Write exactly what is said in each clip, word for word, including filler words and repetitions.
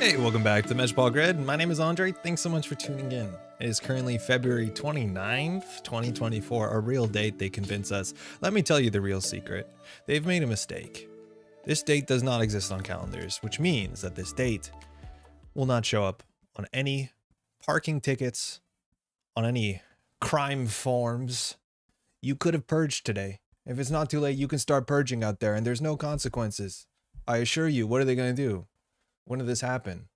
Hey, welcome back to Meshball Grid. My name is Andre. Thanks so much for tuning in. It is currently February twenty-ninth, twenty twenty-four, a real date they convince us. Let me tell you the real secret. They've made a mistake. This date does not exist on calendars, which means that this date will not show up on any parking tickets, on any crime forms. You could have purged today. If it's not too late, you can start purging out there and there's no consequences. I assure you, what are they going to do? When did this happen?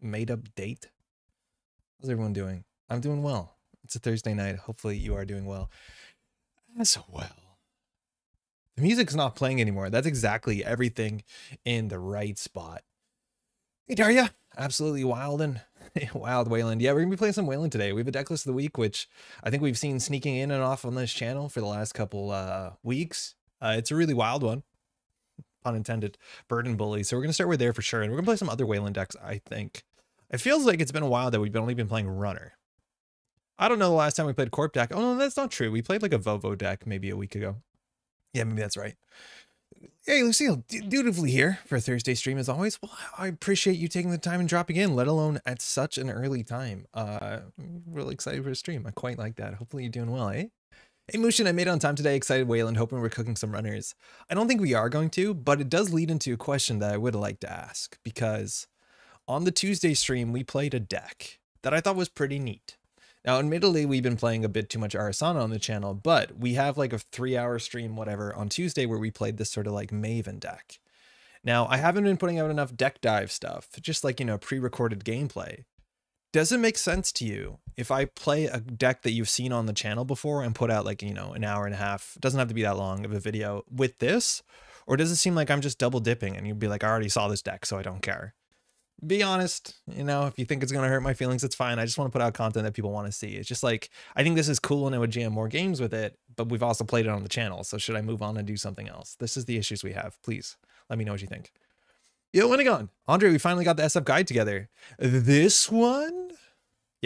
Made up date? How's everyone doing? I'm doing well. It's a Thursday night. Hopefully you are doing well as well. The music's not playing anymore. That's exactly everything in the right spot. Hey, Daria. Absolutely wildin'. Wild Wayland. Yeah, we're going to be playing some Wayland today. We have a decklist of the week, which I think we've seen sneaking in and off on this channel for the last couple uh, weeks. Uh, it's a really wild one. Unintended burden bully. So we're gonna start with there for sure, and we're gonna play some other Wayland decks. I think it feels like it's been a while that we've only been playing runner. I don't know the last time we played corp deck. Oh no, that's not true. We played like a Vovo deck maybe a week ago. Yeah, maybe that's right. Hey, Lucille, dutifully here for a Thursday stream as always. Well, I appreciate you taking the time and dropping in, let alone at such an early time. Uh, I'm really excited for a stream. I quite like that. Hopefully you're doing well, eh? Hey Mushin, I made it on time today. Excited Wayland, hoping we're cooking some runners. I don't think we are going to, but it does lead into a question that I would like to ask, because on the Tuesday stream, we played a deck that I thought was pretty neat. Now, admittedly, we've been playing a bit too much Arasana on the channel, but we have like a three hour stream, whatever, on Tuesday where we played this sort of like Maven deck. Now, I haven't been putting out enough deck dive stuff, just like, you know, pre-recorded gameplay. Does it make sense to you if I play a deck that you've seen on the channel before and put out like, you know, an hour and a half, doesn't have to be that long of a video with this? Or does it seem like I'm just double dipping and you'd be like, I already saw this deck, so I don't care? Be honest, you know, if you think it's going to hurt my feelings, it's fine. I just want to put out content that people want to see. It's just like, I think this is cool and I would jam more games with it, but we've also played it on the channel. So should I move on and do something else? This is the issues we have. Please let me know what you think. Yo, Winnegon, Andre, we finally got the S F guide together. This one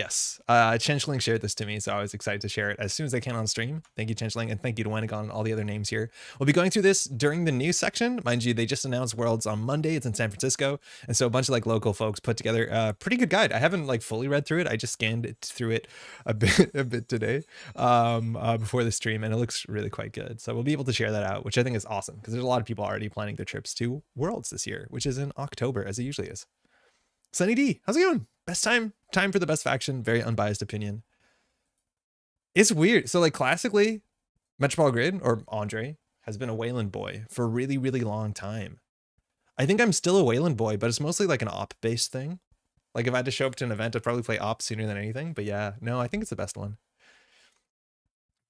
Yes, uh, Chenchling shared this to me, so I was excited to share it as soon as I can on stream. Thank you, Chenchling, and thank you to Wenigon and all the other names here. We'll be going through this during the news section. Mind you, they just announced Worlds on Monday. It's in San Francisco, and so a bunch of like local folks put together a pretty good guide. I haven't like fully read through it. I just scanned it through it a bit a bit today um, uh, before the stream, and it looks really quite good. So we'll be able to share that out, which I think is awesome because there's a lot of people already planning their trips to Worlds this year, which is in October as it usually is. Sunny D, how's it going? Best time, time for the best faction. Very unbiased opinion. It's weird. So like classically, Metropole Grid or Andre has been a Wayland boy for a really, really long time. I think I'm still a Wayland boy, but it's mostly like an op based thing. Like if I had to show up to an event, I'd probably play op sooner than anything. But yeah, no, I think it's the best one.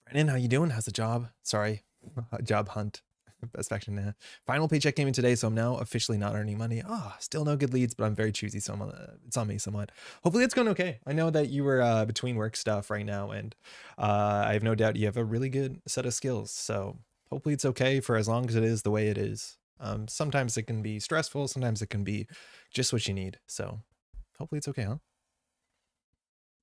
Brennan, how you doing? How's the job? Sorry, job hunt. Best faction now. Final paycheck came in today, so I'm now officially not earning money. Ah, oh, still no good leads, but I'm very choosy, so I'm on, uh, it's on me somewhat. Hopefully it's going okay. I know that you were uh, between work stuff right now, and uh, I have no doubt you have a really good set of skills. So hopefully it's okay for as long as it is the way it is. Um, sometimes it can be stressful. Sometimes it can be just what you need. So hopefully it's okay, huh?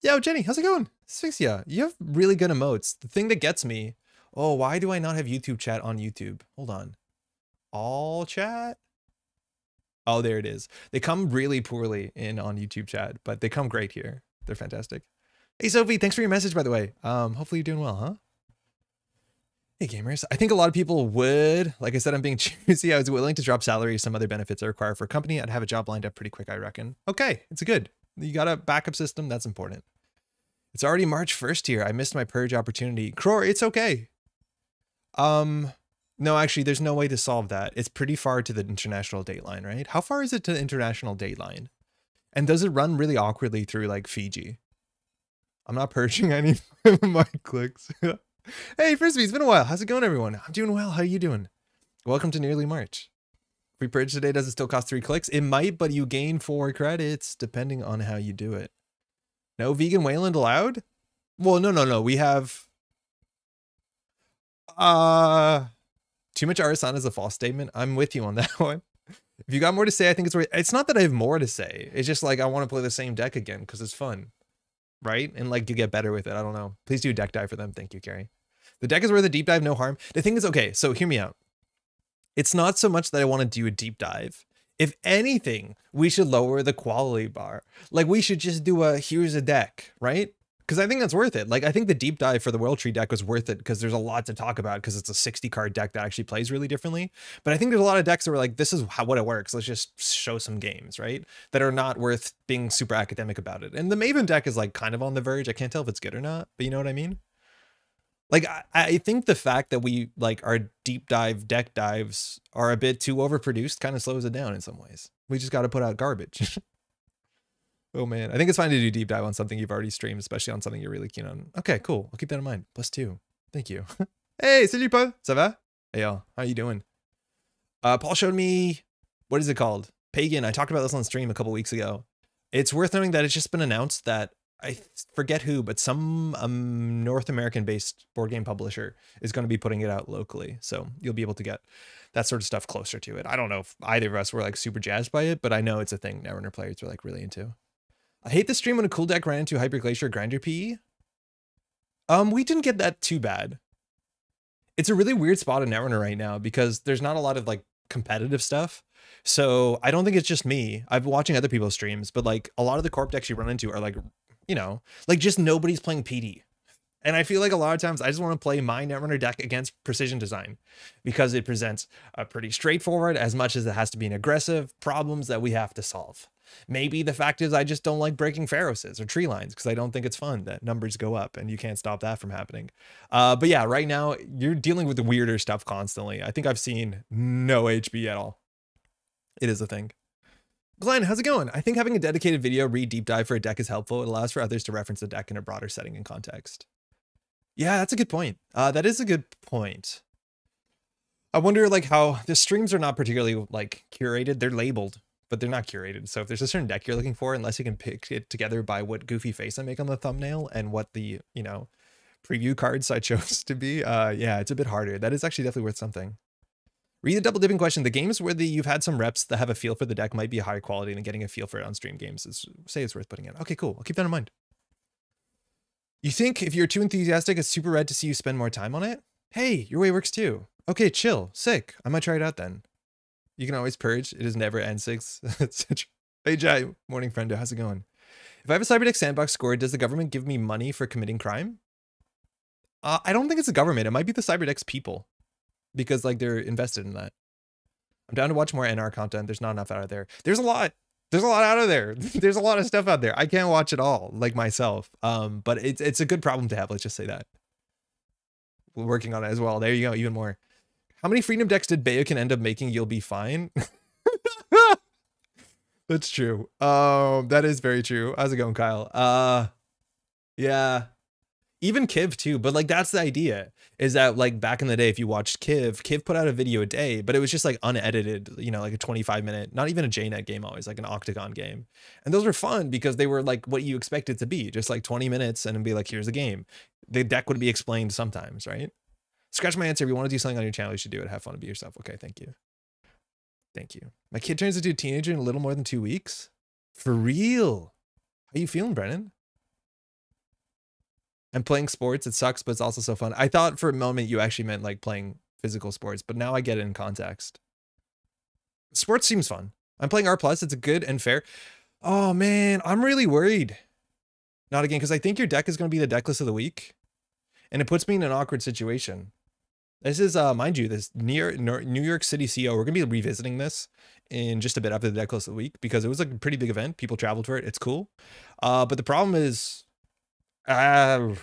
Yo, Jenny, how's it going? Asphyxia, you have really good emotes. The thing that gets me. Oh, why do I not have YouTube chat on YouTube? Hold on. All chat? Oh, there it is. They come really poorly in on YouTube chat, but they come great here. They're fantastic. Hey, Sophie, thanks for your message, by the way. Um, hopefully you're doing well, huh? Hey, gamers. I think a lot of people would. Like I said, I'm being choosy. I was willing to drop salary if some other benefits are required for a company. I'd have a job lined up pretty quick, I reckon. Okay, it's good. You got a backup system. That's important. It's already March first here. I missed my purge opportunity. Crore, it's okay. Um, no, actually, there's no way to solve that. It's pretty far to the international dateline, right? How far is it to the international dateline? And does it run really awkwardly through like Fiji? I'm not purging any of my clicks. Hey, Frisbee, it's been a while. How's it going, everyone? I'm doing well. How are you doing? Welcome to nearly March. If we purge today, does it still cost three clicks? It might, but you gain four credits depending on how you do it. No vegan Wayland allowed? Well, no, no, no. We have... Uh, too much Arisan is a false statement. I'm with you on that one. If you got more to say, I think it's worth. It's not that I have more to say. It's just like I want to play the same deck again because it's fun, right? And like you get better with it. I don't know. Please do deck dive for them. Thank you, Carrie. The deck is worth a deep dive. No harm. The thing is, okay. So hear me out. It's not so much that I want to do a deep dive. If anything, we should lower the quality bar. Like we should just do a here's a deck, right? Because I think that's worth it. Like, I think the deep dive for the World Tree deck was worth it because there's a lot to talk about because it's a sixty card deck that actually plays really differently. But I think there's a lot of decks that were like, this is how what it works. Let's just show some games, right? That are not worth being super academic about it. And the Maven deck is like kind of on the verge. I can't tell if it's good or not, but you know what I mean? Like, I, I think the fact that we like our deep dive deck dives are a bit too overproduced kind of slows it down in some ways. We just got to put out garbage. Oh man, I think it's fine to do deep dive on something you've already streamed, especially on something you're really keen on. Okay, cool. I'll keep that in mind. Plus two. Thank you. Hey, salut Paul. Ça va? Hey y'all, how you doing? Uh, Paul showed me, what is it called? Pagan. I talked about this on stream a couple weeks ago. It's worth noting that it's just been announced that, I forget who, but some um, North American-based board game publisher is going to be putting it out locally. So you'll be able to get that sort of stuff closer to it. I don't know if either of us were like super jazzed by it, but I know it's a thing Netrunner players are like really into. I hate the stream when a cool deck ran into Hyperglacier Grinder P E. Um, we didn't get that too bad. It's a really weird spot in Netrunner right now because there's not a lot of like competitive stuff. So I don't think it's just me. I've been watching other people's streams, but like a lot of the corp decks you run into are like, you know, like just nobody's playing P D. And I feel like a lot of times I just want to play my Netrunner deck against Precision Design because it presents a pretty straightforward, as much as it has to be an aggressive, problems that we have to solve. Maybe the fact is I just don't like breaking Pharoses or tree lines because I don't think it's fun that numbers go up and you can't stop that from happening. Uh, but yeah, right now you're dealing with the weirder stuff constantly. I think I've seen no H B at all. It is a thing. Glenn, how's it going? I think having a dedicated video read deep dive for a deck is helpful. It allows for others to reference the deck in a broader setting and context. Yeah, that's a good point. Uh, that is a good point. I wonder like how the streams are not particularly like curated. They're labeled, but they're not curated. So if there's a certain deck you're looking for, unless you can pick it together by what goofy face I make on the thumbnail and what the, you know, preview cards I chose to be, uh, yeah, it's a bit harder. That is actually definitely worth something. Read the double dipping question. The games where the, you've had some reps that have a feel for the deck might be higher quality than getting a feel for it on stream games. It's, say it's worth putting in. Okay, cool. I'll keep that in mind. You think if you're too enthusiastic, it's super rad to see you spend more time on it? Hey, your way works too. Okay, chill. Sick. I might try it out then. You can always purge. It is never N six. Hey, Jai. Morning, friend. How's it going? If I have a Cyberdeck Sandbox score, does the government give me money for committing crime? Uh, I don't think it's the government. It might be the Cyberdeck's people. Because, like, they're invested in that. I'm down to watch more N R content. There's not enough out of there. There's a lot. There's a lot out of there. There's a lot of stuff out there. I can't watch it all, like myself. Um, but it's it's a good problem to have. Let's just say that. We're working on it as well. There you go. Even more. How many freedom decks did Bayokin end up making? You'll be fine. That's true. Um, that is very true. How's it going, Kyle? Uh, yeah. Even Kiv too, but like that's the idea, is that like back in the day, if you watched Kiv, Kiv put out a video a day, but it was just like unedited, you know, like a twenty-five minute, not even a J net game always, like an Octagon game. And those were fun because they were like what you expect it to be, just like twenty minutes and it'd be like, here's a game. The deck would be explained sometimes, right? Scratch my answer. If you want to do something on your channel, you should do it. Have fun and be yourself. Okay, thank you. Thank you. My kid turns into a teenager in a little more than two weeks. For real. How you feeling, Brennan? I'm playing sports. It sucks, but it's also so fun. I thought for a moment you actually meant like playing physical sports, but now I get it in context. Sports seems fun. I'm playing R plus. It's good and fair. Oh, man. I'm really worried. Not again, because I think your deck is going to be the deck list of the week. And it puts me in an awkward situation. This is, uh, mind you, this near New York City C O. We're going to be revisiting this in just a bit after the deck list of the week because it was like a pretty big event. People traveled for it. It's cool. Uh, but the problem is... Uh,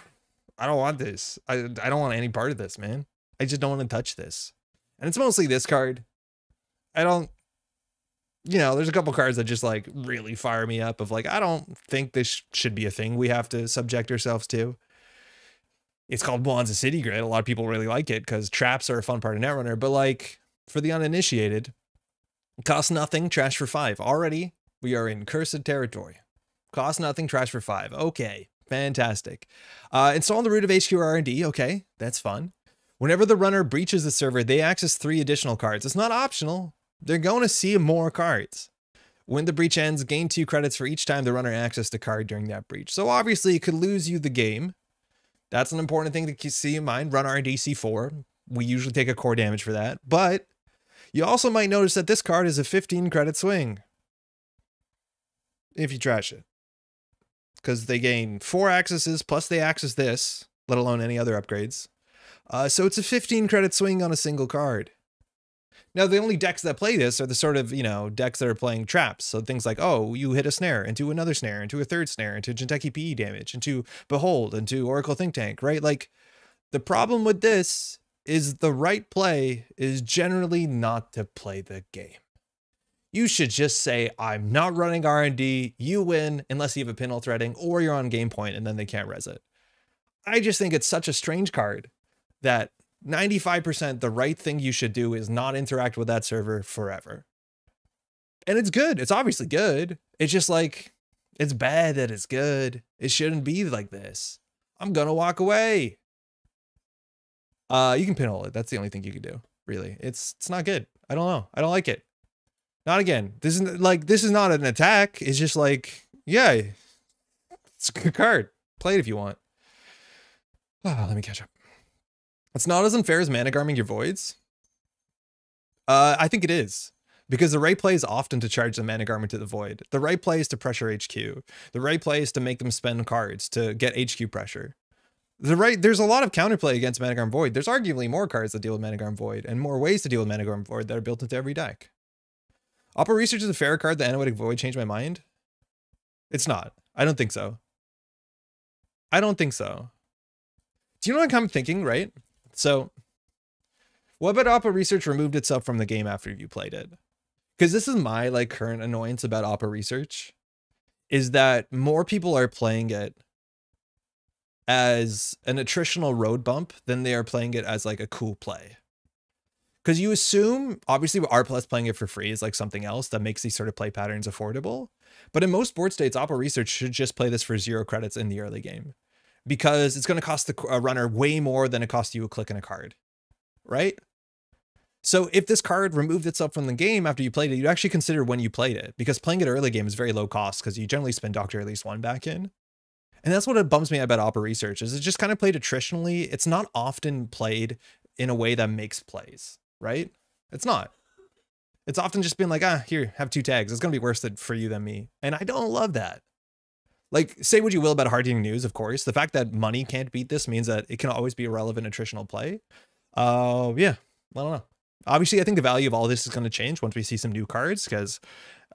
I don't want this. I, I don't want any part of this, man. I just don't want to touch this. And it's mostly this card. I don't, you know, there's a couple cards that just like really fire me up of like, I don't think this should be a thing we have to subject ourselves to. It's called Wands City Grid. A lot of people really like it because traps are a fun part of Netrunner. But like for the uninitiated, it costs nothing, trash for five. Already we are in cursed territory. Cost nothing, trash for five. Okay. Fantastic. Uh, install the root of H Q R and D. Okay, that's fun. Whenever the runner breaches the server, they access three additional cards. It's not optional. They're going to see more cards. When the breach ends, gain two credits for each time the runner accessed a card during that breach. So obviously it could lose you the game. That's an important thing to see in mind. Run R and D C four. We usually take a core damage for that. But you also might notice that this card is a fifteen credit swing. If you trash it. Because they gain four accesses, plus they access this, let alone any other upgrades. Uh, so it's a fifteen credit swing on a single card. Now, the only decks that play this are the sort of, you know, decks that are playing traps. So things like, oh, you hit a snare, into another snare, into a third snare, into Jinteki P E damage, into Behold, into Oracle Think Tank, right? Like, the problem with this is the right play is generally not to play the game. You should just say, I'm not running R and D, you win, unless you have a pinhole threading or you're on game point and then they can't res it. I just think it's such a strange card that ninety-five percent the right thing you should do is not interact with that server forever. And it's good. It's obviously good. It's just like, it's bad that it's good. It shouldn't be like this. I'm going to walk away. Uh, you can pinhole it. That's the only thing you can do, really. It's, it's not good. I don't know. I don't like it. Not again. This is like, this is not an attack. It's just like, yeah, it's a good card. Play it if you want. Oh, let me catch up. It's not as unfair as mana farming your voids. Uh, I think it is. Because the right play is often to charge the mana garment to the void. The right play is to pressure H Q. The right play is to make them spend cards to get H Q pressure. The right, there's a lot of counterplay against mana garment void. There's arguably more cards that deal with mana garment void and more ways to deal with mana garment void that are built into every deck. Opal Research is a fair card. The Anoetic Void changed my mind. It's not. I don't think so. I don't think so. Do you know what I'm thinking, right? So, what about Opal Research removed itself from the game after you played it? Because this is my like current annoyance about Opal Research, is that more people are playing it as an attritional road bump than they are playing it as like a cool play. Because you assume, obviously, with R plus playing it for free is like something else that makes these sort of play patterns affordable. But in most board states, Opal Research should just play this for zero credits in the early game. Because it's going to cost the a runner way more than it costs you a click and a card. Right? So if this card removed itself from the game after you played it, you'd actually consider when you played it. Because playing it early game is very low cost because you generally spend Doctor at least one back in. And that's what it bums me about Opera Research, is it's just kind of played attritionally. It's not often played in a way that makes plays, right? It's not. It's often just been like, ah, here, have two tags. It's going to be worse than, for you than me. And I don't love that. Like, say what you will about Harding News, of course. The fact that money can't beat this means that it can always be a relevant attritional play. Uh, yeah, I don't know. Obviously, I think the value of all this is going to change once we see some new cards, because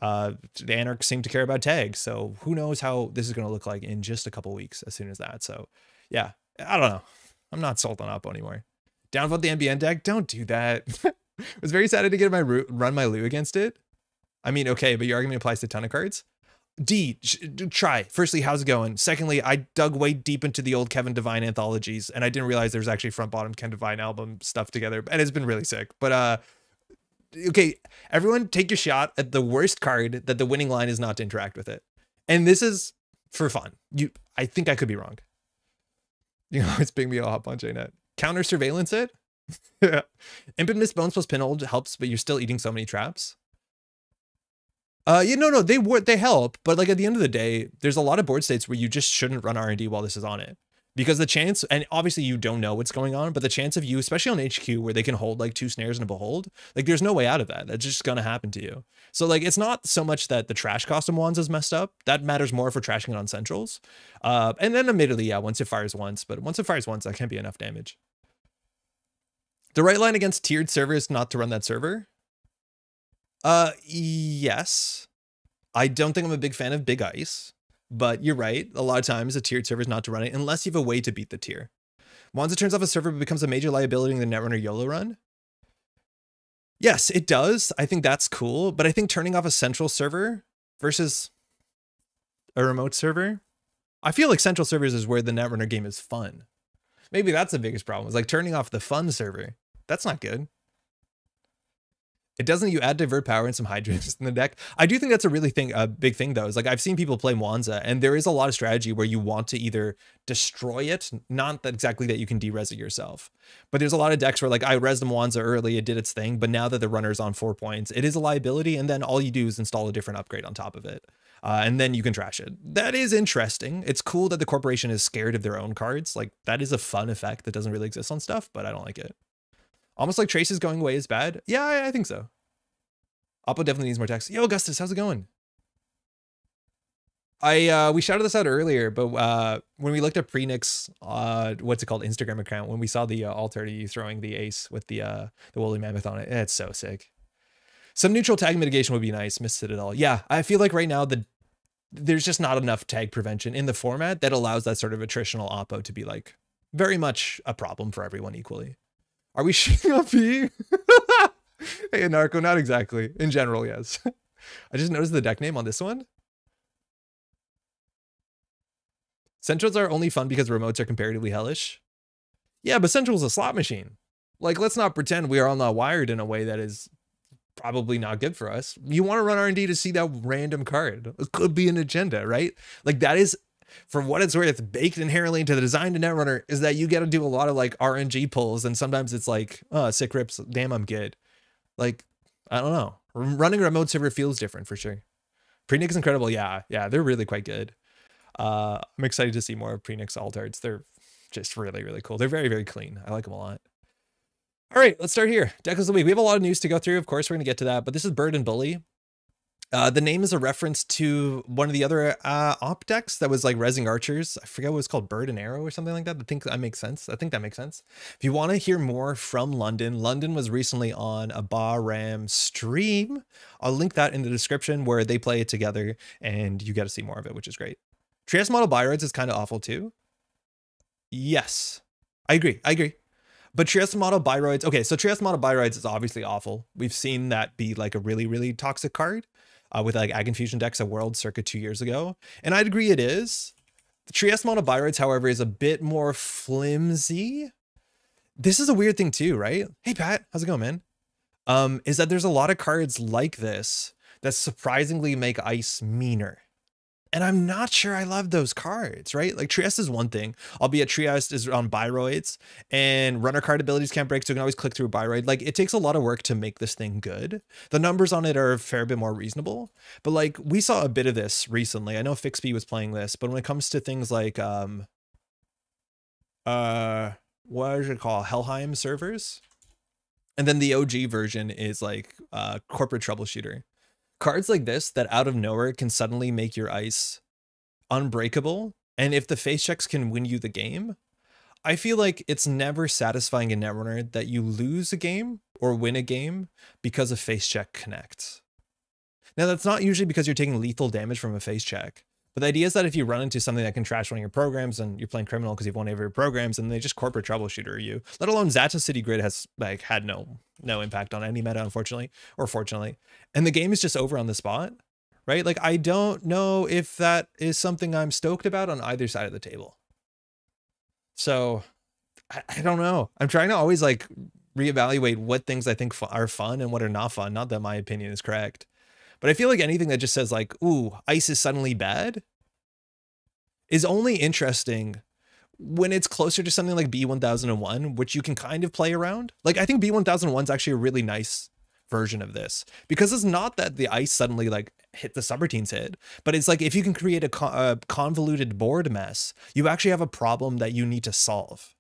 uh, the Anarchs seem to care about tags. So who knows how this is going to look like in just a couple weeks as soon as that. So, yeah, I don't know. I'm not sold on Oppo anymore. Downvote the N B N deck. Don't do that. I was very excited to get my run my Lou against it. I mean, okay, but your argument applies to a ton of cards. D, try. Firstly, how's it going? Secondly, I dug way deep into the old Kevin Devine anthologies, and I didn't realize there was actually front bottom Kevin Devine album stuff together, and it's been really sick. But uh, okay, everyone take your shot at the worst card that the winning line is not to interact with it. And this is for fun. You, I think I could be wrong. You know, it's big me a hop on J net. Counter surveillance it. Yeah. Impid Miss Bones plus Pinhold helps, but you're still eating so many traps. Uh, yeah, no, no, they were, they help, but like at the end of the day, there's a lot of board states where you just shouldn't run R and D while this is on it, because the chance, and obviously you don't know what's going on, but the chance of you, especially on H Q where they can hold like two snares and a Behold, like there's no way out of that. That's just going to happen to you. So like, it's not so much that the trash cost on Wands is messed up. That matters more for trashing it on Centrals. Uh, and then admittedly, yeah, once it fires once, but once it fires once, that can't be enough damage. The right line against tiered servers not to run that server. Uh, yes. I don't think I'm a big fan of Big Ice, but you're right. A lot of times a tiered server is not to run it unless you have a way to beat the tier. Once it turns off a server, it becomes a major liability in the Netrunner YOLO run. Yes, it does. I think that's cool. But I think turning off a central server versus a remote server, I feel like central servers is where the Netrunner game is fun. Maybe that's the biggest problem. It's like turning off the fun server. That's not good. It doesn't, you add divert power and some hydrants in the deck. I do think that's a really thing, a big thing though, is like I've seen people play Mwanza, and there is a lot of strategy where you want to either destroy it, not that exactly that you can de-res it yourself, but there's a lot of decks where like I res the Mwanza early, it did its thing, but now that the runner's on four points, it is a liability, and then all you do is install a different upgrade on top of it. Uh, and then you can trash it. That is interesting. It's cool that the corporation is scared of their own cards. Like that is a fun effect that doesn't really exist on stuff, but I don't like it. Almost like Traces going away is bad. Yeah, I think so. Oppo definitely needs more text. Yo, Augustus, how's it going? I uh, we shouted this out earlier, but uh, when we looked at Prenix, uh, what's it called, Instagram account, when we saw the uh, All thirty throwing the ace with the uh, the woolly mammoth on it, it's so sick. Some neutral tag mitigation would be nice. Missed it at all. Yeah, I feel like right now the there's just not enough tag prevention in the format that allows that sort of attritional Oppo to be like very much a problem for everyone equally. Are we shooting up here? Hey, Anarcho, not exactly. In general, yes. I just noticed the deck name on this one. Centrals are only fun because remotes are comparatively hellish. Yeah, but Central's a slot machine. Like, let's not pretend we are all not wired in a way that is probably not good for us. You want to run R and D to see that random card. It could be an agenda, right? Like, that is... for what it's worth, baked inherently into the design to Netrunner is that you got to do a lot of like R N G pulls, and sometimes it's like, oh, sick rips, damn, I'm good. Like, I don't know. Running a remote server feels different for sure. Prenix is incredible. Yeah, yeah, they're really quite good. Uh, I'm excited to see more of Prenix Altards. They're just really, really cool. They're very, very clean. I like them a lot. All right, let's start here. Deck of the week. We have a lot of news to go through. Of course, we're going to get to that, but this is Bird and Bully. Uh, the name is a reference to one of the other uh, op decks that was like Rezzing Archers. I forget what it was called, Bird and Arrow or something like that. I think that makes sense. I think that makes sense. If you want to hear more from London, London was recently on a Bahram stream. I'll link that in the description where they play it together and you get to see more of it, which is great. Trieste model buy rides is kind of awful too. Yes, I agree. I agree. But Trieste model buy rides. Okay, so Trieste model buy rides is obviously awful. We've seen that be like a really, really toxic card. Uh, with like Agonfusion decks at World circa two years ago. And I'd agree it is. The Trieste model Byrides, however, is a bit more flimsy. This is a weird thing too, right? Hey, Pat, how's it going, man? Um, is that there's a lot of cards like this that surprisingly make ice meaner. And I'm not sure I love those cards, right? Like Trieste is one thing, albeit Trieste is on Byroids and runner card abilities can't break, so you can always click through Byroid. Like it takes a lot of work to make this thing good. The numbers on it are a fair bit more reasonable, but like we saw a bit of this recently. I know Fixby was playing this, but when it comes to things like, um, uh, what is it called? Helheim servers. And then the O G version is like uh, Corporate Troubleshooter. Cards like this that out of nowhere can suddenly make your ice unbreakable. And if the face checks can win you the game, I feel like it's never satisfying in Netrunner that you lose a game or win a game because a face check connects. Now that's not usually because you're taking lethal damage from a face check, but the idea is that if you run into something that can trash one of your programs and you're playing criminal because you've won every programs and they just Corporate Troubleshooter you, let alone Zata City Grid has like had no no impact on any meta, unfortunately, or fortunately, and the game is just over on the spot, right? Like I don't know if that is something I'm stoked about on either side of the table. So I, I don't know. I'm trying to always like reevaluate what things I think are fun and what are not fun. Not that my opinion is correct. But I feel like anything that just says like, ooh, ice is suddenly bad is only interesting when it's closer to something like B one thousand one, which you can kind of play around. Like I think B one thousand one is actually a really nice version of this because it's not that the ice suddenly like hit the subroutines hit, but it's like if you can create a, con a convoluted board mess, you actually have a problem that you need to solve.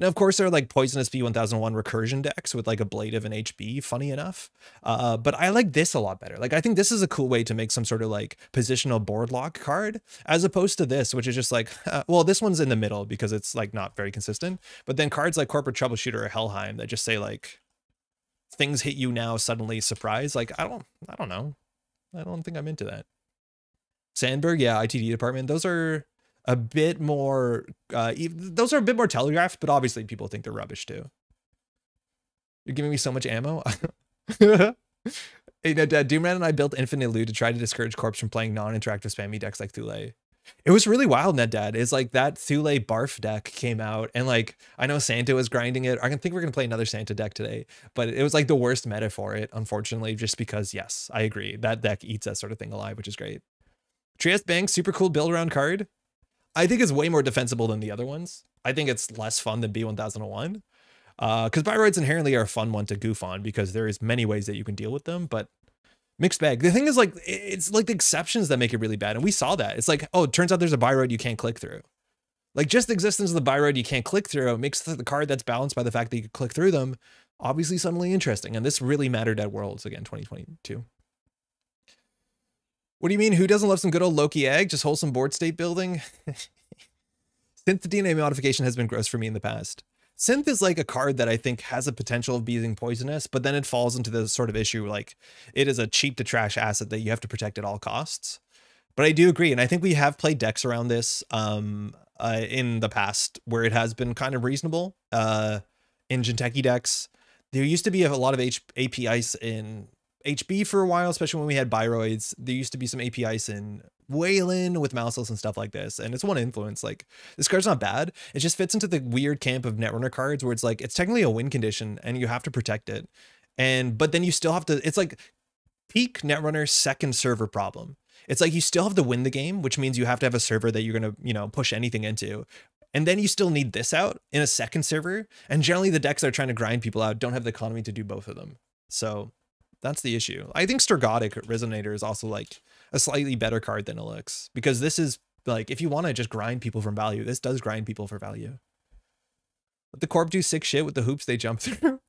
Now, of course, there are like poisonous B one thousand one recursion decks with like a blade of an H B, funny enough. Uh, but I like this a lot better. Like, I think this is a cool way to make some sort of like positional board lock card as opposed to this, which is just like, uh, well, this one's in the middle because it's like not very consistent. But then cards like Corporate Troubleshooter or Helheim that just say like things hit you now, suddenly surprise. Like, I don't I don't know. I don't think I'm into that. Sandberg. Yeah. I T D department. Those are a bit more, uh, those are a bit more telegraphed, but obviously people think they're rubbish too. You're giving me so much ammo. You know, Doomran and I built Infinite Loot to try to discourage Corps from playing non-interactive spammy decks like Thule. It was really wild, Net Dad. It's like that Thule Barf deck came out, and like I know Santa was grinding it. I think we're gonna play another Santa deck today, but it was like the worst meta for it, unfortunately, just because yes, I agree. That deck eats that sort of thing alive, which is great. Trieste Bank, super cool build around card. I think it's way more defensible than the other ones. I think it's less fun than B one thousand one. Uh, because Byroids inherently are a fun one to goof on because there is many ways that you can deal with them, but mixed bag. The thing is like, it's like the exceptions that make it really bad. And we saw that. It's like, oh, it turns out there's a Byroid you can't click through. Like just the existence of the Byroid you can't click through makes the card that's balanced by the fact that you can click through them obviously suddenly interesting. And this really mattered at Worlds again, twenty twenty-two. What do you mean? Who doesn't love some good old Loki egg? Just wholesome board state building. Synth D N A modification has been gross for me in the past. Synth is like a card that I think has a potential of being poisonous, but then it falls into the sort of issue like it is a cheap to trash asset that you have to protect at all costs. But I do agree, and I think we have played decks around this um, uh, in the past where it has been kind of reasonable. Uh, in Jinteki decks, there used to be a lot of H AP ice in H B for a while, especially when we had Byroids. There used to be some A P ice in Wayland with Mouseless and stuff like this, and it's one influence. Like this card's not bad, it just fits into the weird camp of Netrunner cards where it's like it's technically a win condition and you have to protect it, and but then you still have to, it's like peak Netrunner second server problem. It's like you still have to win the game, which means you have to have a server that you're going to, you know, push anything into. And then you still need this out in a second server, and generally the decks that are trying to grind people out don't have the economy to do both of them. So that's the issue. I think Sturgotic Resonator is also like a slightly better card than Elix, because this is like, if you want to just grind people from value, this does grind people for value. Let the Corp do sick shit with the hoops they jump through.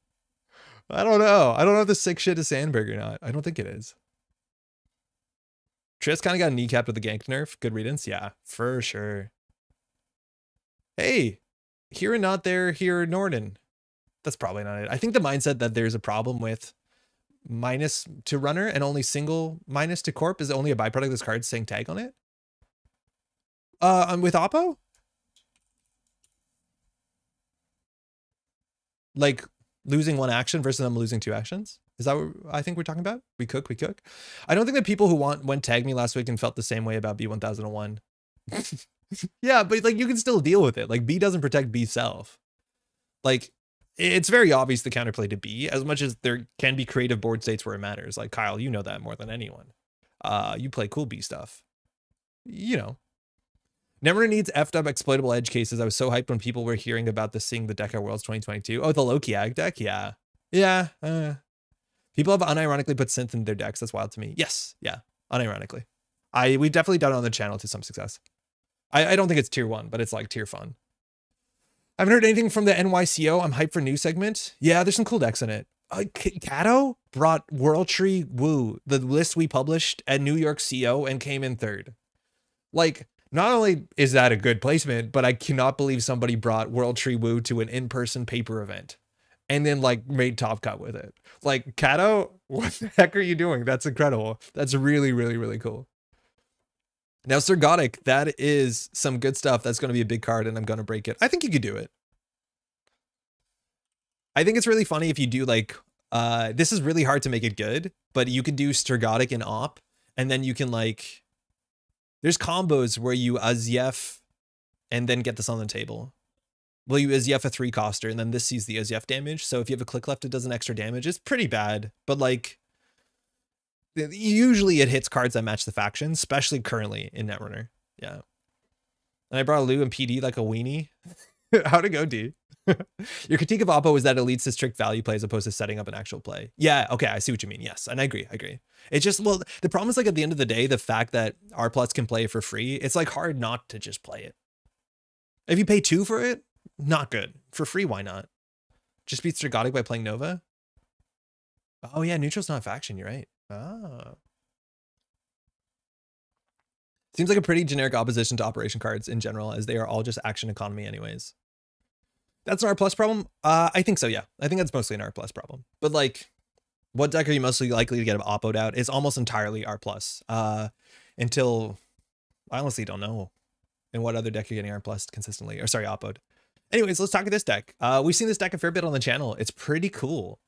I don't know. I don't know if the sick shit is Sandberg or not. I don't think it is. Triss kind of got kneecapped with the gank nerf. Good readings. Yeah, for sure. Hey, here and not there, here Norden. That's probably not it. I think the mindset that there's a problem with minus to runner and only single minus to Corp is only a byproduct of this card saying tag on it. Uh, I'm with Oppo. Like losing one action versus them losing two actions. Is that what I think we're talking about? We cook, we cook. I don't think that people who want went tag me last week and felt the same way about B one thousand one. Yeah, but like you can still deal with it. Like B doesn't protect B self. Like, it's very obvious the counterplay to B, as much as there can be creative board states where it matters. Like Kyle, you know that more than anyone. Uh, you play cool B stuff. you know. Neverwinter needs effed up exploitable edge cases. I was so hyped when people were hearing about this, seeing the deck at Worlds twenty twenty-two. Oh, the Lokiag deck? Yeah. Yeah. Uh, people have unironically put synth in their decks. That's wild to me. Yes. Yeah. Unironically. I, we've definitely done it on the channel to some success. I, I don't think it's tier one, but it's like tier fun. I haven't heard anything from the N Y C O. I'm hyped for new segment. Yeah, there's some cool decks in it. Uh, Kato brought Worldtree Woo, the list we published at New York C O, and came in third. Like, not only is that a good placement, but I cannot believe somebody brought Worldtree Woo to an in-person paper event and then like made Top Cut with it. Like, Kato, what the heck are you doing? That's incredible. That's really, really, really cool. Now, Surgotic, that is some good stuff. That's going to be a big card, and I'm going to break it. I think you could do it. I think it's really funny if you do like, uh, this is really hard to make it good, but you can do Surgotic and Op, and then you can like, there's combos where you Azyef and then get this on the table. Well, you Azyef a three coster, and then this sees the Azyef damage. So if you have a click left, it does an extra damage. It's pretty bad, but like, usually it hits cards that match the faction, especially currently in Netrunner. Yeah. And I brought Lou and P D like a weenie. How'd it go, D? Your critique of Oppo is that it leads to strict value play as opposed to setting up an actual play. Yeah, okay, I see what you mean. Yes, and I agree, I agree. It's just, well, the problem is like at the end of the day, the fact that R Plus can play for free, it's like hard not to just play it. If you pay two for it, not good. For free, why not? Just beat Strigonic by playing Nova? Oh yeah, neutral's not a faction, you're right. Ah. Seems like a pretty generic opposition to operation cards in general, as they are all just action economy anyways. That's an R plus problem? Uh, I think so, yeah. I think that's mostly an R plus problem. But like, what deck are you mostly likely to get oppoed out? It's almost entirely R plus. Uh, until, I honestly don't know. And what other deck you're getting R plus consistently, or sorry, oppoed. Anyways, let's talk about this deck. Uh, we've seen this deck a fair bit on the channel. It's pretty cool.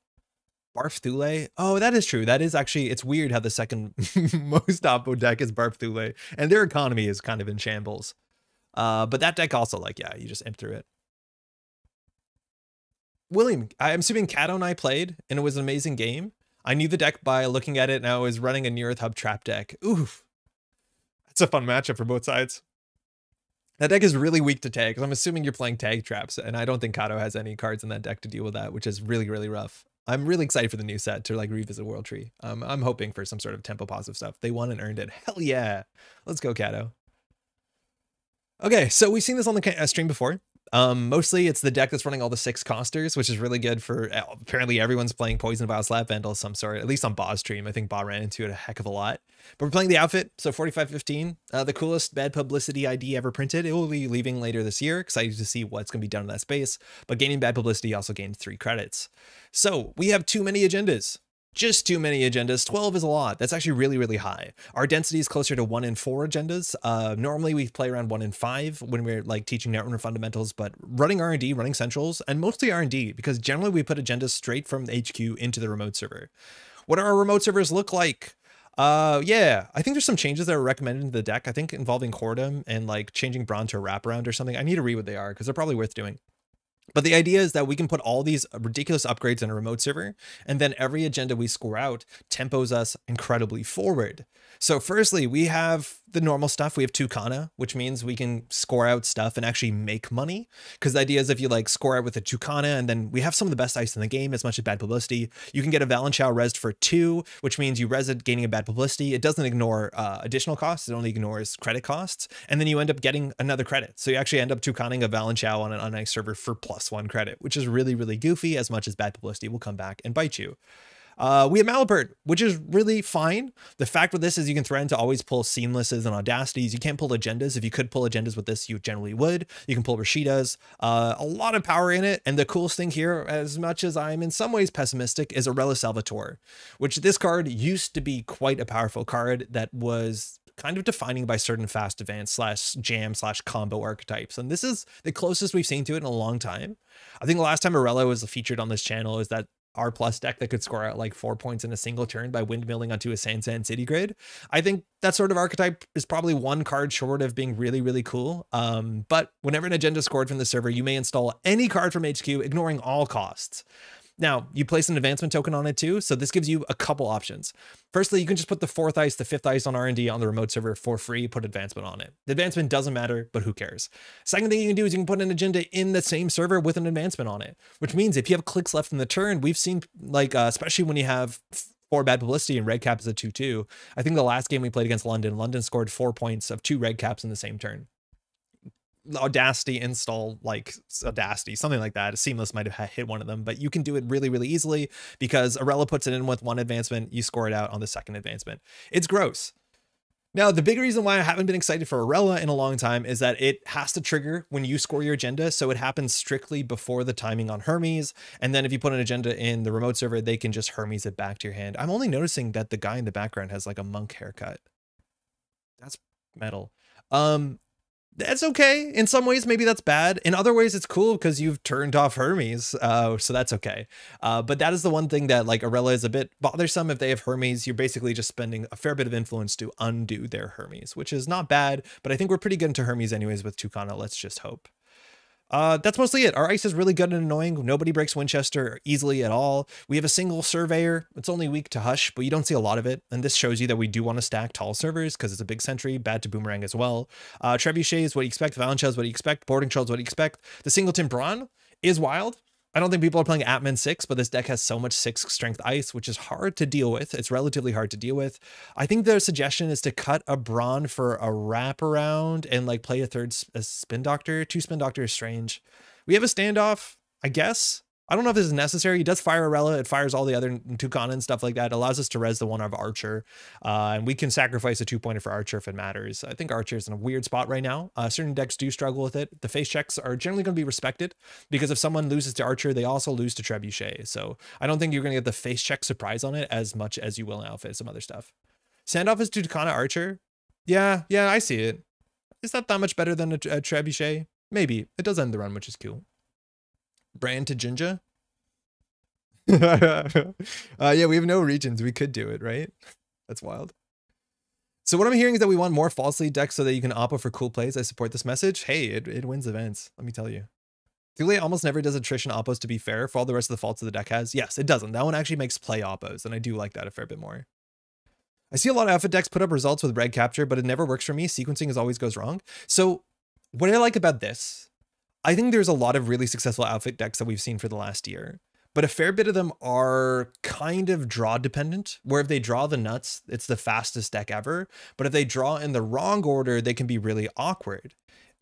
Barf Thule. Oh, that is true. That is actually, it's weird how the second most oppo deck is Barf Thule, and their economy is kind of in shambles. Uh, but that deck also, like, yeah, you just imp through it. William, I'm assuming Kato and I played, and it was an amazing game. I knew the deck by looking at it, and I was running a Near Earth Hub trap deck. Oof. That's a fun matchup for both sides. That deck is really weak to tag, because I'm assuming you're playing tag traps, and I don't think Kato has any cards in that deck to deal with that, which is really, really rough. I'm really excited for the new set to like revisit Worldtree. Um, I'm hoping for some sort of tempo positive stuff. They won and earned it. Hell yeah. Let's go, Kato. Okay, so we've seen this on the stream before. Um, mostly it's the deck that's running all the six costers, which is really good for, apparently everyone's playing Poison, Vile, Slap, Vandal of some sort, at least on Ba's stream. I think Ba ran into it a heck of a lot. But we're playing the outfit, so forty-five fifteen, uh, the coolest bad publicity I D ever printed. It will be leaving later this year. Excited to see what's going to be done in that space. But gaining bad publicity also gained three credits. So we have too many agendas. Just too many agendas. twelve is a lot. That's actually really, really high. Our density is closer to one in four agendas. Uh, normally we play around one in five when we're like teaching Netrunner fundamentals, but running R and D, running centrals, and mostly R and D, because generally we put agendas straight from the H Q into the remote server. What do our remote servers look like? Uh, yeah, I think there's some changes that are recommended in the deck. I think involving Hordom and like changing Brawn to a wraparound or something. I need to read what they are because they're probably worth doing. But the idea is that we can put all these ridiculous upgrades in a remote server, and then every agenda we score out tempos us incredibly forward. So firstly, we have the normal stuff. We have two Kana, which means we can score out stuff and actually make money. Because the idea is if you like score out with a two Kana, and then we have some of the best ice in the game, as much as bad publicity, you can get a Valanchao rezzed for two, which means you rezz it gaining a bad publicity. It doesn't ignore uh, additional costs. It only ignores credit costs. And then you end up getting another credit. So you actually end up two Kana-ing a Valanchao on an unice server for plus one credit, which is really, really goofy, as much as bad publicity will come back and bite you. Uh, we have Malapert, which is really fine. The fact with this is you can threaten to always pull Seamlesses and Audacities. You can't pull agendas. If you could pull agendas with this, you generally would. You can pull Rashidas. Uh, a lot of power in it. And the coolest thing here, as much as I'm in some ways pessimistic, is Aurelia Salvatore, which this card used to be quite a powerful card that was kind of defining by certain fast advance slash jam slash combo archetypes. And this is the closest we've seen to it in a long time. I think the last time Aurelia was featured on this channel is that R plus deck that could score out like four points in a single turn by windmilling onto a Sansan City Grid. I think that sort of archetype is probably one card short of being really, really cool. Um, but whenever an agenda scored from the server, you may install any card from H Q, ignoring all costs. Now, you place an advancement token on it too, so this gives you a couple options. Firstly, you can just put the fourth ice, the fifth ice on R and D on the remote server for free, put advancement on it. The advancement doesn't matter, but who cares? Second thing you can do is you can put an agenda in the same server with an advancement on it, which means if you have clicks left in the turn, we've seen, like, uh, especially when you have four bad publicity and red cap is a two two. I think the last game we played against London, London scored four points of two red caps in the same turn. Audacity install, like Audacity, something like that. Seamless might have hit one of them, but you can do it really, really easily because Arela puts it in with one advancement. You score it out on the second advancement. It's gross. Now, the big reason why I haven't been excited for Arela in a long time is that it has to trigger when you score your agenda. So it happens strictly before the timing on Hermes. And then if you put an agenda in the remote server, they can just Hermes it back to your hand. I'm only noticing that the guy in the background has like a monk haircut. That's metal. Um, That's okay. In some ways, maybe that's bad. In other ways, it's cool because you've turned off Hermes. Uh, so that's okay. Uh, but that is the one thing that, like, Arela is a bit bothersome. If they have Hermes, you're basically just spending a fair bit of influence to undo their Hermes, which is not bad. But I think we're pretty good into Hermes anyways with Tucana. Let's just hope. Uh, that's mostly it. Our ice is really good and annoying. Nobody breaks Winchester easily at all. We have a single surveyor. It's only weak to Hush, but you don't see a lot of it. And this shows you that we do want to stack tall servers because it's a big sentry, bad to boomerang as well. Uh, Trebuchet is what you expect. Valencia is what you expect. Boarding Troll is what you expect. The Singleton Brawn is wild. I don't think people are playing Atman six, but this deck has so much six strength ice, which is hard to deal with. It's relatively hard to deal with. I think their suggestion is to cut a Brawn for a wraparound and like play a third a Spin Doctor. Two Spin Doctor is strange. We have a standoff, I guess. I don't know if this is necessary. He does fire Arela. It fires all the other Tucana and stuff like that. It allows us to res the one of Archer. Uh, and we can sacrifice a two-pointer for Archer if it matters. I think Archer is in a weird spot right now. Uh, certain decks do struggle with it. The face checks are generally going to be respected because if someone loses to Archer, they also lose to Trebuchet. So I don't think you're going to get the face check surprise on it as much as you will in Alpha and some other stuff. Standoff is Tucana Archer. Yeah, yeah, I see it. Is that that much better than a, a Trebuchet? Maybe. It does end the run, which is cool. Brand to Jinja. uh, yeah, we have no regions. We could do it, right? That's wild. So what I'm hearing is that we want more false lead decks so that you can oppo for cool plays. I support this message. Hey, it, it wins events. Let me tell you. Thule almost never does attrition oppos, to be fair, for all the rest of the faults that the deck has. Yes, it doesn't. That one actually makes play oppos, and I do like that a fair bit more. I see a lot of alpha decks put up results with red capture, but it never works for me. Sequencing is always goes wrong. So what I like about this, I think there's a lot of really successful outfit decks that we've seen for the last year, but a fair bit of them are kind of draw dependent, where if they draw the nuts, it's the fastest deck ever. But if they draw in the wrong order, they can be really awkward.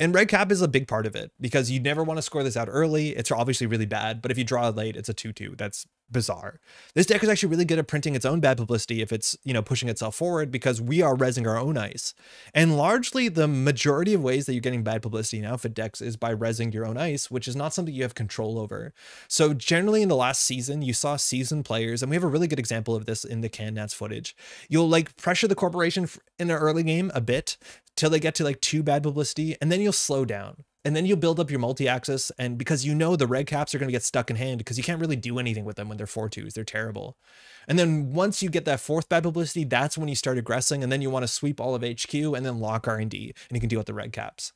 And red cap is a big part of it because you never want to score this out early. It's obviously really bad, but if you draw late, it's a two two. That's bizarre. This deck is actually really good at printing its own bad publicity if it's, you know, pushing itself forward because we are rezzing our own ice. And largely the majority of ways that you're getting bad publicity in outfit decks is by rezzing your own ice, which is not something you have control over. So generally in the last season, you saw seasoned players, and we have a really good example of this in the Can Nats footage. You'll like pressure the corporation in an early game a bit till they get to like two bad publicity, and then you'll slow down. And then you'll build up your multi-axis, and because you know the red caps are going to get stuck in hand because you can't really do anything with them when they're four twos. They're terrible. And then once you get that fourth bad publicity, that's when you start aggressing, and then you want to sweep all of H Q and then lock R and D, and you can deal with the red caps.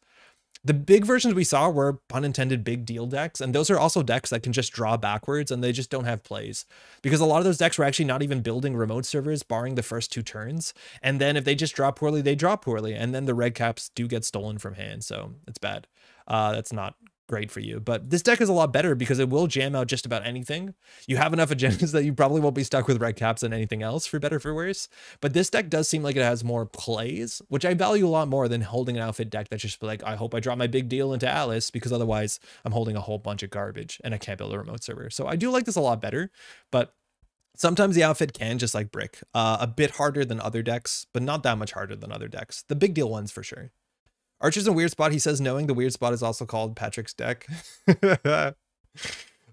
The big versions we saw were, pun intended, big deal decks, and those are also decks that can just draw backwards, and they just don't have plays. Because a lot of those decks were actually not even building remote servers, barring the first two turns, and then if they just draw poorly, they draw poorly, and then the red caps do get stolen from hand, so it's bad. Uh, that's not great for you, but this deck is a lot better because it will jam out just about anything. You have enough agendas that you probably won't be stuck with red caps and anything else, for better or for worse. But this deck does seem like it has more plays, which I value a lot more than holding an outfit deck that's just like, I hope I drop my big deal into Alice, because otherwise I'm holding a whole bunch of garbage and I can't build a remote server. So I do like this a lot better, but sometimes the outfit can just like brick, uh, a bit harder than other decks, but not that much harder than other decks. The big deal ones for sure. Archer's in a weird spot. He says, knowing the weird spot is also called Patrick's deck. uh,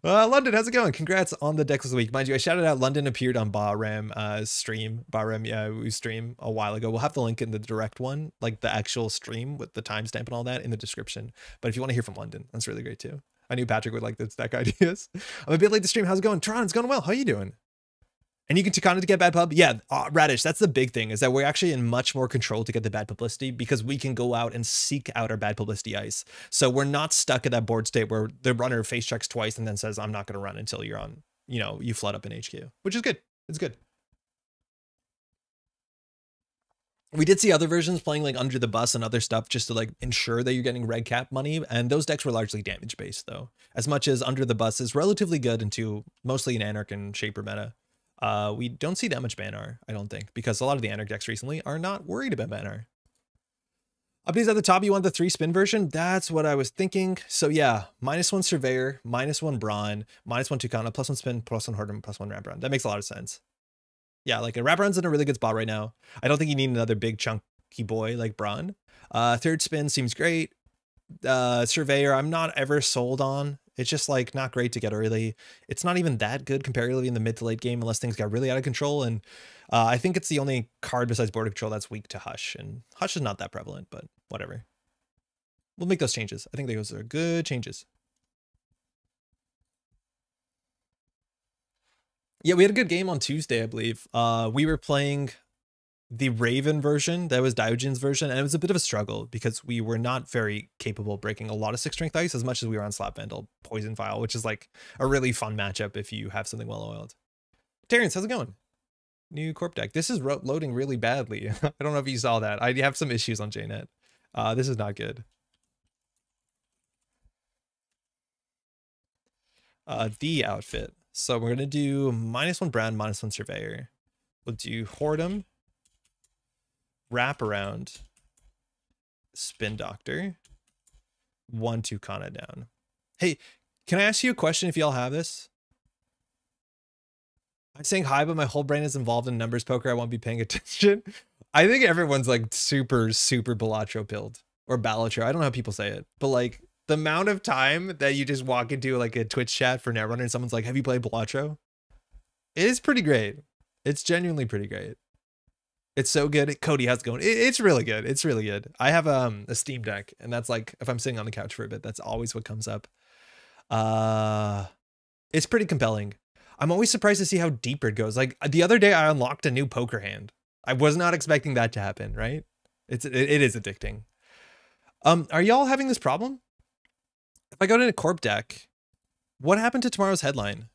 London, how's it going? Congrats on the decks this week. Mind you, I shouted out London appeared on Bahram uh, stream. Bahram, yeah, we stream a while ago. We'll have the link in the direct one, like the actual stream with the timestamp and all that in the description. But if you want to hear from London, that's really great too. I knew Patrick would like this deck ideas. I'm a bit late to stream. How's it going? Tron, it's going well. How are you doing? And you can Tucana to get bad pub. Yeah, uh, Radish, that's the big thing, is that we're actually in much more control to get the bad publicity because we can go out and seek out our bad publicity ice. So we're not stuck at that board state where the runner face checks twice and then says, I'm not going to run until you're on you know, you flood up in H Q, which is good. It's good. We did see other versions playing like Under the Bus and other stuff just to like ensure that you're getting red cap money. And those decks were largely damage based though. As much as Under the Bus is relatively good into mostly an Anarch and Shaper meta, uh, we don't see that much Banar, I don't think, because a lot of the Anarch decks recently are not worried about Banar. Updates at the top, you want the three spin version? That's what I was thinking. So yeah, minus one Surveyor, minus one Brawn, minus one Tucana, plus one Spin, plus one Whoredom, plus one Wraparound. That makes a lot of sense. Yeah, like a Wraparound's in a really good spot right now. I don't think you need another big chunky boy like Brawn. Uh, third spin seems great. Uh, Surveyor, I'm not ever sold on. It's just like not great to get early. It's not even that good comparatively in the mid to late game unless things got really out of control. And uh, I think it's the only card besides Border Control that's weak to Hush. And Hush is not that prevalent, but whatever. We'll make those changes. I think those are good changes. Yeah, we had a good game on Tuesday, I believe. Uh, we were playing the Raven version. That was Diogenes' version. And it was a bit of a struggle because we were not very capable of breaking a lot of six strength ice as much as we were on Slap Vandal Poison Vial, which is like a really fun matchup if you have something well oiled. Terrence, how's it going? New corp deck. This is loading really badly. I don't know if you saw that. I have some issues on J net. Uh, this is not good. Uh, the outfit. So we're going to do minus one Brown, minus one Surveyor. We'll do Whoredom, Wraparound, Spin Doctor, one Tucana down. Hey, can I ask you a question if y'all have this? I'm saying hi, but my whole brain is involved in numbers poker. I won't be paying attention. I think everyone's like super, super Balatro build or Balatro. I don't know how people say it, but like the amount of time that you just walk into like a Twitch chat for Netrunner and someone's like, have you played Balatro? It is pretty great. It's genuinely pretty great. It's so good. Cody, how's it going? It's really good. It's really good. I have um, a Steam Deck, and that's like, if I'm sitting on the couch for a bit, that's always what comes up. Uh, it's pretty compelling. I'm always surprised to see how deeper it goes. Like the other day, I unlocked a new poker hand. I was not expecting that to happen, right? It's It, it is addicting. Um, are y'all having this problem? If I go to a corp deck, what happened to tomorrow's headline?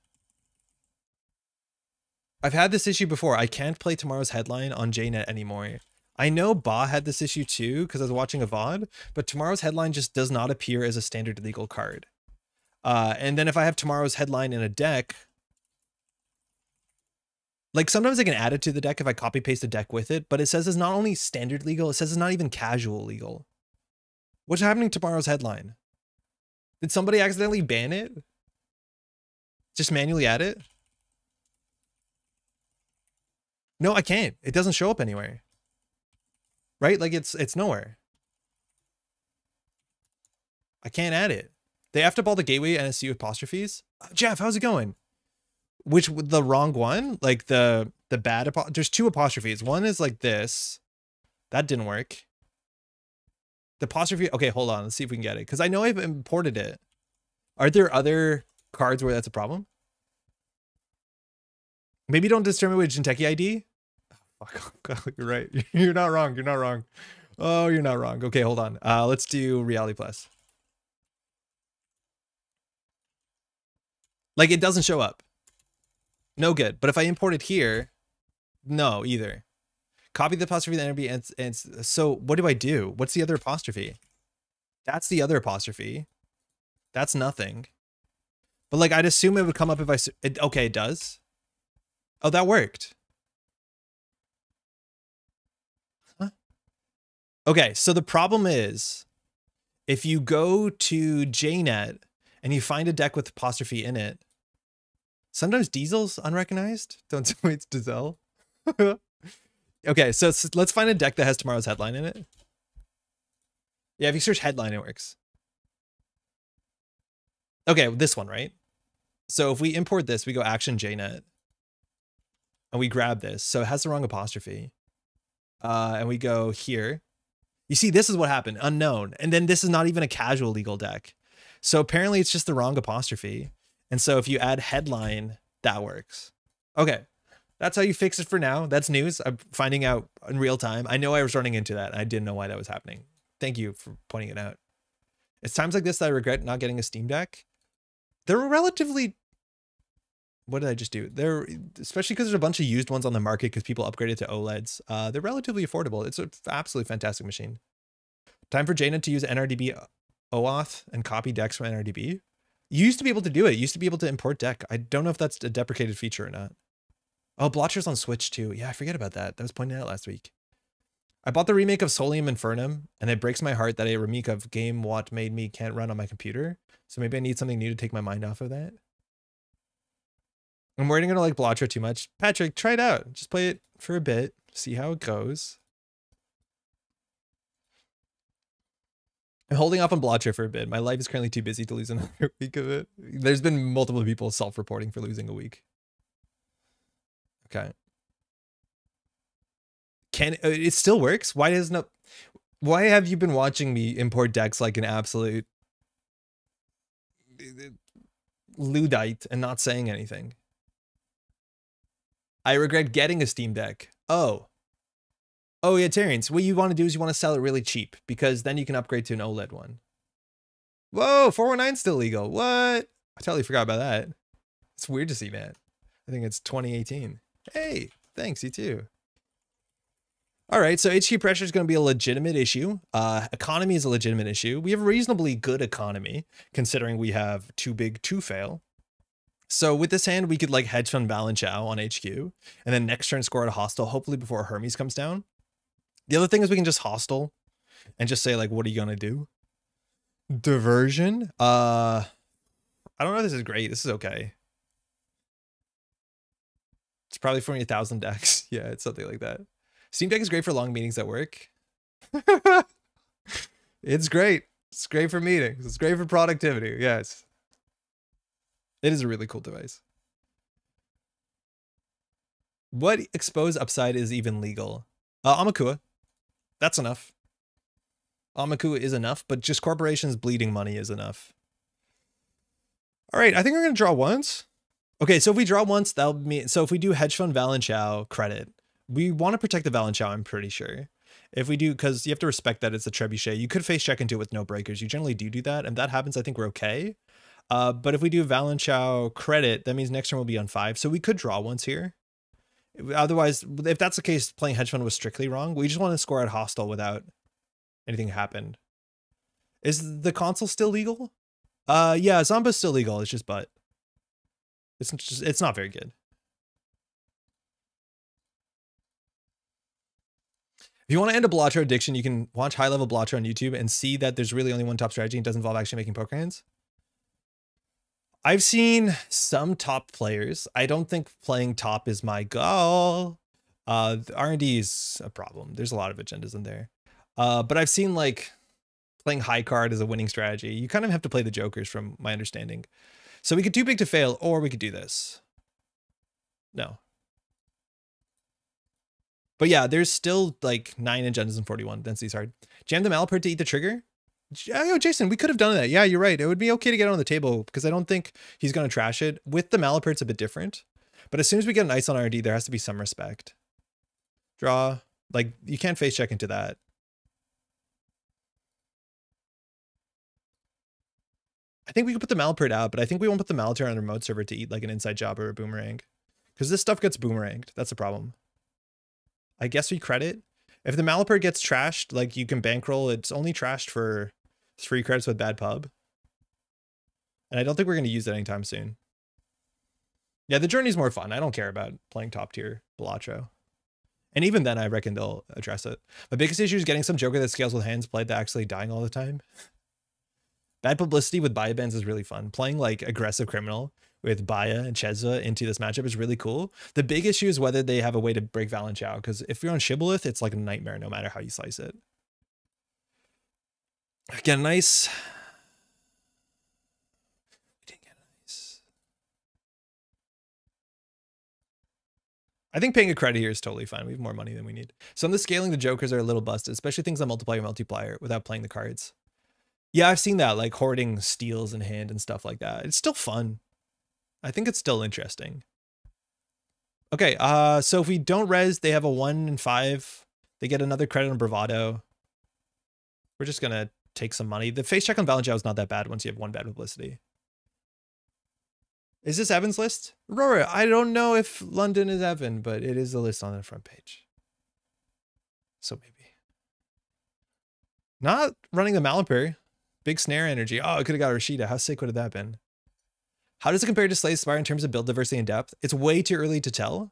I've had this issue before. I can't play tomorrow's headline on J net anymore. I know Ba had this issue too because I was watching a V O D, but tomorrow's headline just does not appear as a standard legal card. Uh, and then if I have tomorrow's headline in a deck, like sometimes I can add it to the deck if I copy paste the deck with it, but it says it's not only standard legal, it says it's not even casual legal. What's happening to tomorrow's headline? Did somebody accidentally ban it? Just manually add it? No, I can't. It doesn't show up anywhere. Right? Like it's it's nowhere. I can't add it. They have to ball the gateway N S C apostrophes. Uh, Jeff, how's it going? Which the wrong one? Like the the bad apo- there's two apostrophes. One is like this. That didn't work. The apostrophe. Okay, hold on. Let's see if we can get it because I know I've imported it. Are there other cards where that's a problem? Maybe don't determine with Jinteki I D. Oh, fuck, you're right. You're not wrong. You're not wrong. Oh, you're not wrong. Okay, hold on. Uh, let's do Reality Plus. Like it doesn't show up. No good. But if I import it here, no either. Copy the apostrophe, the entropy, and, and so what do I do? What's the other apostrophe? That's the other apostrophe. That's nothing. But like I'd assume it would come up if I. It, okay, it does. Oh, that worked. Huh? Okay, so the problem is if you go to J net and you find a deck with apostrophe in it, sometimes Diesel's unrecognized. Don't tell me it's Diesel. Okay, so let's find a deck that has tomorrow's headline in it. Yeah, if you search headline, it works. Okay, this one, right? So if we import this, we go action J net. And we grab this, so it has the wrong apostrophe. Uh, and we go here. You see, this is what happened, unknown. And then this is not even a casual legal deck. So apparently it's just the wrong apostrophe. And so if you add headline, that works. Okay, that's how you fix it for now. That's news. I'm finding out in real time. I know I was running into that. And I didn't know why that was happening. Thank you for pointing it out. It's times like this that I regret not getting a Steam Deck. They're relatively what did I just do? They're, especially because there's a bunch of used ones on the market because people upgraded to OLEDs. Uh, they're relatively affordable. It's an absolutely fantastic machine. Time for Jaina to use N R D B OAuth and copy decks from N R D B. You used to be able to do it. You used to be able to import deck. I don't know if that's a deprecated feature or not. Oh, Blotcher's on Switch too. Yeah, I forget about that. That was pointed out last week. I bought the remake of Solium Infernum, and it breaks my heart that a remake of Game What Made Me can't run on my computer. So maybe I need something new to take my mind off of that. I'm worried I'm going to like Blotcher too much. Patrick, try it out. Just play it for a bit. See how it goes. I'm holding off on Blotcher for a bit. My life is currently too busy to lose another week of it. There's been multiple people self-reporting for losing a week. Okay. Can it still works? Why does no? Why have you been watching me import decks like an absolute Luddite and not saying anything? I regret getting a Steam Deck. Oh. Oh yeah, Terrence, what you want to do is you want to sell it really cheap because then you can upgrade to an OLED one. Whoa, four one nine's still legal. What? I totally forgot about that. It's weird to see that. I think it's twenty eighteen. Hey, thanks, you too. All right, so H Q pressure is going to be a legitimate issue. Uh, economy is a legitimate issue. We have a reasonably good economy, considering we have too big to fail. So with this hand, we could like hedge fund Balanchao on H Q, and then next turn score at a hostile, hopefully before Hermes comes down. The other thing is we can just hostile and just say like, what are you going to do? Diversion? Uh, I don't know if this is great. This is okay. It's probably for me a thousand decks. Yeah, it's something like that. Steam Deck is great for long meetings at work. It's great. It's great for meetings. It's great for productivity. Yes. It is a really cool device. What expose upside is even legal? Uh, Amakua. That's enough. Amakua is enough, but just corporations bleeding money is enough. All right. I think we're going to draw once. Okay. So if we draw once, that'll mean, so if we do hedge fund Balanchao credit, we want to protect the Balanchao, I'm pretty sure. If we do, because you have to respect that it's a trebuchet. You could face check into it with no breakers. You generally do do that. And if that happens, I think we're okay. Uh, but if we do Balanchao credit, that means next turn will be on five. So we could draw once here. Otherwise, if that's the case, playing hedge fund was strictly wrong. We just want to score at hostile without anything happened. Is the console still legal? Uh, yeah, Zomba's still legal. It's just butt. It's just, it's not very good. If you want to end a Blotcher addiction, you can watch High Level Blotcher on YouTube and see that there's really only one top strategy and doesn't involve actually making poker hands. I've seen some top players. I don't think playing top is my goal. Uh, R and D is a problem. There's a lot of agendas in there. Uh, but I've seen like playing high card as a winning strategy. You kind of have to play the jokers from my understanding. So we could too big to fail, or we could do this. No. But yeah, there's still like nine agendas and forty-one. Density's hard. Jam the Malapert to eat the trigger. Oh, Jason, we could have done that. Yeah, you're right. It would be okay to get on the table because I don't think he's going to trash it. With the Malapert, it's a bit different. But as soon as we get an ice on R and D, there has to be some respect. Draw. Like, you can't face check into that. I think we could put the Malapert out, but I think we won't put the Malapert on a remote server to eat like an inside job or a boomerang. Because this stuff gets boomeranged. That's the problem. I guess we credit. If the Malapert gets trashed, like you can bankroll, it's only trashed for three credits with bad pub. And I don't think we're going to use that anytime soon. Yeah, the journey's more fun. I don't care about playing top tier Balatro. And even then, I reckon they'll address it. My biggest issue is getting some joker that scales with hands played that actually dying all the time. Bad publicity with Baya bans is really fun. Playing like aggressive criminal with Baya and Chezza into this matchup is really cool. The big issue is whether they have a way to break Balanchao, because if you're on Shibboleth, it's like a nightmare no matter how you slice it. Again, nice. We didn't get nice. I think paying a credit here is totally fine. We have more money than we need. Some of the scaling the jokers are a little busted, especially things on multiplier multiplier without playing the cards. Yeah, I've seen that, like hoarding steals in hand and stuff like that. It's still fun. I think it's still interesting. Okay, uh, so if we don't res, they have a one and five. They get another credit on Bravado. We're just gonna take some money. The face check on Balanchao is not that bad once you have one bad publicity. Is this Evan's list? Aurora, I don't know if London is Evan, but it is the list on the front page. So maybe. Not running the Malipuri. Big snare energy. Oh, I could have got Rashida. How sick would have that been? How does it compare to Slay Spire in terms of build diversity and depth? It's way too early to tell.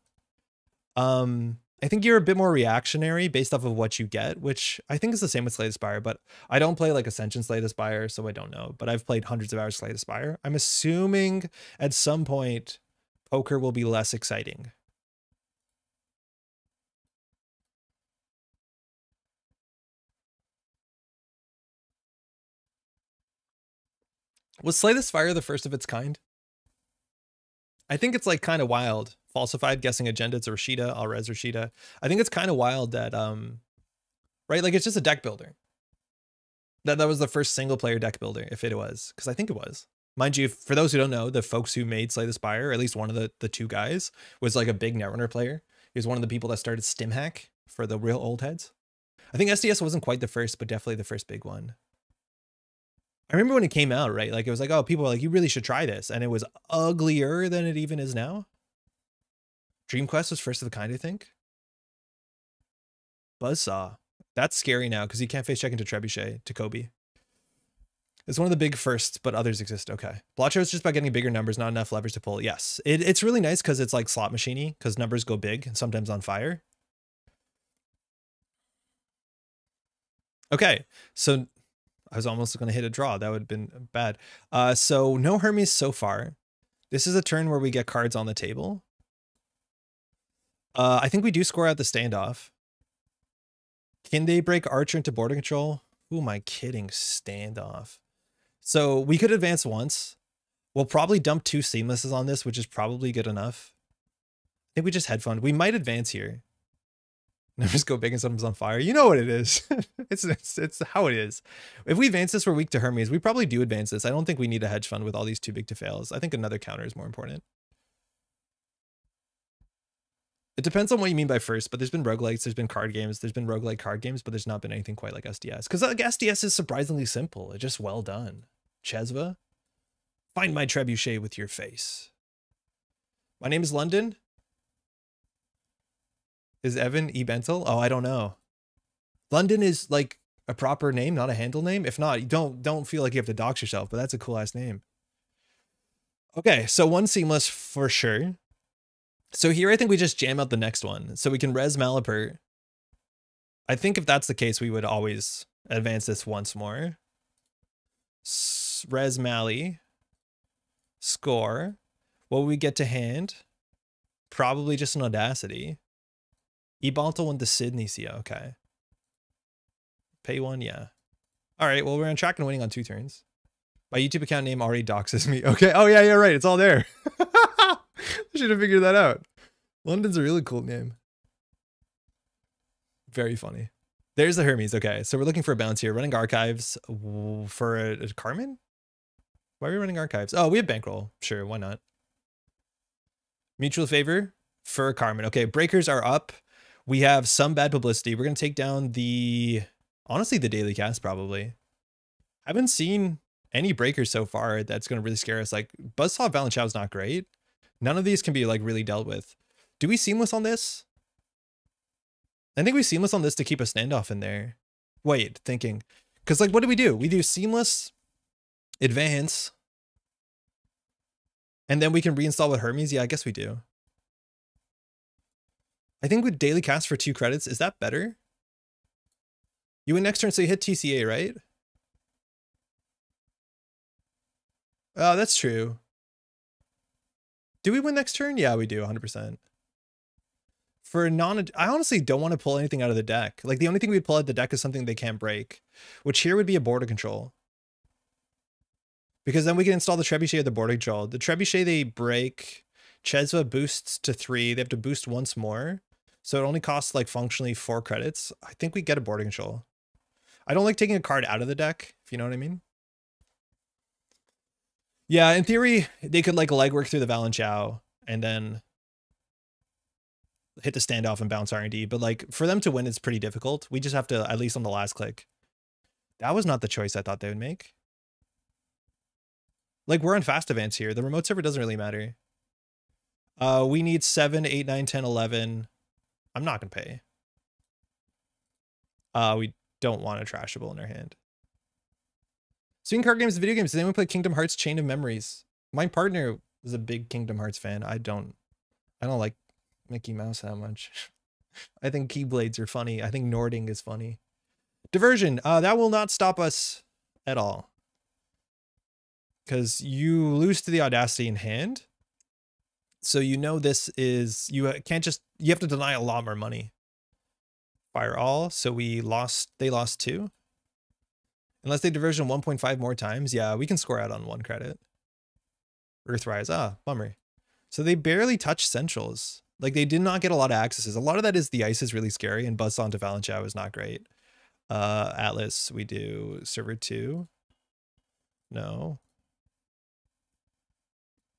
Um, I think you're a bit more reactionary based off of what you get, which I think is the same with Slay the Spire, but I don't play like Ascension Slay the Spire, so I don't know. But I've played hundreds of hours Slay the Spire. I'm assuming at some point poker will be less exciting. Was Slay the Spire the first of its kind? I think it's like kind of wild. Falsified, guessing agenda, it's Rashida, Alrez Rashida. I think it's kind of wild that, um, right? Like it's just a deck builder. That that was the first single player deck builder, if it was, because I think it was. Mind you, for those who don't know, the folks who made Slay the Spire, or at least one of the, the two guys, was like a big Netrunner player. He was one of the people that started StimHack for the real old heads. I think S D S wasn't quite the first, but definitely the first big one. I remember when it came out, right? Like it was like, oh, people were like, you really should try this. And it was uglier than it even is now. Dream Quest was first of the kind, I think. Buzzsaw. That's scary now because you can't face check into Trebuchet to Kobe. It's one of the big firsts, but others exist. Okay. Blotcher is just about getting bigger numbers, not enough levers to pull. Yes. It, it's really nice because it's like slot machine-y because numbers go big and sometimes on fire. Okay. So I was almost going to hit a draw. That would have been bad. Uh, so no Hermes so far. This is a turn where we get cards on the table. Uh, I think we do score out the standoff. Can they break Archer into border control? Who am I kidding? Standoff. So we could advance once. We'll probably dump two seamlesses on this, which is probably good enough. I think we just headphoned. We might advance here. Numbers go big and something's on fire. You know what it is. it's, it's it's how it is. If we advance this, we're weak to Hermes. We probably do advance this. I don't think we need a hedge fund with all these too big to fails. I think another counter is more important. It depends on what you mean by first, but there's been roguelites, there's been card games, there's been roguelike card games, but there's not been anything quite like S D S. Because like S D S is surprisingly simple. It's just well done. Chesva, find my trebuchet with your face. My name is London. Is Evan E. Bentel? Oh, I don't know. London is like a proper name, not a handle name. If not, you don't don't feel like you have to dox yourself, but that's a cool ass name. Okay, so one seamless for sure. So here, I think we just jam out the next one. So we can res Malipur. I think if that's the case, we would always advance this once more. S res Mally. Score. What would we get to hand? Probably just an Audacity. Ebantel went to Sydney, see, okay. Pay one, yeah. All right, well, we're on track and winning on two turns. My YouTube account name already doxes me. Okay, oh yeah, yeah, right, it's all there. I should have figured that out. London's a really cool name. Very funny. There's the Hermes. Okay, so we're looking for a bounce here. Running archives for a, a Carmen? Why are we running archives? Oh, we have bankroll. Sure, why not? Mutual favor for a Carmen. Okay, breakers are up. We have some bad publicity. We're going to take down the, honestly, the daily cast probably. I haven't seen any breakers so far that's going to really scare us. Like, Buzzsaw Valanchao is not great. None of these can be like really dealt with. Do we seamless on this? I think we seamless on this to keep a standoff in there. Wait, thinking. Because like, what do we do? We do seamless, advance, and then we can reinstall with Hermes. Yeah, I guess we do. I think with daily cast for two credits, is that better? You win next turn, so you hit T C A, right? Oh, that's true. Do we win next turn? Yeah, we do, one hundred percent. For non, I honestly don't want to pull anything out of the deck. Like, the only thing we'd pull out of the deck is something they can't break, which here would be a border control. Because then we can install the Trebuchet or the border control. The Trebuchet they break, Chesva boosts to three. They have to boost once more. So it only costs, like, functionally four credits. I think we get a border control. I don't like taking a card out of the deck, if you know what I mean. Yeah, in theory, they could like legwork through the Valanchao and then hit the standoff and bounce R and D. But like for them to win, it's pretty difficult. We just have to, at least on the last click. That was not the choice I thought they would make. Like, we're on fast events here. The remote server doesn't really matter. Uh, we need seven, eight, nine, ten, eleven. I'm not going to pay. Uh, we don't want a trashable in our hand. Speaking card games and video games, today we play Kingdom Hearts Chain of Memories. My partner is a big Kingdom Hearts fan. I don't, I don't like Mickey Mouse that much. I think Keyblades are funny. I think Nording is funny. Diversion. Uh, that will not stop us at all. Because you lose to the Audacity in hand. So you know this is, you can't just, you have to deny a lot more money. Fire all. So we lost, they lost two. Unless they diversion one point five more times. Yeah, we can score out on one credit. Earthrise. Ah, bummer. So they barely touched Centrals. Like, they did not get a lot of accesses. A lot of that is the ice is really scary and Buzzsaw into Valanchao is not great. Uh, Atlas, we do server two. No.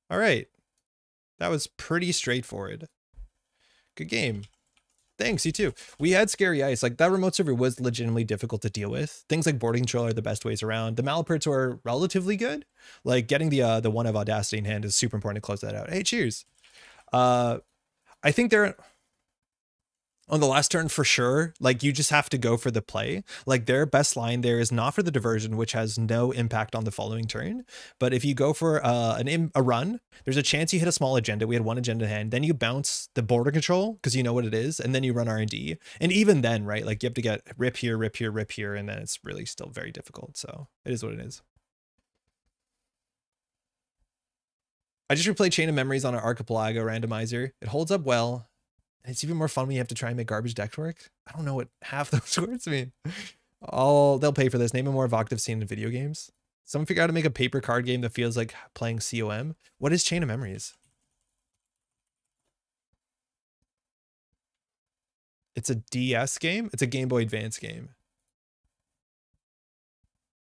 All right. That was pretty straightforward. Good game. Thanks, you too. We had scary ice. Like, that remote server was legitimately difficult to deal with. Things like boarding control are the best ways around. The Malaperts are relatively good. Like, getting the uh, the one of Audacity in hand is super important to close that out. Hey, cheers. Uh, I think they're on the last turn for sure. Like, you just have to go for the play. Like, their best line there is not for the diversion, which has no impact on the following turn. But if you go for uh, an im a run, there's a chance you hit a small agenda. We had one agenda in hand. Then you bounce the border control because you know what it is. And then you run R and D. And even then, right, like, you have to get rip here, rip here, rip here. And then it's really still very difficult. So it is what it is. I just replayed Chain of Memories on an Archipelago randomizer. It holds up well. And it's even more fun when you have to try and make garbage decks work. I don't know what half those words mean. All they'll pay for this. Name a more evocative scene in video games. Someone figure out how to make a paper card game that feels like playing C O M. What is Chain of Memories? It's a D S game. It's a Game Boy Advance game.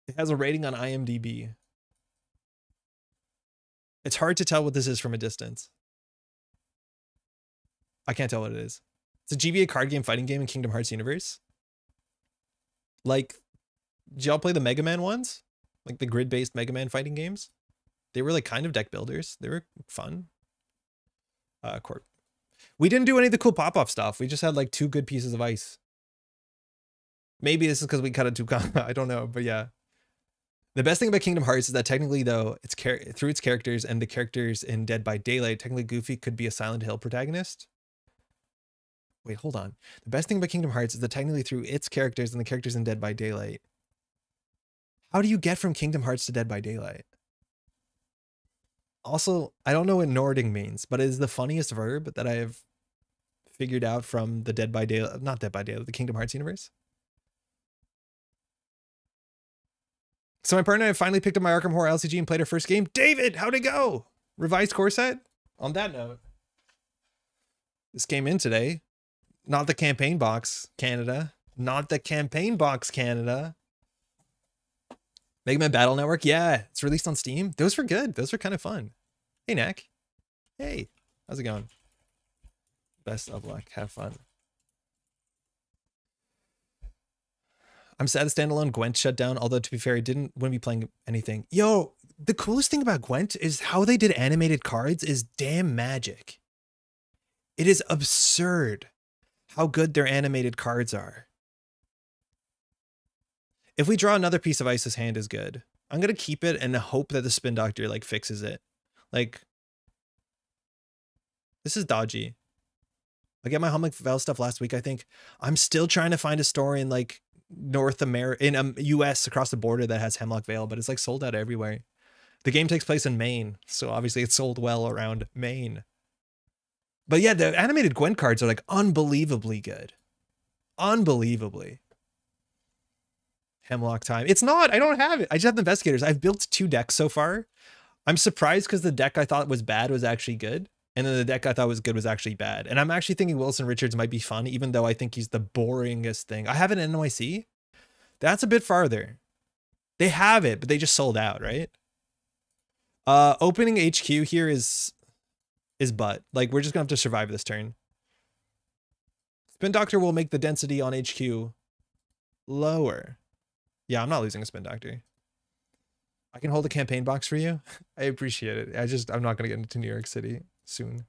It has a rating on I M D B. It's hard to tell what this is from a distance. I can't tell what it is. It's a G B A card game fighting game in Kingdom Hearts universe. Like, did y'all play the Mega Man ones? Like the grid-based Mega Man fighting games? They were like kind of deck builders. They were fun. Uh, Corp. We didn't do any of the cool pop-off stuff. We just had like two good pieces of ice. Maybe this is because we cut it too comma. I don't know, but yeah. The best thing about Kingdom Hearts is that technically, though, it's char through its characters and the characters in Dead by Daylight, technically Goofy could be a Silent Hill protagonist. Wait, hold on. The best thing about Kingdom Hearts is that technically through its characters and the characters in Dead by Daylight. How do you get from Kingdom Hearts to Dead by Daylight? Also, I don't know what Nording means, but it is the funniest verb that I have figured out from the Dead by Daylight, not Dead by Daylight, the Kingdom Hearts universe. So my partner and I finally picked up my Arkham Horror L C G and played our first game. David, how'd it go? Revised core set? On that note, this came in today. Not the campaign box, Canada. Not the campaign box, Canada. Mega Man Battle Network. Yeah, it's released on Steam. Those were good. Those were kind of fun. Hey, Knack. Hey, how's it going? Best of luck. Have fun. I'm sad the standalone Gwent shut down, although to be fair, I didn't wouldn't be playing anything. Yo, the coolest thing about Gwent is how they did animated cards is damn magic. It is absurd how good their animated cards are. If we draw another piece of ice, this hand is good. I'm going to keep it and hope that the Spin Doctor like fixes it. Like, this is dodgy. I get my Humble Val stuff last week, I think. I'm still trying to find a store in like North America, in um, U S across the border that has Hemlock Vale, but it's like sold out everywhere. The game takes place in Maine, so obviously it's sold well around Maine. But yeah, the animated Gwent cards are like unbelievably good. Unbelievably. Hemlock time. It's not, I don't have it. I just have the investigators. I've built two decks so far. I'm surprised because the deck I thought was bad was actually good. And then the deck I thought was good was actually bad. And I'm actually thinking Wilson Richards might be fun, even though I think he's the boringest thing. I have an N Y C. That's a bit farther. They have it, but they just sold out, right? Uh, opening H Q here is is butt. Like, we're just going to have to survive this turn. Spin Doctor will make the density on H Q lower. Yeah, I'm not losing a Spin Doctor. I can hold a campaign box for you. I appreciate it. I just, I'm not going to get into New York City soon.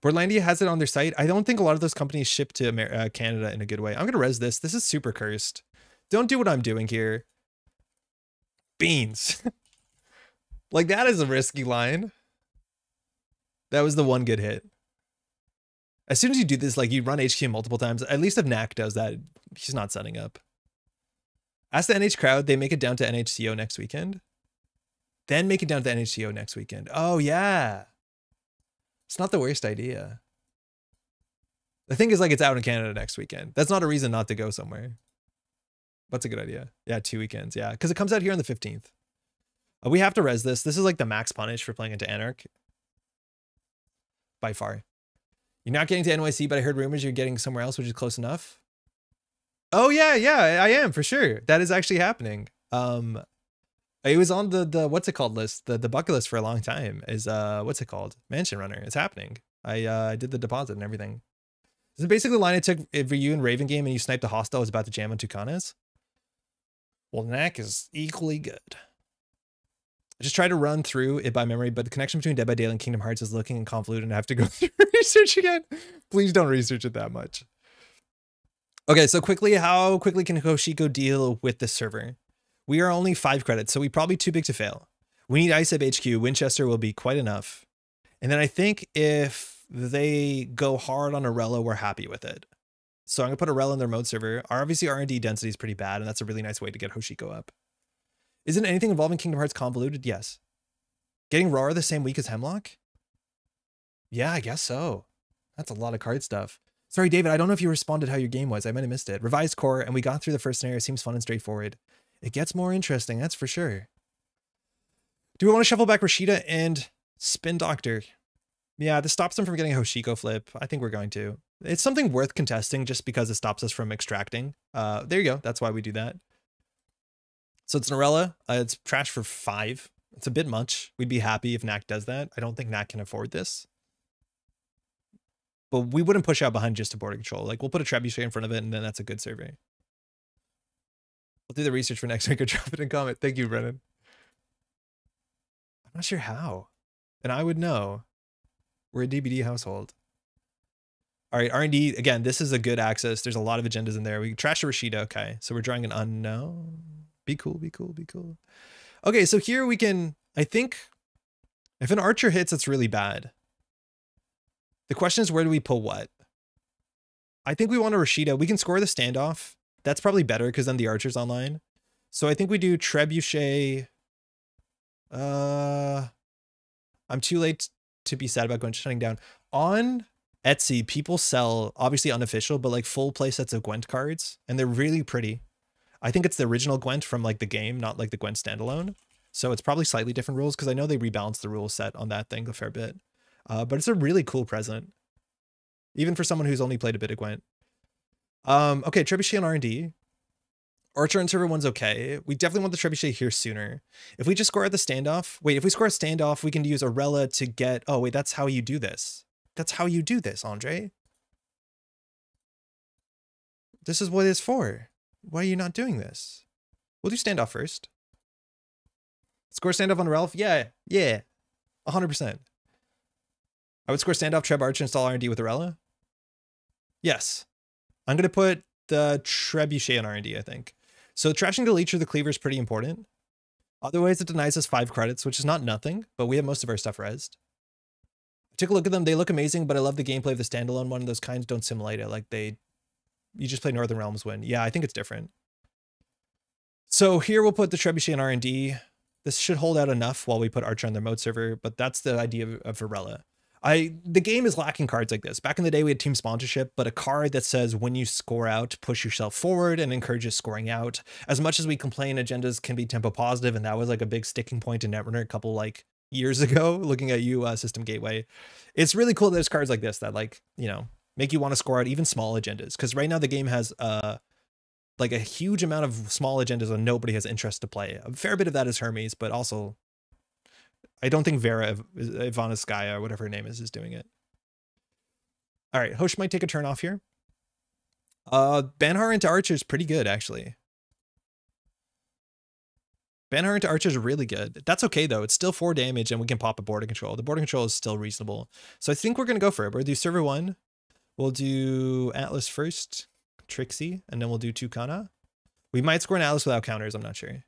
Portlandia has it on their site. I don't think a lot of those companies ship to Amer uh, Canada in a good way. I'm going to res this. This is super cursed. Don't do what I'm doing here. Beans. Like, that is a risky line. That was the one good hit. As soon as you do this, like, you run H Q multiple times. At least if Knack does that, he's not setting up. Ask the N H crowd. They make it down to N H C O next weekend. Then make it down to N H C O next weekend. Oh, yeah. It's not the worst idea. The thing is, like, it's out in Canada next weekend. That's not a reason not to go somewhere. That's a good idea. Yeah, two weekends. Yeah, because it comes out here on the fifteenth. Uh, we have to res this. This is like the max punish for playing into Anarch. By far. You're not getting to N Y C, but I heard rumors you're getting somewhere else, which is close enough. Oh, yeah, yeah, I am for sure. That is actually happening. Um, it was on the, the what's it called list, the, the bucket list for a long time is, uh, what's it called? Mansion Runner. It's happening. I uh, did the deposit and everything. This is basically the line I took for you in Raven game and you sniped a hostile was about to jam on Tucanes. Well, Knack is equally good. I just try to run through it by memory, but the connection between Dead by Daylight and Kingdom Hearts is looking and convoluted and I have to go through research again. Please don't research it that much. Okay, so quickly, how quickly can Hoshiko deal with this server? We are only five credits, so we're probably too big to fail. We need I C E B H Q. Winchester will be quite enough. And then I think if they go hard on Arella, we're happy with it. So I'm going to put Arella in their mode server. Our obviously R and D density is pretty bad, and that's a really nice way to get Hoshiko up. Isn't anything involving Kingdom Hearts convoluted? Yes. Getting Roar the same week as Hemlock? Yeah, I guess so. That's a lot of card stuff. Sorry, David, I don't know if you responded how your game was. I might have missed it. Revised core, and we got through the first scenario. Seems fun and straightforward. It gets more interesting, that's for sure. Do we want to shuffle back Rashida and Spin Doctor? Yeah, this stops them from getting a Hoshiko flip. I think we're going to. It's something worth contesting just because it stops us from extracting. Uh, there you go. That's why we do that. So it's Norella. Uh, it's trash for five. It's a bit much. We'd be happy if Knack does that. I don't think Knack can afford this. But we wouldn't push out behind just a border control. Like, we'll put a trebuchet in front of it, and then that's a good survey. We'll do the research for next week or drop it in comment. Thank you, Brennan. I'm not sure how. And I would know. We're a D B D household. All right, R and D. Again, this is a good access. There's a lot of agendas in there. We trash a Rashida. Okay, so we're drawing an unknown. Be cool, be cool, be cool. Okay, so here we can, I think, if an archer hits, it's really bad. The question is, where do we pull what? I think we want a Rashida. We can score the standoff. That's probably better because then the archer's online. So I think we do trebuchet. Uh, I'm too late to be sad about Gwent shutting down. On Etsy, people sell, obviously unofficial, but like full play sets of Gwent cards. And they're really pretty. I think it's the original Gwent from like the game, not like the Gwent standalone. So it's probably slightly different rules because I know they rebalanced the rule set on that thing a fair bit. Uh, but it's a really cool present, even for someone who's only played a bit of Gwent. Um, okay, Trebuchet on R and D. Archer on server one's okay. We definitely want the Trebuchet here sooner. If we just score at the standoff, wait, if we score a standoff, we can use Arella to get, oh wait, that's how you do this. That's how you do this, Andre. This is what it's for. Why are you not doing this? We'll do standoff first. Score standoff on Ralph? Yeah, yeah, one hundred percent. I would score standoff, Treb, Archer, install R and D with Arella. Yes. I'm going to put the Trebuchet on R and D, I think. So trashing the Leech or the Cleaver is pretty important. Otherwise, it denies us five credits, which is not nothing, but we have most of our stuff rezzed. I took a look at them. They look amazing, but I love the gameplay of the standalone one. Those kinds don't simulate it. Like, they... You just play Northern Realms win. Yeah, I think it's different. So here we'll put the Trebuchet in R and D. This should hold out enough while we put Archer on their mode server, but that's the idea of Arella. I the game is lacking cards like this. Back in the day, we had team sponsorship, but a card that says when you score out, push yourself forward and encourages scoring out. As much as we complain, agendas can be tempo positive, and that was like a big sticking point in Netrunner a couple like years ago, looking at you, uh, System Gateway. It's really cool that there's cards like this that like, you know, make you want to score out even small agendas. Because right now the game has uh, like a huge amount of small agendas and nobody has interest to play. A fair bit of that is Hermes, but also I don't think Vera Iv Ivanskaya or whatever her name is is doing it. All right, Hosh might take a turn off here. Uh, Banhar into Archer is pretty good, actually. Bannerhorn to Archer is really good. That's okay though. It's still four damage and we can pop a Border Control. The Border Control is still reasonable. So I think we're going to go for it. We'll do server one. We'll do Atlas first, Trixie, and then we'll do Tucana. We might score an Atlas without counters. I'm not sure.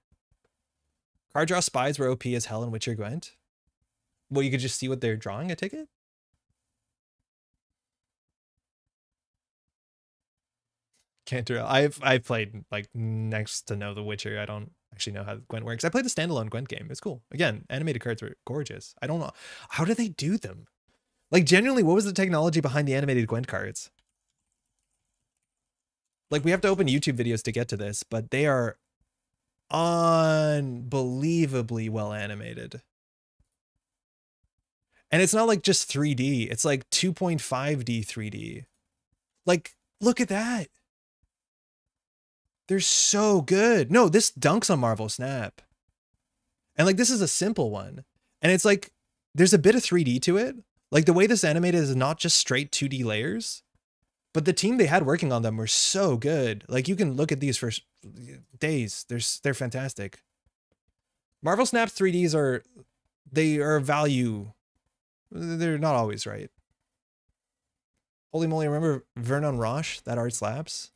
Card draw spies were O P as hell in Witcher Gwent. Well, you could just see what they're drawing, I take it? Can't do it. I've, I've played like next to no The Witcher. I don't actually know how Gwent works. I played the standalone Gwent game. It's cool. Again, animated cards were gorgeous. I don't know. How do they do them? Like, genuinely, what was the technology behind the animated Gwent cards? Like, we have to open YouTube videos to get to this, but they are unbelievably well animated. And it's not like just three D, it's like two point five D three D. Like, look at that. They're so good. No, this dunks on Marvel Snap. And like, this is a simple one. And it's like, there's a bit of three D to it. Like, the way this animated is not just straight two D layers, but the team they had working on them were so good. Like, you can look at these for days. They're, they're fantastic. Marvel Snap's three Ds are, they are value. They're not always right. Holy moly, remember Vernon Roche, that Arts Labs?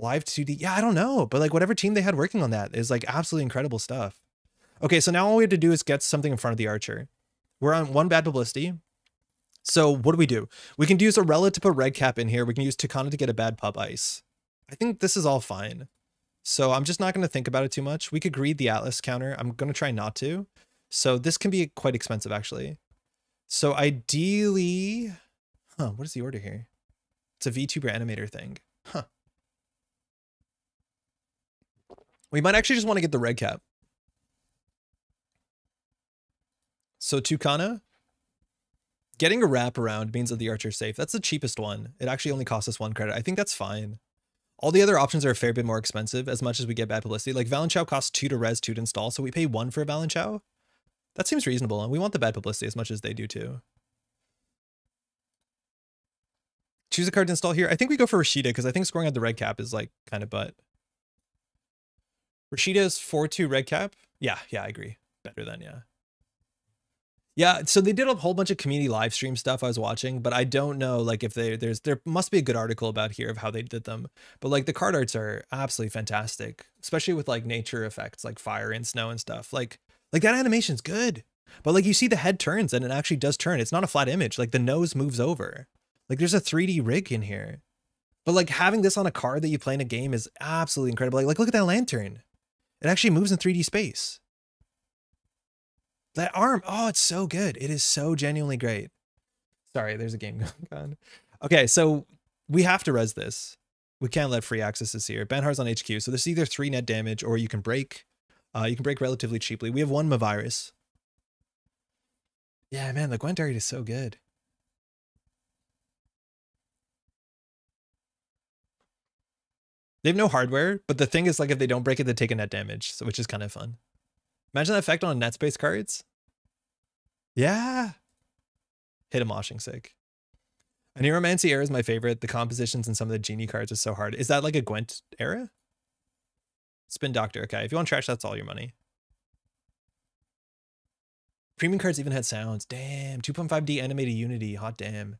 Live two D. Yeah, I don't know. But like, whatever team they had working on that is like absolutely incredible stuff. Okay, so now all we have to do is get something in front of the Archer. We're on one bad publicity. So what do we do? We can use Arela to put red cap in here. We can use Tucana to get a bad pub ice. I think this is all fine. So I'm just not going to think about it too much. We could greed the Atlas counter. I'm going to try not to. So this can be quite expensive, actually. So ideally, huh, what is the order here? It's a VTuber animator thing. Huh. We might actually just want to get the red cap. So Tucana, getting a wrap around means that the Archer's safe. That's the cheapest one. It actually only costs us one credit. I think that's fine. All the other options are a fair bit more expensive as much as we get bad publicity. Like Valanchao costs two to res, two to install. So we pay one for a Valanchao. That seems reasonable. And we want the bad publicity as much as they do too. Choose a card to install here. I think we go for Rashida because I think scoring out the red cap is like kind of butt. Rashida's four two red cap. Yeah, yeah, I agree. Better than, yeah. Yeah, so they did a whole bunch of community live stream stuff I was watching, but I don't know, like, if they, there's, there must be a good article about here of how they did them. But like, the card arts are absolutely fantastic, especially with like nature effects, like fire and snow and stuff. Like, like that animation's good, but like you see the head turns and it actually does turn. It's not a flat image. Like the nose moves over. Like there's a three D rig in here, but like having this on a card that you play in a game is absolutely incredible. Like, like look at that lantern. It actually moves in three D space. That arm, oh, it's so good. It is so genuinely great. Sorry, there's a game going on. Okay, so we have to res this. We can't let free access is here. Banhar's on H Q, so there's either three net damage or you can break. Uh, you can break relatively cheaply. We have one Mavirus. Yeah, man, the Gwent art is so good. They have no hardware, but the thing is, like, if they don't break it, they take a net damage, so which is kind of fun. Imagine that effect on net space cards. Yeah. Hit a moshing sick. A Neuromancy era is my favorite. The compositions and some of the Genie cards are so hard. Is that like a Gwent era? Spin Doctor. Okay. If you want trash, that's all your money. Premium cards even had sounds. Damn. two point five D animated Unity. Hot damn.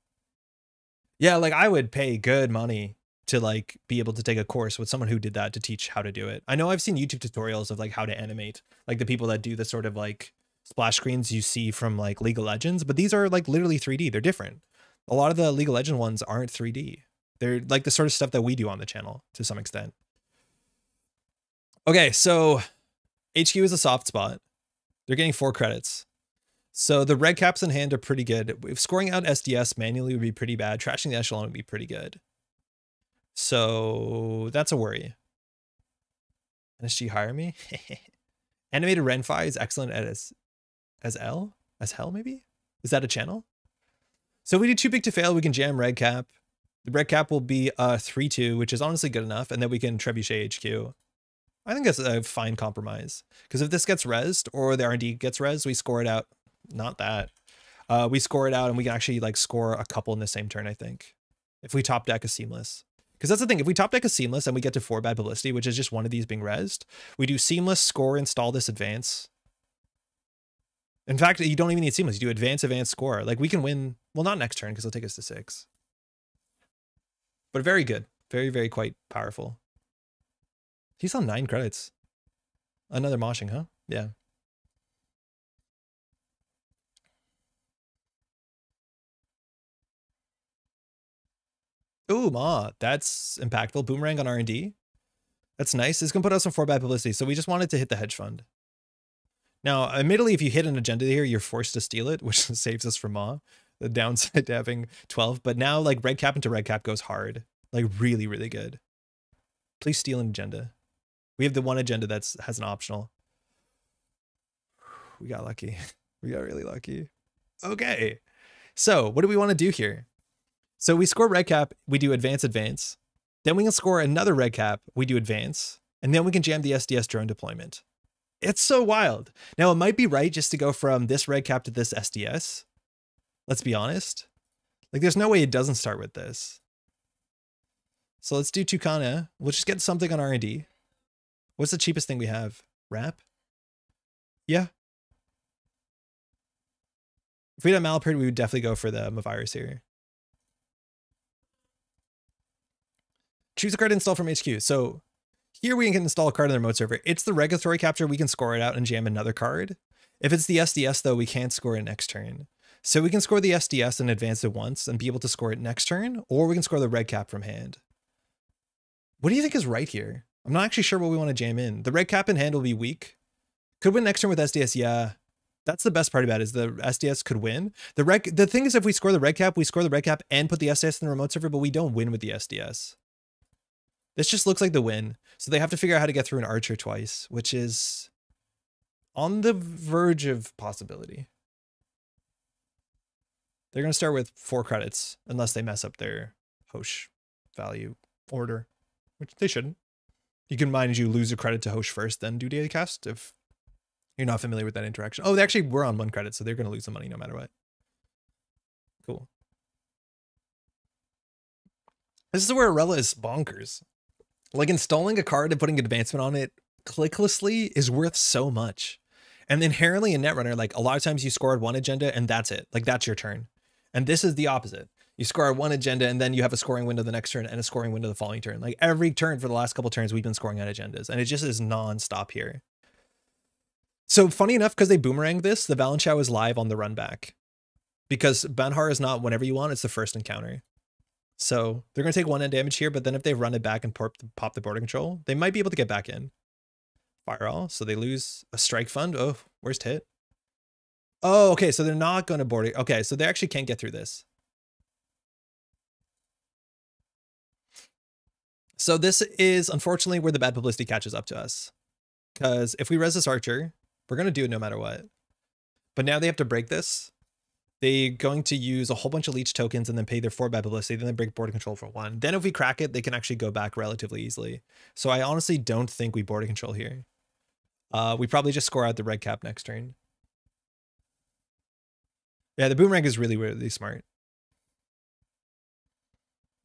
Yeah. Like I would pay good money to like be able to take a course with someone who did that to teach how to do it. I know I've seen YouTube tutorials of like how to animate, like the people that do the sort of like splash screens you see from like League of Legends, but these are like literally three D. They're different. A lot of the League of Legends ones aren't three D. They're like the sort of stuff that we do on the channel to some extent. Okay, so H Q is a soft spot. They're getting four credits. So the red caps in hand are pretty good. If scoring out S D S manually would be pretty bad, trashing the Echelon would be pretty good. So that's a worry. N S G hire me. Animated Renfi is excellent at as, as L? As hell, maybe? Is that a channel? So if we do too big to fail, we can jam red cap. The red cap will be a three two, which is honestly good enough. And then we can trebuchet H Q. I think that's a fine compromise. Because if this gets rezzed or the R and D gets rezzed, we score it out. Not that. Uh, we score it out and we can actually like score a couple in the same turn, I think. If we top deck a seamless. Because that's the thing, if we top deck a Seamless and we get to four bad publicity, which is just one of these being rezzed, we do Seamless, score, install this, advance. In fact, you don't even need Seamless, you do advance, advance, score. Like, we can win, well, not next turn, because it'll take us to six. But very good. Very, very quite powerful. He's on nine credits. Another moshing, huh? Yeah. Ooh, ma, that's impactful. Boomerang on R and D. That's nice. It's going to put us on four bad publicity, so we just wanted to hit the hedge fund. Now, admittedly, if you hit an agenda here, you're forced to steal it, which saves us from ma. The downside to having twelve. But now, like, red cap into red cap goes hard. Like, really, really good. Please steal an agenda. We have the one agenda that's has an optional. We got lucky. We got really lucky. Okay. So, what do we want to do here? So we score red cap, we do advance, advance. Then we can score another red cap, we do advance. And then we can jam the S D S drone deployment. It's so wild. Now, it might be right just to go from this red cap to this S D S. Let's be honest. Like, there's no way it doesn't start with this. So let's do Tucana. We'll just get something on R and D. What's the cheapest thing we have? Wrap? Yeah. If we had a Malapert, we would definitely go for the Mavirus here. Choose a card to install from H Q. So here we can install a card on the remote server. It's the regulatory capture. We can score it out and jam another card. If it's the S D S, though, we can't score it next turn. So we can score the S D S and advance it once and be able to score it next turn, or we can score the red cap from hand. What do you think is right here? I'm not actually sure what we want to jam in. The red cap in hand will be weak. Could win next turn with S D S, yeah. That's the best part about it, is the S D S could win. The, reg the thing is, if we score the red cap, we score the red cap and put the S D S in the remote server, but we don't win with the S D S. This just looks like the win. So they have to figure out how to get through an archer twice, which is on the verge of possibility. They're going to start with four credits unless they mess up their Hosh value order, which they shouldn't. You can mind you lose a credit to Hosh first, then do daily cast if you're not familiar with that interaction. Oh, they actually were on one credit, so they're going to lose the money no matter what. Cool. This is where Arela is bonkers. Like, installing a card and putting an advancement on it clicklessly is worth so much. And inherently in Netrunner, like, a lot of times you scored one agenda and that's it. Like, that's your turn. And this is the opposite. You score one agenda and then you have a scoring window the next turn and a scoring window the following turn. Like, every turn for the last couple turns, we've been scoring on agendas. And it just is non-stop here. So funny enough, because they boomeranged this, the Valanchao is live on the run back. Because Banhar is not whenever you want, it's the first encounter. So they're going to take one end damage here, but then if they run it back and pop the, pop the border control, they might be able to get back in. Firewall, so they lose a strike fund. Oh, worst hit. Oh, okay, so they're not going to board it. Okay, so they actually can't get through this. So this is, unfortunately, where the bad publicity catches up to us. Because if we res this archer, we're going to do it no matter what. But now they have to break this. They're going to use a whole bunch of leech tokens and then pay their four bad publicity. Then they break border control for one. Then if we crack it, they can actually go back relatively easily. So I honestly don't think we border control here. Uh, we probably just score out the red cap next turn. Yeah, the boomerang is really, really smart.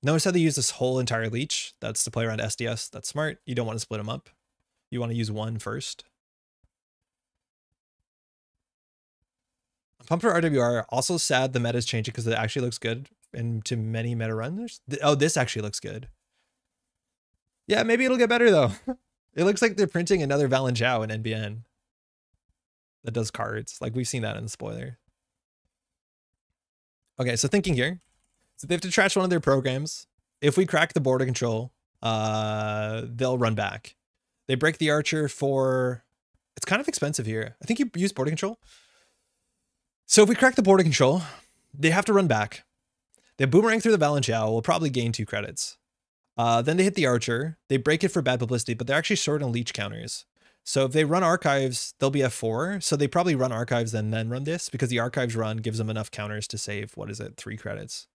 Notice how they use this whole entire leech. That's to play around S D S. That's smart. You don't want to split them up. You want to use one first. Pump for R W R, also sad the meta is changing because it actually looks good and to many meta runners. Oh, this actually looks good. Yeah, maybe it'll get better though. It looks like they're printing another Valanchao in N B N that does cards. Like, we've seen that in the spoiler. Okay, so thinking here. So they have to trash one of their programs. If we crack the border control, uh, they'll run back. They break the archer for... It's kind of expensive here. I think you use border control. So if we crack the border control, they have to run back. They boomerang through the Valanchao, will probably gain two credits. Uh, then they hit the archer. They break it for bad publicity, but they're actually short on leech counters. So if they run archives, they'll be at four. So they probably run archives and then run this because the archives run gives them enough counters to save, what is it, three credits.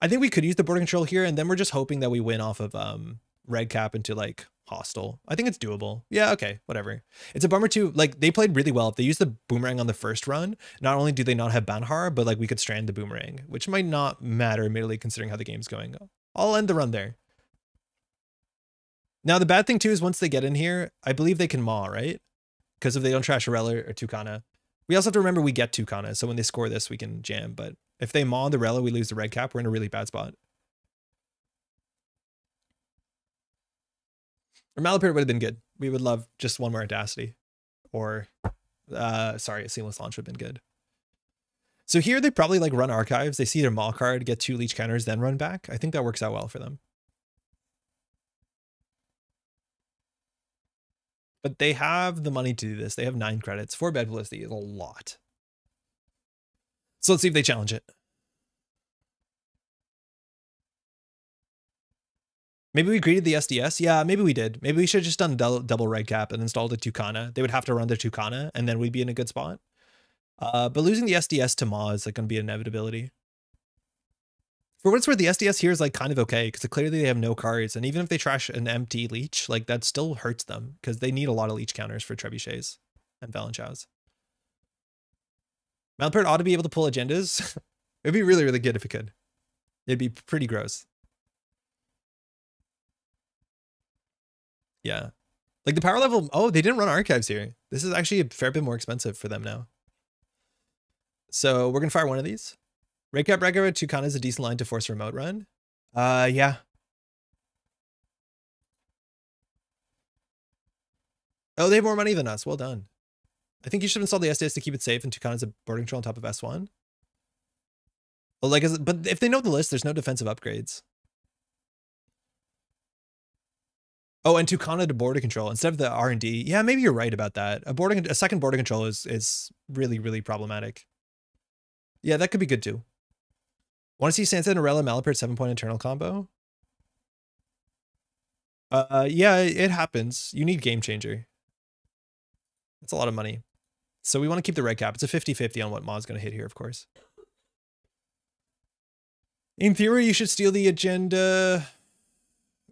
I think we could use the border control here, and then we're just hoping that we win off of um, red cap into like hostile. I think it's doable. Yeah, okay, whatever. It's a bummer too. Like, they played really well. If they used the boomerang on the first run, not only do they not have Banhar, but like we could strand the boomerang, which might not matter immediately considering how the game's going. I'll end the run there. Now, the bad thing too is once they get in here, I believe they can maw, right? Because if they don't trash Irelia or Tucana, we also have to remember we get Tucana. So when they score this, we can jam. But if they maw the Irelia, we lose the red cap. We're in a really bad spot. Or Malapert would have been good. We would love just one more Audacity. Or, uh, sorry, a Seamless Launch would have been good. So here they probably like run Archives. They see their Maw card, get two Leech counters, then run back. I think that works out well for them. But they have the money to do this. They have nine credits. Four bad Felicity is a lot. So let's see if they challenge it. Maybe we greeted the S D S. Yeah, maybe we did. Maybe we should have just done double, double red cap and installed a Tucana. They would have to run their Tucana and then we'd be in a good spot. Uh, but losing the S D S to Maw is like going to be an inevitability. For what it's worth, the S D S here is like kind of okay because clearly they have no cards. And even if they trash an empty leech, like that still hurts them because they need a lot of leech counters for Trebuchets and Valanchows. Malapert ought to be able to pull agendas. It'd be really, really good if it could. It'd be pretty gross. Yeah. Like the power level. Oh, they didn't run Archives here. This is actually a fair bit more expensive for them now. So we're going to fire one of these. Redcap, Redcap, Tucana is a decent line to force a remote run. Uh, yeah. Oh, they have more money than us. Well done. I think you should install the S D S to keep it safe and Tucana's a board control on top of S one. But, like, is it, but if they know the list, there's no defensive upgrades. Oh, and Tucana to border control instead of the R and D. Yeah, maybe you're right about that. A, border, a second border control is, is really, really problematic. Yeah, that could be good too. Want to see Sansa and Irelia Malapert seven-point internal combo? Uh, yeah, it happens. You need Game Changer. That's a lot of money. So we want to keep the red cap. It's a fifty fifty on what Maw's going to hit here, of course. In theory, you should steal the agenda.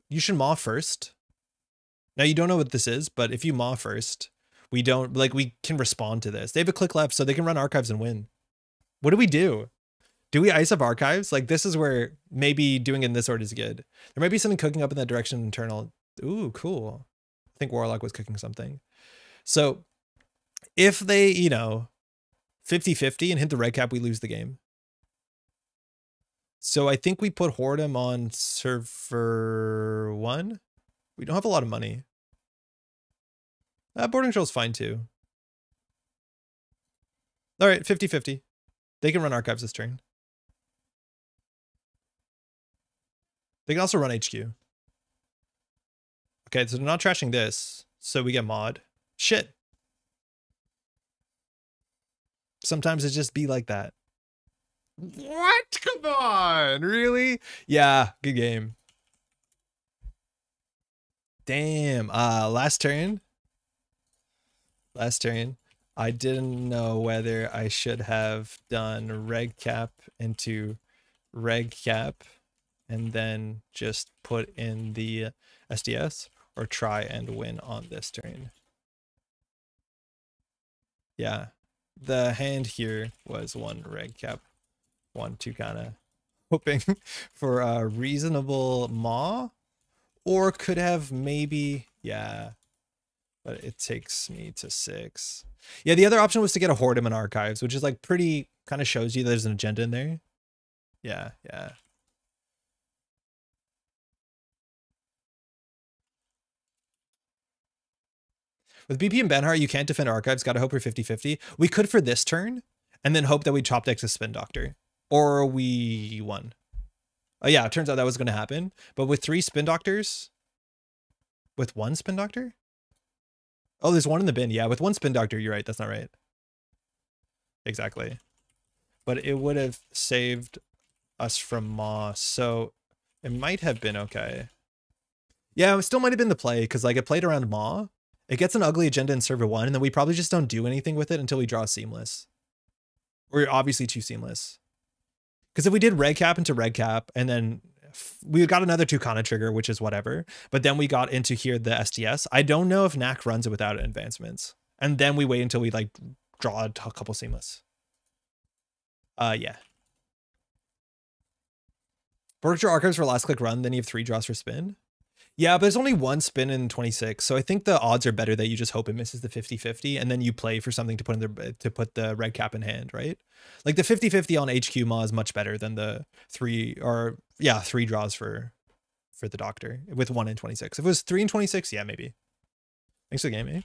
You should Maw first. Now, you don't know what this is, but if you Maw first, we don't, like, we can respond to this. They have a click left, so they can run Archives and win. What do we do? Do we ice up Archives? Like, this is where maybe doing it in this order is good. There might be something cooking up in that direction internal. Ooh, cool. I think Warlock was cooking something. So if they, you know, fifty fifty and hit the red cap, we lose the game. So I think we put Whoredom on server one. We don't have a lot of money. Uh, board control is fine too. All right, fifty fifty. They can run Archives this turn. They can also run H Q. Okay, so they're not trashing this, so we get mod. Shit. Sometimes it just be like that. What? Come on, really? Yeah, good game. Damn, uh, last turn. Last turn. I didn't know whether I should have done reg cap into reg cap and then just put in the S D S or try and win on this turn. Yeah, the hand here was one reg cap, one Tucana, hoping for a reasonable Maw, or could have maybe, yeah, but it takes me to six. Yeah, the other option was to get a Whoredom in Archives, which is like pretty, kind of shows you there's an agenda in there. Yeah, yeah. With B P and Banhart, you can't defend Archives. Gotta hope for fifty fifty. We could for this turn, and then hope that we chop decks a Spin Doctor. Or we won. Oh yeah, it turns out that was going to happen. But with three Spin Doctors? With one Spin Doctor? Oh, there's one in the bin. Yeah, with one Spin Doctor, you're right. That's not right. Exactly. But it would have saved us from Maw, so it might have been okay. Yeah, it still might have been the play, because like it played around Maw. It gets an ugly agenda in server one, and then we probably just don't do anything with it until we draw Seamless. We're obviously too Seamless. Because if we did red cap into red cap, and then we got another Tucana trigger, which is whatever, but then we got into here the S D S. I don't know if Knack runs it without advancements, and then we wait until we like draw a couple Seamless. Uh, yeah. Border Archives for last click run, then you have three draws for spin. Yeah, but there's only one spin in twenty-six, so I think the odds are better that you just hope it misses the fifty fifty, and then you play for something to put in the to put the red cap in hand, right? Like the fifty fifty on H Q Maw is much better than the three or yeah three draws for for the doctor with one in twenty-six. If it was three in twenty-six, yeah, maybe. Thanks for the game, eh?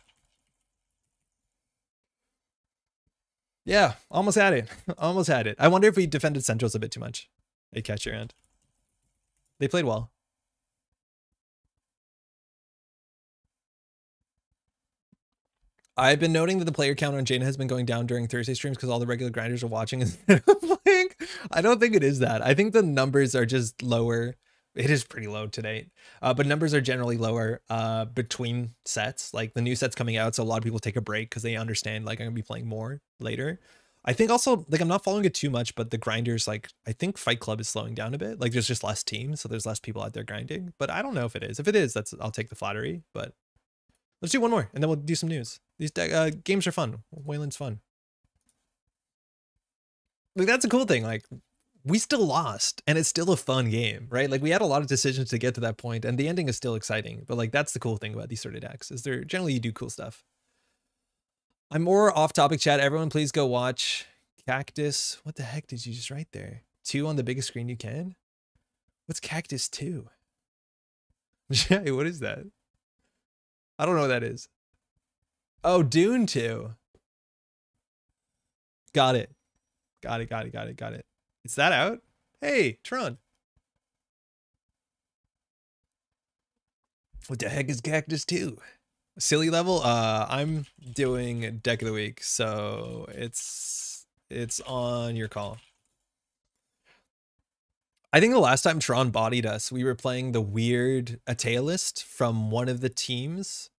Yeah, almost had it. Almost had it. I wonder if we defended centrals a bit too much. They catch your end. They played well. I've been noting that the player count on Jaina has been going down during Thursday streams because all the regular grinders are watching instead of playing. I don't think it is that. I think the numbers are just lower. It is pretty low today, uh, but numbers are generally lower uh, between sets. Like the new set's coming out, so a lot of people take a break because they understand like I'm gonna be playing more later. I think also like I'm not following it too much, but the grinders, like I think Fight Club is slowing down a bit. Like there's just less teams, so there's less people out there grinding. But I don't know if it is. If it is, that's I'll take the flattery. But let's do one more, and then we'll do some news. These uh, games are fun. Wayland's fun. Like that's a cool thing. Like. We still lost and it's still a fun game, right? Like we had a lot of decisions to get to that point and the ending is still exciting, but like that's the cool thing about these sort of decks is they're generally you do cool stuff. I'm more off topic chat. Everyone please go watch Cactus. What the heck did you just write there? Two on the biggest screen you can? What's Cactus two? Jay, what is that? I don't know what that is. Oh, Dune two. Got it. Got it, got it, got it, got it. Is that out? Hey, Tron. What the heck is Cactus two? Silly level? Uh, I'm doing Deck of the Week, so it's it's on your call. I think the last time Tron bodied us, we were playing the weird Atealist from one of the teams.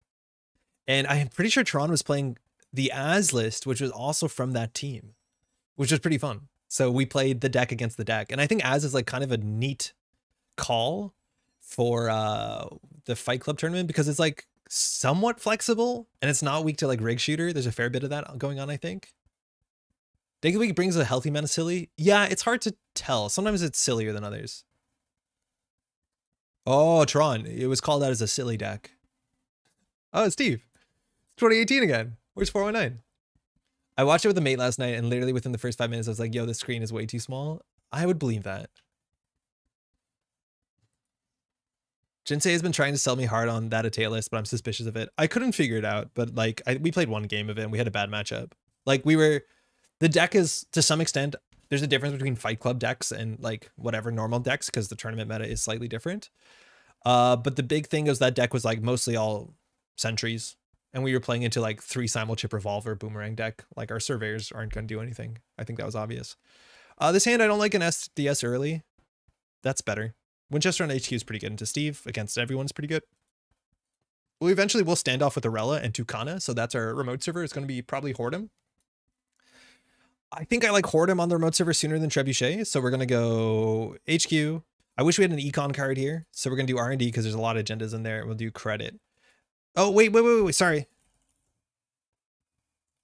And I'm pretty sure Tron was playing the Azlist, which was also from that team, which was pretty fun. So we played the deck against the deck. And I think Az is like kind of a neat call for uh, the Fight Club tournament because it's like somewhat flexible and it's not weak to like Rig Shooter. There's a fair bit of that going on, I think. Deck of the Week brings a healthy amount of silly. Yeah, it's hard to tell. Sometimes it's sillier than others. Oh, Tron. It was called out as a silly deck. Oh, Steve. twenty eighteen again. Where's four one nine? I watched it with a mate last night and literally within the first five minutes, I was like, yo, this screen is way too small. I would believe that. Jinsei has been trying to sell me hard on that Atealist, but I'm suspicious of it. I couldn't figure it out, but like I, we played one game of it and we had a bad matchup. Like we were, the deck is to some extent, there's a difference between Fight Club decks and like whatever normal decks because the tournament meta is slightly different. Uh, but the big thing is that deck was like mostly all sentries. And we were playing into like three simul chip revolver boomerang deck. Like our surveyors aren't going to do anything. I think that was obvious. Uh, this hand, I don't like an S D S early. That's better. Winchester on H Q is pretty good. Into Steve against everyone's pretty good. We eventually will stand off with Arella and Tucana. So that's our remote server. It's going to be probably Whoredom. I think I like Whoredom on the remote server sooner than Trebuchet. So we're going to go H Q. I wish we had an econ card here. So we're going to do R and D because there's a lot of agendas in there. We'll do credit. Oh, wait, wait, wait, wait, sorry.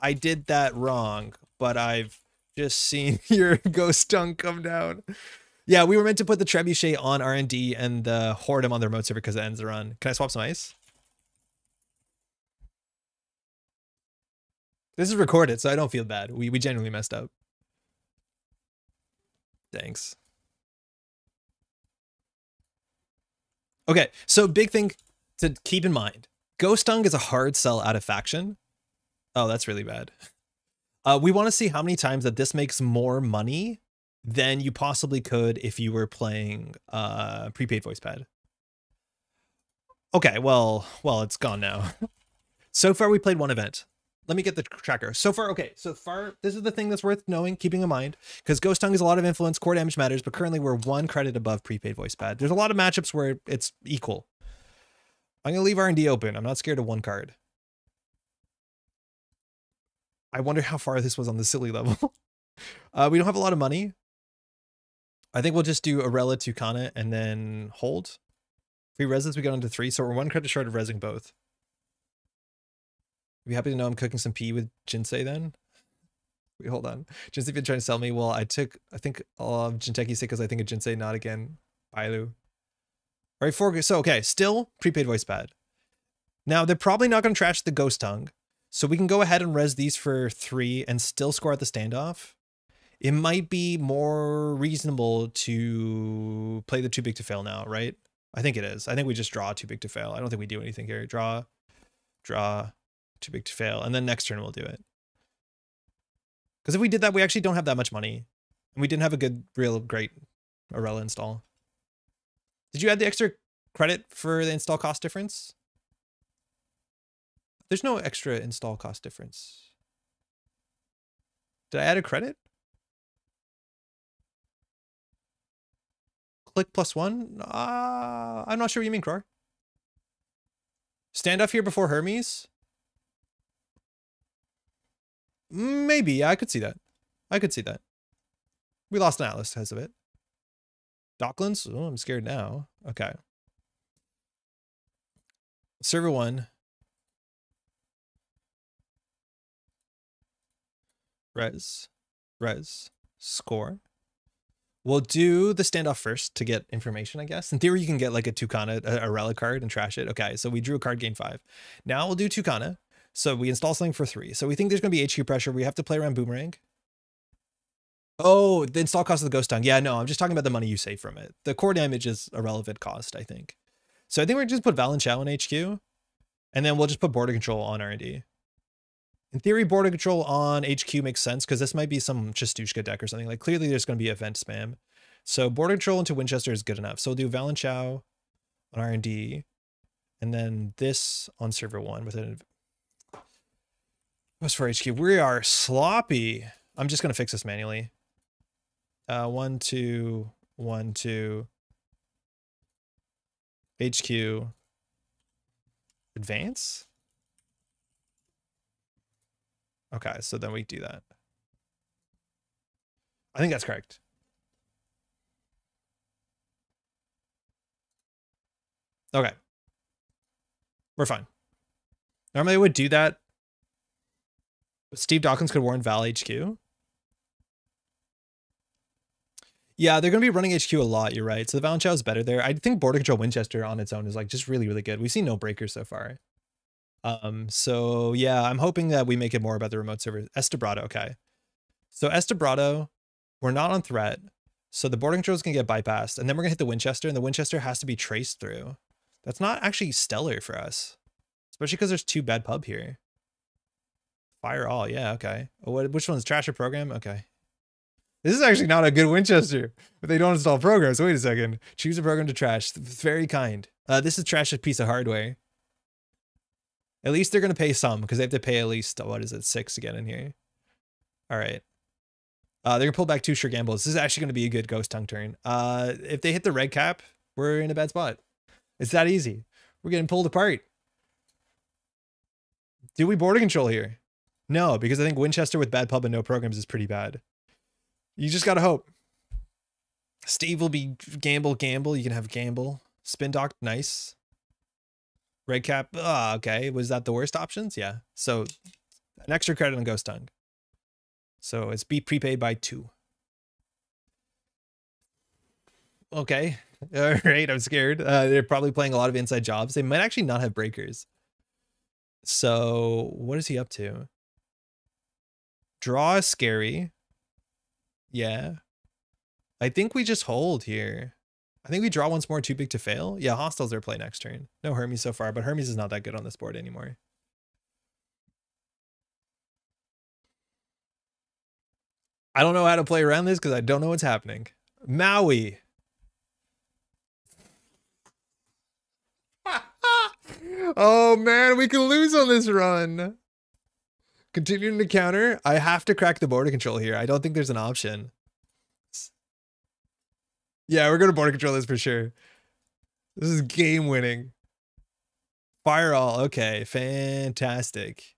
I did that wrong, but I've just seen your ghost tongue come down. Yeah, we were meant to put the Trebuchet on R and D and the Whoredom on the remote server because it ends the run. Can I swap some ice? This is recorded, so I don't feel bad. We, we genuinely messed up. Thanks. Okay, so big thing to keep in mind. Ghost Tongue is a hard sell out of faction. Oh, that's really bad. Uh, we want to see how many times that this makes more money than you possibly could if you were playing uh, prepaid voice pad. Okay, well, well, it's gone now. So far, we played one event. Let me get the tracker. So far, okay, so far, this is the thing that's worth knowing, keeping in mind, because Ghost Tongue is a lot of influence, core damage matters, but currently we're one credit above prepaid voice pad. There's a lot of matchups where it's equal. I'm going to leave R and D open. I'm not scared of one card. I wonder how far this was on the silly level. uh, we don't have a lot of money. I think we'll just do Arella, Tucana, and then hold. Free residents, we got into three, so we're one credit short of resing both. I'd be happy to know I'm cooking some pee with Jinsei then. Wait, hold on. Jinsei's been trying to sell me. Well, I took, I think, all of Jinteki's sick because I think of Jinsei, not again. Bailu. right? Four, so, okay, still prepaid voice pad. Now, they're probably not going to trash the ghost tongue, so we can go ahead and res these for three and still score at the standoff. It might be more reasonable to play the too big to fail now, right? I think it is. I think we just draw too big to fail. I don't think we do anything here. Draw, draw, too big to fail. And then next turn we'll do it. Because if we did that, we actually don't have that much money. And we didn't have a good, real great Arela install. Did you add the extra credit for the install cost difference? There's no extra install cost difference. Did I add a credit? Click plus one? Uh, I'm not sure what you mean, Krar. Stand off here before Hermes? Maybe, I could see that. I could see that. We lost an Atlas because of it. Docklands? Oh, I'm scared now. Okay. Server one. Res. Res. Score. We'll do the standoff first to get information, I guess. In theory, you can get like a Tucana, a Arela card and trash it. Okay, so we drew a card, game five. Now we'll do Tucana. So we install something for three. So we think there's going to be H Q pressure. We have to play around Boomerang. Oh, the install cost of the Ghost Tongue. Yeah, no, I'm just talking about the money you save from it. The core damage is a relevant cost, I think. So I think we're just put Val and Chao in H Q. And then we'll just put Border Control on R and D. In theory, Border Control on H Q makes sense because this might be some Chastushka deck or something. Like, clearly there's going to be event spam. So Border Control into Winchester is good enough. So we'll do Val and Chao on R and D. And then this on server one with an... What's for H Q? We are sloppy. I'm just going to fix this manually. Uh, one, two, one, two. H Q. Advance? Okay, so then we do that. I think that's correct. Okay. We're fine. Normally I would do that. But Steve Dawkins could warn Val H Q. Yeah, they're going to be running H Q a lot, you're right. So the Val and Chao is better there. I think Border Control Winchester on its own is like just really, really good. We've seen no breakers so far. Um, so yeah, I'm hoping that we make it more about the remote server. Estabrado, okay. So Estabrado, we're not on threat. So the Border Control is going to get bypassed. And then we're going to hit the Winchester, and the Winchester has to be traced through. That's not actually stellar for us, especially because there's two bad pub here. Fire all, yeah, okay. Oh, what, which one's trash or program? Okay. This is actually not a good Winchester, but they don't install programs. Wait a second. Choose a program to trash. Very kind. Uh, this is trash a piece of hardware. At least they're going to pay some because they have to pay at least, what is it, six to get in here. All right. Uh, they're going to pull back two sure gambles. This is actually going to be a good ghost tongue turn. Uh, if they hit the red cap, we're in a bad spot. It's that easy. We're getting pulled apart. Do we border control here? No, because I think Winchester with bad pub and no programs is pretty bad. You just gotta hope. Steve will be gamble, gamble. You can have gamble. Spin dock, nice. Red cap, ah, oh, okay. Was that the worst options? Yeah. So an extra credit on Ghost Tongue. So it's be prepaid by two. Okay. All right, I'm scared. Uh, they're probably playing a lot of inside jobs. They might actually not have breakers. So what is he up to? Draw is scary. Yeah, I think we just hold here. I think we draw once more, too big to fail. Yeah, hostiles are play next turn. No Hermes so far, but Hermes is not that good on this board anymore. I don't know how to play around this because I don't know what's happening. Maui. Oh man, we can lose on this run. Continuing to counter, I have to crack the border control here. I don't think there's an option. Yeah, we're going to border control this for sure. This is game winning. Fire all. Okay, fantastic.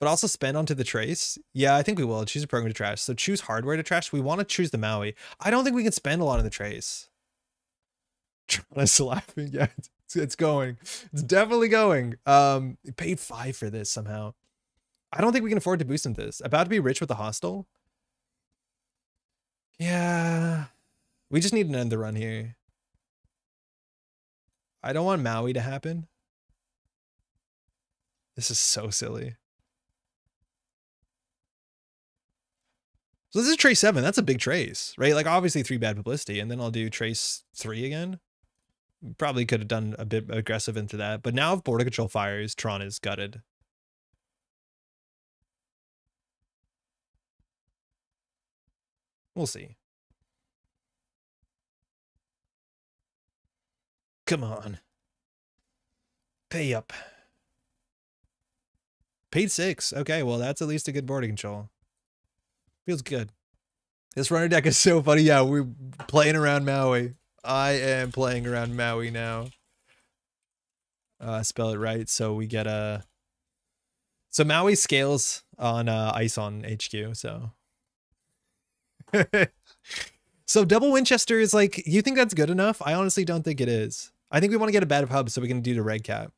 But also spend onto the trace. Yeah, I think we will. Choose a program to trash. So choose hardware to trash. We want to choose the Maui. I don't think we can spend a lot on the trace. Trana's laughing. Yeah, it's going. It's definitely going. Um, paid five for this somehow. I don't think we can afford to boost into this. About to be rich with the hostile. Yeah. We just need to end the run here. I don't want Maui to happen. This is so silly. So this is trace seven. That's a big trace, right? Like obviously three bad publicity, and then I'll do trace three again. Probably could have done a bit aggressive into that, but now if Border Control fires, Tron is gutted. We'll see. Come on. Pay up. Paid six. Okay, well, that's at least a good Border Control. Feels good. This runner deck is so funny. Yeah, we're playing around Maui. I am playing around Maui now. Uh, spell it right. So we get a... So Maui scales on uh, ice on H Q, so... So double Winchester is like, you think that's good enough? I honestly don't think it is. I think we want to get a bad hub so we can do the red cap.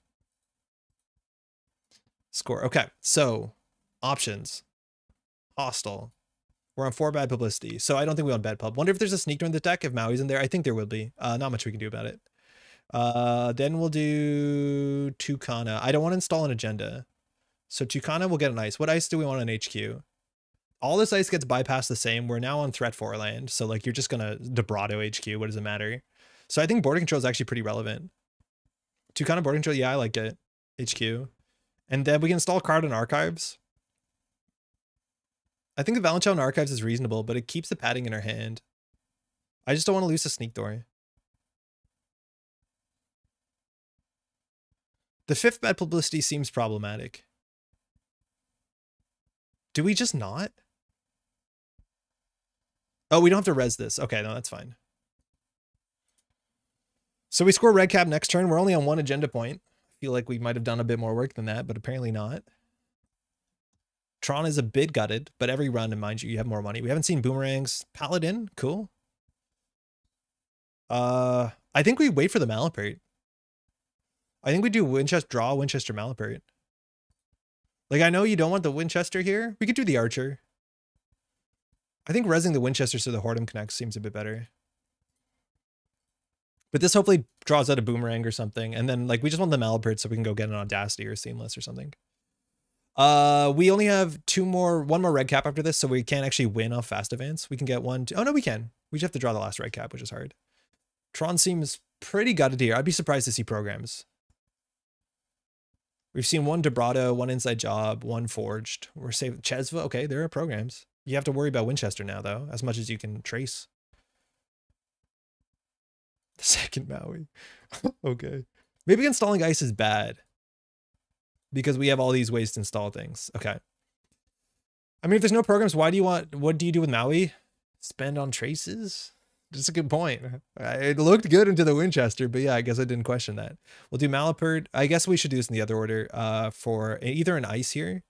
Score. Okay, so options. Hostile. We're on four bad publicity, so I don't think we want bad pub. Wonder if there's a sneak in the deck if Maui's in there. I think there will be. Uh, not much we can do about it. Uh, then we'll do Tucana. I don't want to install an agenda. So Tucana will get an ice. What ice do we want on H Q? All this ice gets bypassed the same. We're now on threat four land. So like you're just going to Debrado H Q. What does it matter? So I think Border Control is actually pretty relevant. Tucana Border Control. Yeah, I like it. H Q. And then we can install Card and Archives. I think the Valanchel and Archives is reasonable, but it keeps the padding in our hand. I just don't want to lose the Sneak Door. The fifth bad publicity seems problematic. Do we just not? Oh, we don't have to res this. Okay, no, that's fine. So we score red cap next turn. We're only on one agenda point. I feel like we might have done a bit more work than that, but apparently not. Tron is a bit gutted, but every round, and mind you, you have more money. We haven't seen Boomerangs. Paladin, cool. Uh, I think we wait for the Malapert. I think we do Winchester, draw Winchester Malapert. Like, I know you don't want the Winchester here. We could do the Archer. I think resing the Winchester so the Whoredom connects seems a bit better. But this hopefully draws out a Boomerang or something. And then, like, we just want the Malapert so we can go get an Audacity or Seamless or something. Uh, we only have two more, one more red cap after this, so we can't actually win off Fast Advance. We can get one, two, oh no, we can. We just have to draw the last red cap, which is hard. Tron seems pretty gutted here. I'd be surprised to see programs. We've seen one Debrado, one Inside Job, one Forged. We're saving Chesva. Okay, there are programs. You have to worry about Winchester now, though, as much as you can trace. The second Maui. Okay. Maybe installing ice is bad because we have all these ways to install things. Okay. I mean, if there's no programs, why do you want, what do you do with Maui? Spend on traces? That's a good point. It looked good into the Winchester, but yeah, I guess I didn't question that. We'll do Malapert. I guess we should do this in the other order uh, for either an ice here.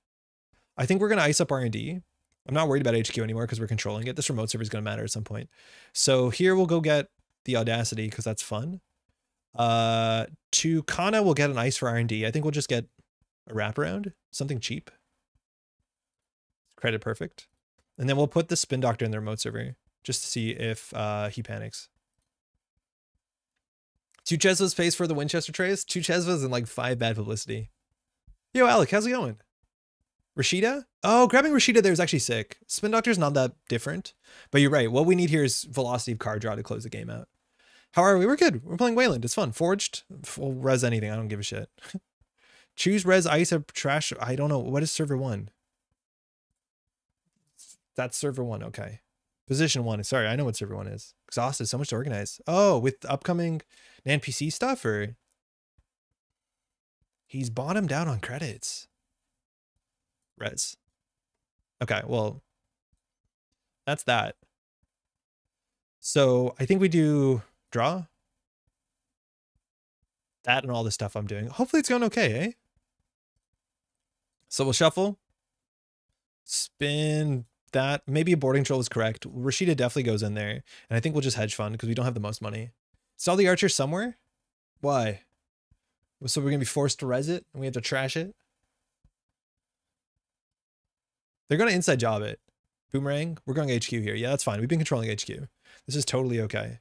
I think we're going to ice up R and D. I'm not worried about H Q anymore because we're controlling it. This remote server is going to matter at some point. So here we'll go get the Audacity because that's fun. Uh, to Kana, we'll get an ice for R and D. I think we'll just get a wraparound, something cheap. Credit perfect. And then we'll put the Spin Doctor in the remote server just to see if uh, he panics. Two Chesvas pays for the Winchester trays. Two Chesvas and like five bad publicity. Yo, Alec, how's it going? Rashida? Oh, grabbing Rashida there is actually sick. Spin Doctor's not that different, but you're right. What we need here is velocity of card draw to close the game out. How are we? We're good. We're playing Wayland. It's fun. Forged. We'll res anything. I don't give a shit. Choose res ice or trash. I don't know. What is server one? That's server one. Okay. Position one. Sorry, I know what server one is. Exhausted. So much to organize. Oh, with upcoming N P C stuff or? He's bottomed out on credits. Res. Okay, well, that's that. So I think we do draw. That and all the stuff I'm doing. Hopefully it's going okay, eh? So we'll shuffle. Spin that. Maybe a board control is correct. Rashida definitely goes in there. And I think we'll just hedge fund because we don't have the most money. Sell the Archer somewhere? Why? So we're going to be forced to res it and we have to trash it? They're going to Inside Job it. Boomerang. We're going H Q here. Yeah, that's fine. We've been controlling H Q. This is totally okay.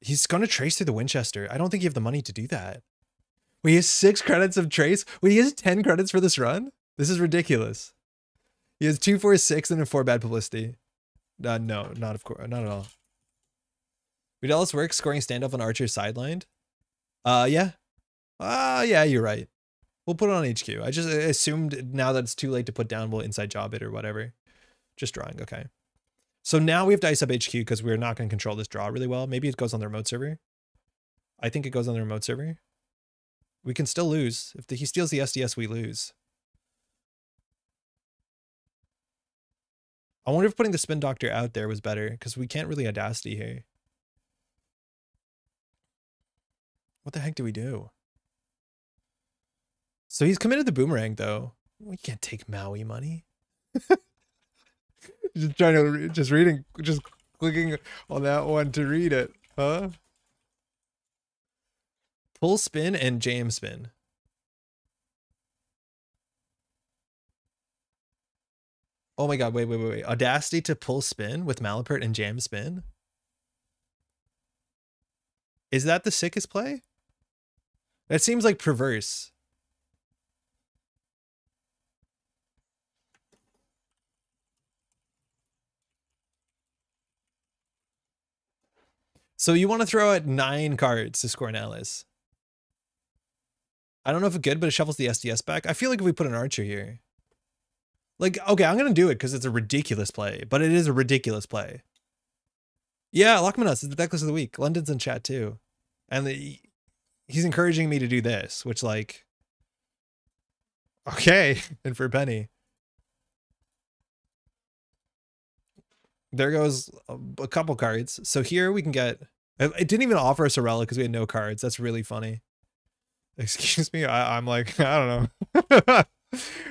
He's going to trace through the Winchester. I don't think you have the money to do that. Wait, he has six credits of trace? Wait, he has ten credits for this run? This is ridiculous. He has two for six and a four bad publicity. Uh, no, not of course, not at all. Would Ellis work scoring standoff on Archer sidelined? Uh, yeah. Ah, uh, yeah, you're right. We'll put it on H Q. I just assumed now that it's too late to put down, we'll inside job it or whatever. Just drawing, okay. So now we have to ice up H Q because we're not going to control this draw really well. Maybe it goes on the remote server. I think it goes on the remote server. We can still lose. If the, he steals the S D S, we lose. I wonder if putting the Spin Doctor out there was better because we can't really Audacity here. What the heck do we do? So he's committed the Boomerang though. We can't take Maui money. Just trying to, just reading, just clicking on that one to read it, huh? Pull spin and jam spin. Oh my god, wait, wait, wait, wait. Audacity to pull spin with Malapert and jam spin? Is that the sickest play? That seems like perverse. So you want to throw out nine cards to score an Ellis. I don't know if it's good, but it shuffles the S D S back. I feel like if we put an Archer here, like, okay, I'm going to do it because it's a ridiculous play, but it is a ridiculous play. Yeah, Lachmanuts is the decklist of the week. London's in chat too. And the, he's encouraging me to do this, which like, okay. And for a penny. There goes a couple cards. So here we can get, it didn't even offer us a relic because we had no cards. That's really funny. Excuse me. I, I'm like, I don't know.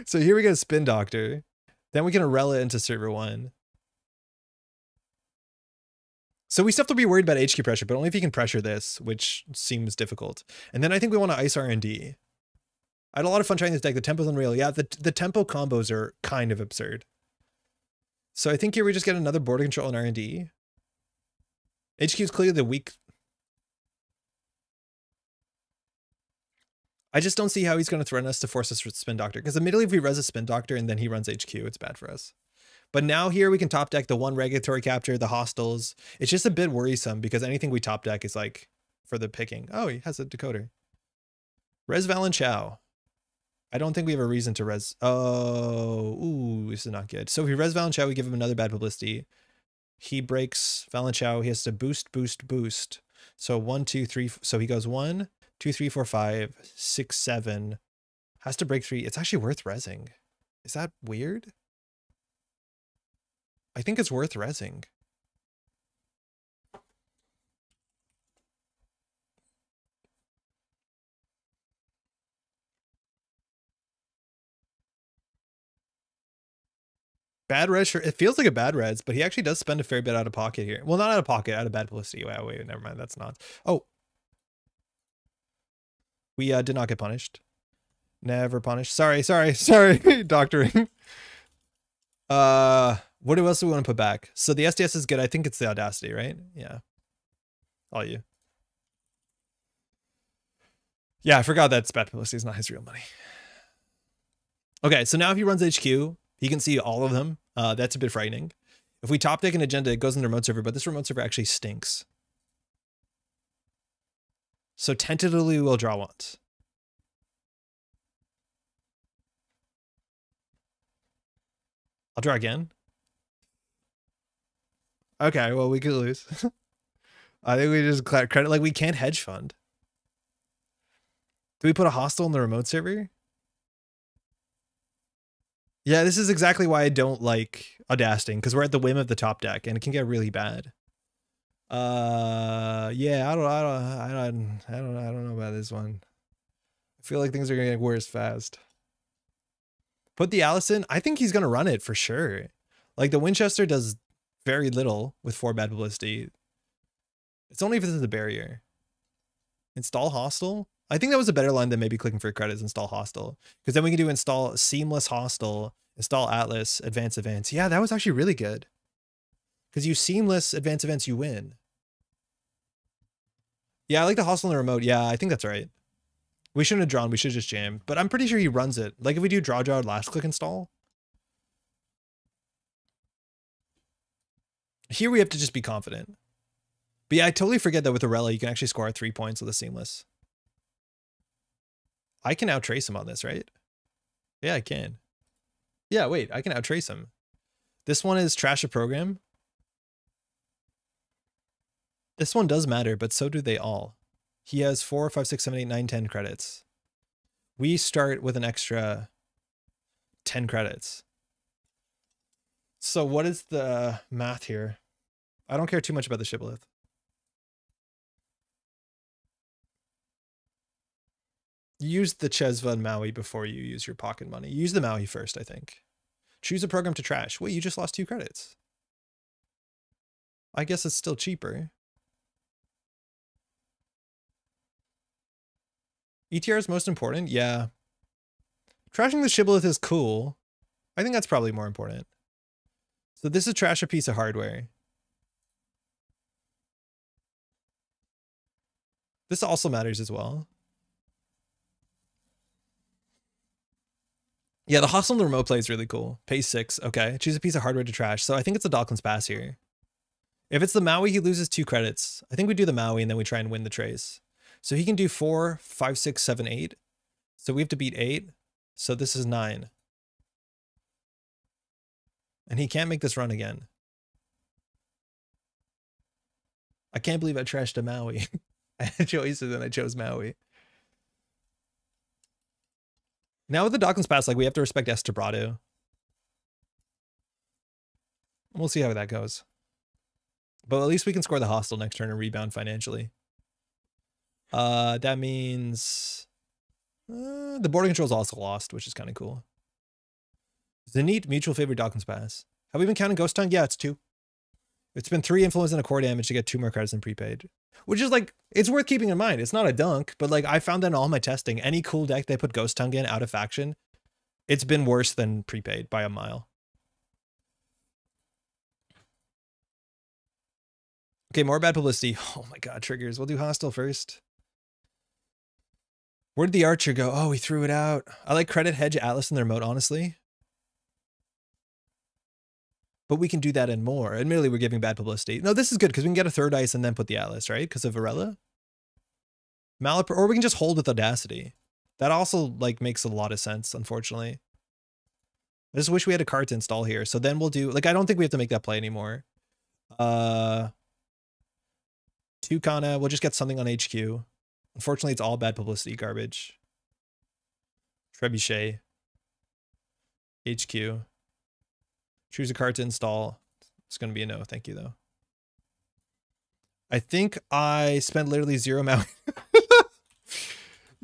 So here we get a Spin Doctor. Then we can Arella into server one. So we still have to be worried about H Q pressure, but only if he can pressure this, which seems difficult. And then I think we want to ice R and D. I had a lot of fun trying this deck. The tempo's unreal. Yeah, the, the tempo combos are kind of absurd. So I think here we just get another border control in R and D. H Q is clearly the weak. I just don't see how he's going to threaten us to force us with Spin Doctor. Because admittedly, if we res a Spin Doctor and then he runs H Q, it's bad for us. But now here we can top deck the one regulatory capture, the hostiles. It's just a bit worrisome because anything we top deck is like for the picking. Oh, he has a decoder. Res Valen Chao. I don't think we have a reason to res. Oh, ooh, this is not good. So if we res Valen Chao, we give him another bad publicity. He breaks Valen Chao. He has to boost, boost, boost. So one, two, three. So he goes one, two, three, four, five, six, seven. Has to break three. It's actually worth resing. Is that weird? I think it's worth resing. Bad res, it feels like a bad res, but he actually does spend a fair bit out of pocket here. Well, not out of pocket, out of bad publicity. Wow, wait, never mind. That's not. Oh, we uh, did not get punished. Never punished. Sorry, sorry, sorry. Doctoring. Uh, what else do we want to put back? So the S D S is good. I think it's the Audacity, right? Yeah. All you. Yeah, I forgot that bad publicity is not his real money. Okay, so now if he runs H Q, he can see all of them. Uh, that's a bit frightening. If we top deck an agenda, it goes in the remote server, but this remote server actually stinks. So tentatively we'll draw once. I'll draw again. Okay, well, we could lose. I think we just credit, like we can't hedge fund. Do we put a hostile in the remote server? Yeah, this is exactly why I don't like Audacity, because we're at the whim of the top deck and it can get really bad. Uh, yeah, I don't, I don't, I don't, I don't, I don't know about this one. I feel like things are gonna get worse fast. Put the Allison. I think he's gonna run it for sure. Like the Winchester does very little with four bad publicity. It's only if this is a barrier. Install hostile. I think that was a better line than maybe clicking for credits, install hostile. Because then we can do install seamless hostile, install Atlas, advance events. Yeah, that was actually really good. Because you seamless advance events, you win. Yeah, I like the hustle and the remote. Yeah, I think that's right. We shouldn't have drawn. We should have just jammed. But I'm pretty sure he runs it. Like if we do draw, draw, last click install. Here we have to just be confident. But yeah, I totally forget that with Arella, you can actually score three points with a seamless. I can outtrace him on this, right? Yeah, I can. Yeah, wait, I can outtrace him. This one is trash a program. This one does matter, but so do they all. He has four, five, six, seven, eight, nine, ten credits. We start with an extra ten credits. So what is the math here? I don't care too much about the shibboleth. Use the Chesva and Maui before you use your pocket money. Use the Maui first, I think. Choose a program to trash. Wait, you just lost two credits. I guess it's still cheaper. E T R is most important. Yeah. Trashing the shibboleth is cool. I think that's probably more important. So this is trash a piece of hardware. This also matters as well. Yeah, the hostile and the remote play is really cool. Pay six. Okay. Choose a piece of hardware to trash. So I think it's a Docklands Pass here. If it's the Maui, he loses two credits. I think we do the Maui and then we try and win the trace. So he can do four, five, six, seven, eight. So we have to beat eight. So this is nine. And he can't make this run again. I can't believe I trashed a Maui. I had choices and I chose Maui. Now with the Docklands Pass, like we have to respect Estabrado. We'll see how that goes. But at least we can score the hostile next turn and rebound financially. Uh, that means uh, the border control is also lost, which is kind of cool. Zenit, mutual favorite Docklands Pass. Have we been counting Ghost Tongue? Yeah, it's two. It's been three influence and a core damage to get two more credits in prepaid. Which is like, it's worth keeping in mind. It's not a dunk, but like I found that in all my testing. Any cool deck they put Ghost Tongue in out of faction, it's been worse than prepaid by a mile. Okay, more bad publicity. Oh my god, triggers. We'll do hostile first. Where did the archer go? Oh, he threw it out. I like Credit, Hedge, Atlas, and the remote, honestly. But we can do that and more. Admittedly, we're giving bad publicity. No, this is good because we can get a third ice and then put the Atlas, right? Because of Varela. Malip, or we can just hold with Audacity. That also like makes a lot of sense, unfortunately. I just wish we had a card to install here. So then we'll do, like, I don't think we have to make that play anymore. Uh, Tucana, we'll just get something on H Q. Unfortunately, it's all bad publicity garbage. Trebuchet. H Q. Choose a card to install. It's going to be a no. Thank you, though. I think I spent literally zero amount.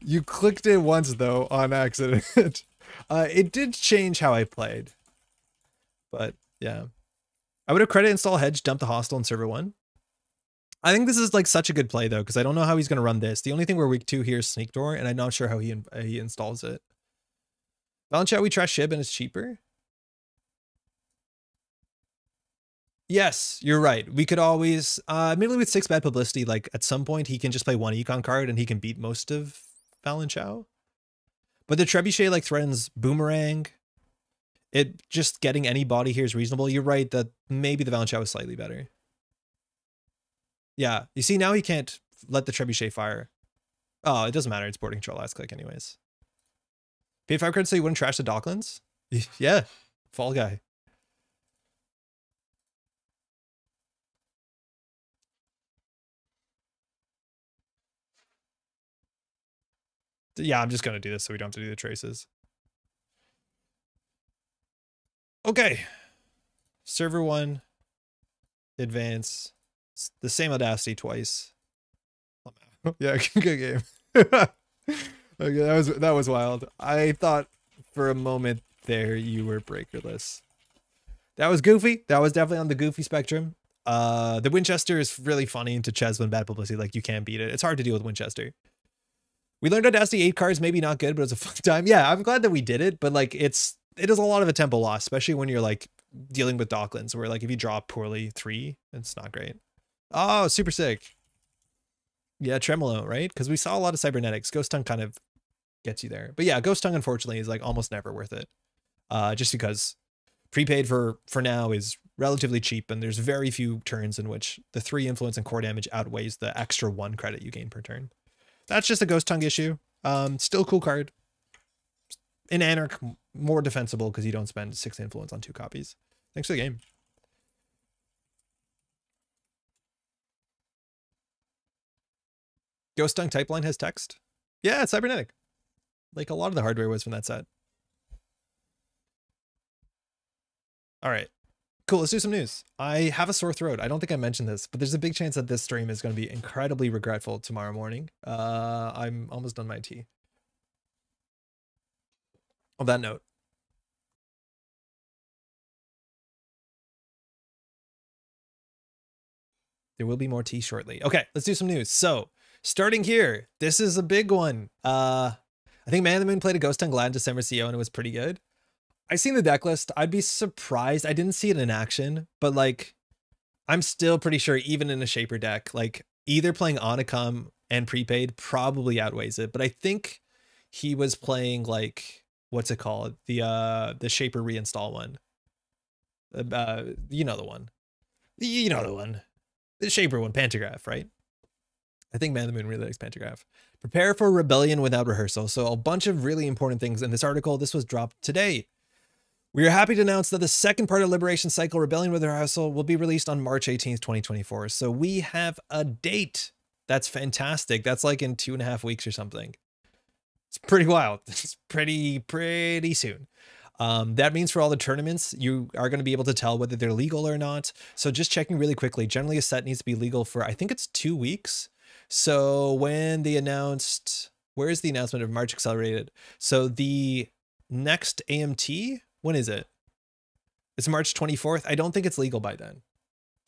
You clicked it once, though, on accident. Uh, it did change how I played. But, yeah. I would have Credit, install, Hedge, dump the hostile, and server one. I think this is, like, such a good play, though, because I don't know how he's going to run this. The only thing we're weak to here is Sneak Door, and I'm not sure how he, in he installs it. Balanchat, we trash Shib, and it's cheaper. Yes, you're right. We could always, uh, maybe with six bad publicity, like at some point he can just play one econ card and he can beat most of Valanchao. But the Trebuchet like threatens Boomerang. It just getting any body here is reasonable. You're right that maybe the Valanchao is slightly better. Yeah, you see now he can't let the Trebuchet fire. Oh, it doesn't matter. It's boarding control last click anyways. Pay five credits so you wouldn't trash the Docklands? Yeah, fall guy. Yeah, I'm just going to do this so we don't have to do the traces. Okay. Server one. Advance. It's the same Audacity twice. Yeah, good game. Okay, that was that was wild. I thought for a moment there you were breakerless. That was goofy. That was definitely on the goofy spectrum. Uh, the Winchester is really funny into Cheswin bad publicity. Like, you can't beat it. It's hard to deal with Winchester. We learned Audacity eight cards, maybe not good, but it was a fun time. Yeah, I'm glad that we did it, but like it's it is a lot of a tempo loss, especially when you're like dealing with Docklands, where like if you draw poorly three, it's not great. Oh, super sick. Yeah, Tremolo, right? Because we saw a lot of cybernetics. Ghost Tongue kind of gets you there. But yeah, Ghost Tongue, unfortunately, is like almost never worth it. Uh, just because prepaid for for now is relatively cheap, and there's very few turns in which the three influence and core damage outweighs the extra one credit you gain per turn. That's just a Ghost Tongue issue. Um, still cool card. In Anarch, more defensible because you don't spend six influence on two copies. Thanks for the game. Ghost Tongue Typeline has text. Yeah, it's cybernetic. Like a lot of the hardware was from that set. All right, cool. Let's do some news. I have a sore throat. I don't think I mentioned this, but there's a big chance that this stream is going to be incredibly regretful tomorrow morning. Uh, I'm almost done my tea. On that note. There will be more tea shortly. Okay, let's do some news. So starting here, this is a big one. Uh, I think Man of the Moon played a Ghost Tongue Glad December C O and it was pretty good. I've seen the deck list. I'd be surprised. I didn't see it in action, but like, I'm still pretty sure even in a Shaper deck, like either playing Onacom and prepaid probably outweighs it. But I think he was playing like, what's it called? The, uh, the Shaper reinstall one. Uh, you know, the one, you know, the one, the Shaper one, Pantograph, right? I think Man of the Moon really likes Pantograph. Prepare for rebellion without rehearsal. So a bunch of really important things in this article. This was dropped today. We are happy to announce that the second part of Liberation Cycle, Rebellion with Rehearsal, will be released on March eighteenth, twenty twenty-four. So we have a date. That's fantastic. That's like in two and a half weeks or something. It's pretty wild. It's pretty, pretty soon. Um, that means for all the tournaments, you are going to be able to tell whether they're legal or not. So just checking really quickly, generally a set needs to be legal for, I think it's two weeks. So when they announced, where is the announcement of March Accelerated? So the next A M T... when is it? It's March twenty-fourth. I don't think it's legal by then.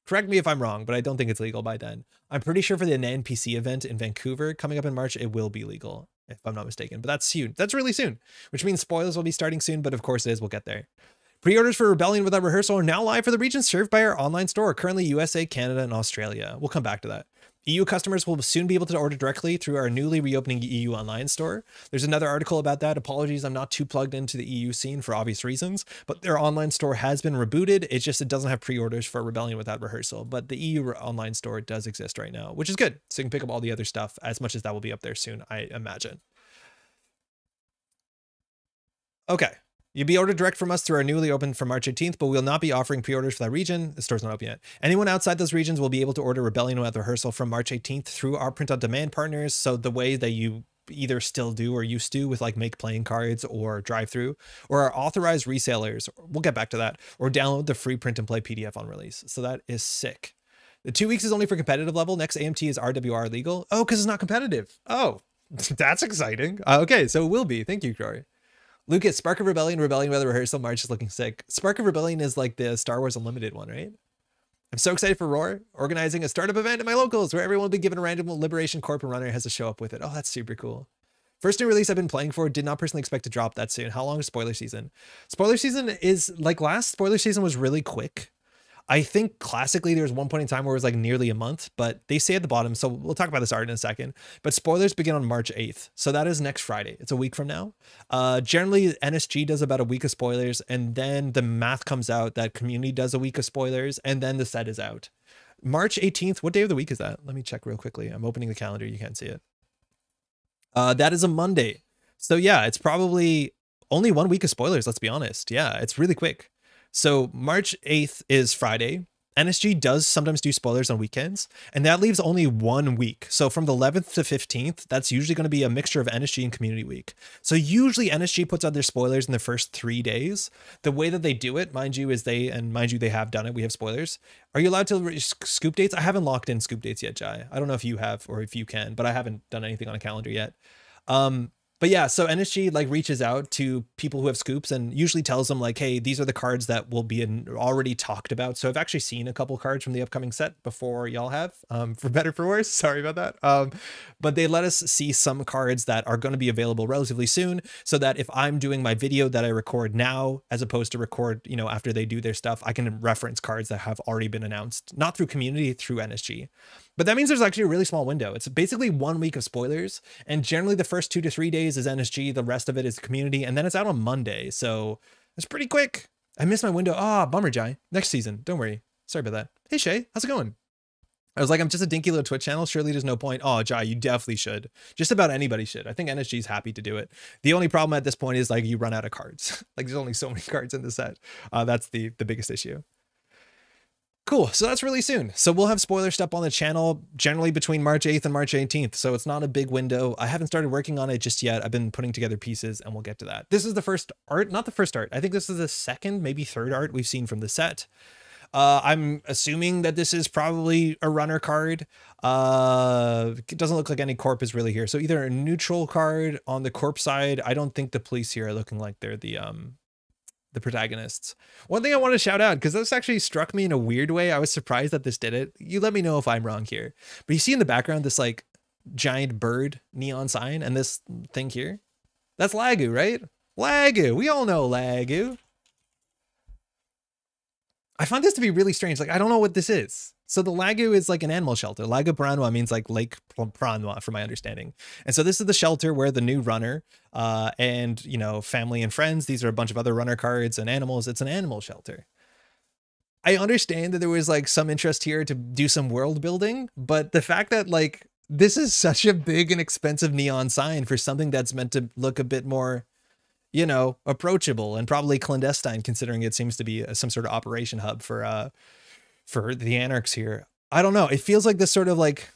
Correct me if I'm wrong, but I don't think it's legal by then. I'm pretty sure for the N P C event in Vancouver coming up in March, it will be legal, if I'm not mistaken. But that's soon. That's really soon, which means spoilers will be starting soon. But of course it is. We'll get there. Pre-orders for Rebellion Without Rehearsal are now live for the region served by our online store. Currently U S A, Canada, and Australia. We'll come back to that. E U customers will soon be able to order directly through our newly reopening E U online store. There's another article about that. Apologies, I'm not too plugged into the E U scene for obvious reasons, but their online store has been rebooted. It's just it doesn't have pre-orders for Rebellion Without Rehearsal, but the E U online store does exist right now, which is good. So you can pick up all the other stuff as much as that will be up there soon, I imagine. Okay. You'll be ordered direct from us through our newly opened from March eighteenth, but we'll not be offering pre-orders for that region. The store's not open yet. Anyone outside those regions will be able to order Rebellion Without Rehearsal from March eighteenth through our print-on-demand partners. So the way that you either still do or used to with like make playing cards or drive-through, or our authorized resellers, we'll get back to that, or download the free print and play P D F on release. So that is sick. The two weeks is only for competitive level. Next A M T is R W R legal. Oh, because it's not competitive. Oh, that's exciting. Uh, okay, so it will be. Thank you, Corey. Lucas, Spark of Rebellion, Rebellion Without Rehearsal, March is looking sick. Spark of Rebellion is like the Star Wars Unlimited one, right? I'm so excited for Roar, organizing a startup event at my locals where everyone will be given a random Liberation Corp and runner has to show up with it. Oh, that's super cool. First new release I've been playing for, did not personally expect to drop that soon. How long is spoiler season? Spoiler season is like last spoiler season was really quick. I think classically there was one point in time where it was like nearly a month, but they say at the bottom, so we'll talk about this art in a second, but spoilers begin on March eighth. So that is next Friday. It's a week from now. Uh, generally N S G does about a week of spoilers, and then the math comes out that community does a week of spoilers, and then the set is out. March eighteenth, what day of the week is that? Let me check real quickly. I'm opening the calendar. You can't see it. Uh, that is a Monday. So yeah, it's probably only one week of spoilers. Let's be honest. Yeah, it's really quick. So March eighth is Friday. N S G does sometimes do spoilers on weekends, and that leaves only one week. So from the eleventh to fifteenth, that's usually going to be a mixture of N S G and Community Week. So usually N S G puts out their spoilers in the first three days. The way that they do it, mind you, is they, and mind you, they have done it. We have spoilers. Are you allowed to scoop dates? I haven't locked in scoop dates yet, Jai. I don't know if you have or if you can, but I haven't done anything on a calendar yet. Um, But yeah, so N S G like reaches out to people who have scoops and usually tells them like, hey, these are the cards that will be in, already talked about. So I've actually seen a couple cards from the upcoming set before y'all have, um, for better for worse. Sorry about that. Um, but they let us see some cards that are going to be available relatively soon, so that if I'm doing my video that I record now, as opposed to record, you know, after they do their stuff, I can reference cards that have already been announced, not through community, through N S G. But that means there's actually a really small window. It's basically one week of spoilers. And generally the first two to three days is N S G. The rest of it is Community. And then it's out on Monday. So it's pretty quick. I missed my window. Ah, oh, bummer, Jai. Next season. Don't worry. Sorry about that. Hey, Shay, how's it going? I was like, I'm just a dinky little Twitch channel. Surely there's no point. Oh, Jai, you definitely should. Just about anybody should. I think N S G's happy to do it. The only problem at this point is like you run out of cards. Like there's only so many cards in the set. Uh, that's the, the biggest issue. Cool. So that's really soon. So we'll have spoiler stuff on the channel generally between March eighth and March eighteenth. So it's not a big window. I haven't started working on it just yet. I've been putting together pieces and we'll get to that. This is the first art, not the first art. I think this is the second, maybe third art we've seen from the set. Uh, I'm assuming that this is probably a runner card. Uh, it doesn't look like any corp is really here. So either a neutral card on the corp side. I don't think the police here are looking like they're the, um, the protagonists. One thing I want to shout out, because this actually struck me in a weird way. I was surprised that this did it. You let me know if I'm wrong here, but you see in the background, this like giant bird neon sign and this thing here, that's Lagu, right? Lagu. We all know Lagu. I find this to be really strange. Like, I don't know what this is. So the Lagu is like an animal shelter. Lago Paranwa means like Lake Paranwa, from my understanding. And so this is the shelter where the new runner uh, and, you know, family and friends, these are a bunch of other runner cards and animals. It's an animal shelter. I understand that there was like some interest here to do some world building, but the fact that like, this is such a big and expensive neon sign for something that's meant to look a bit more, you know, approachable and probably clandestine, considering it seems to be some sort of operation hub for uh for the anarchs here. I don't know. It feels like this sort of like,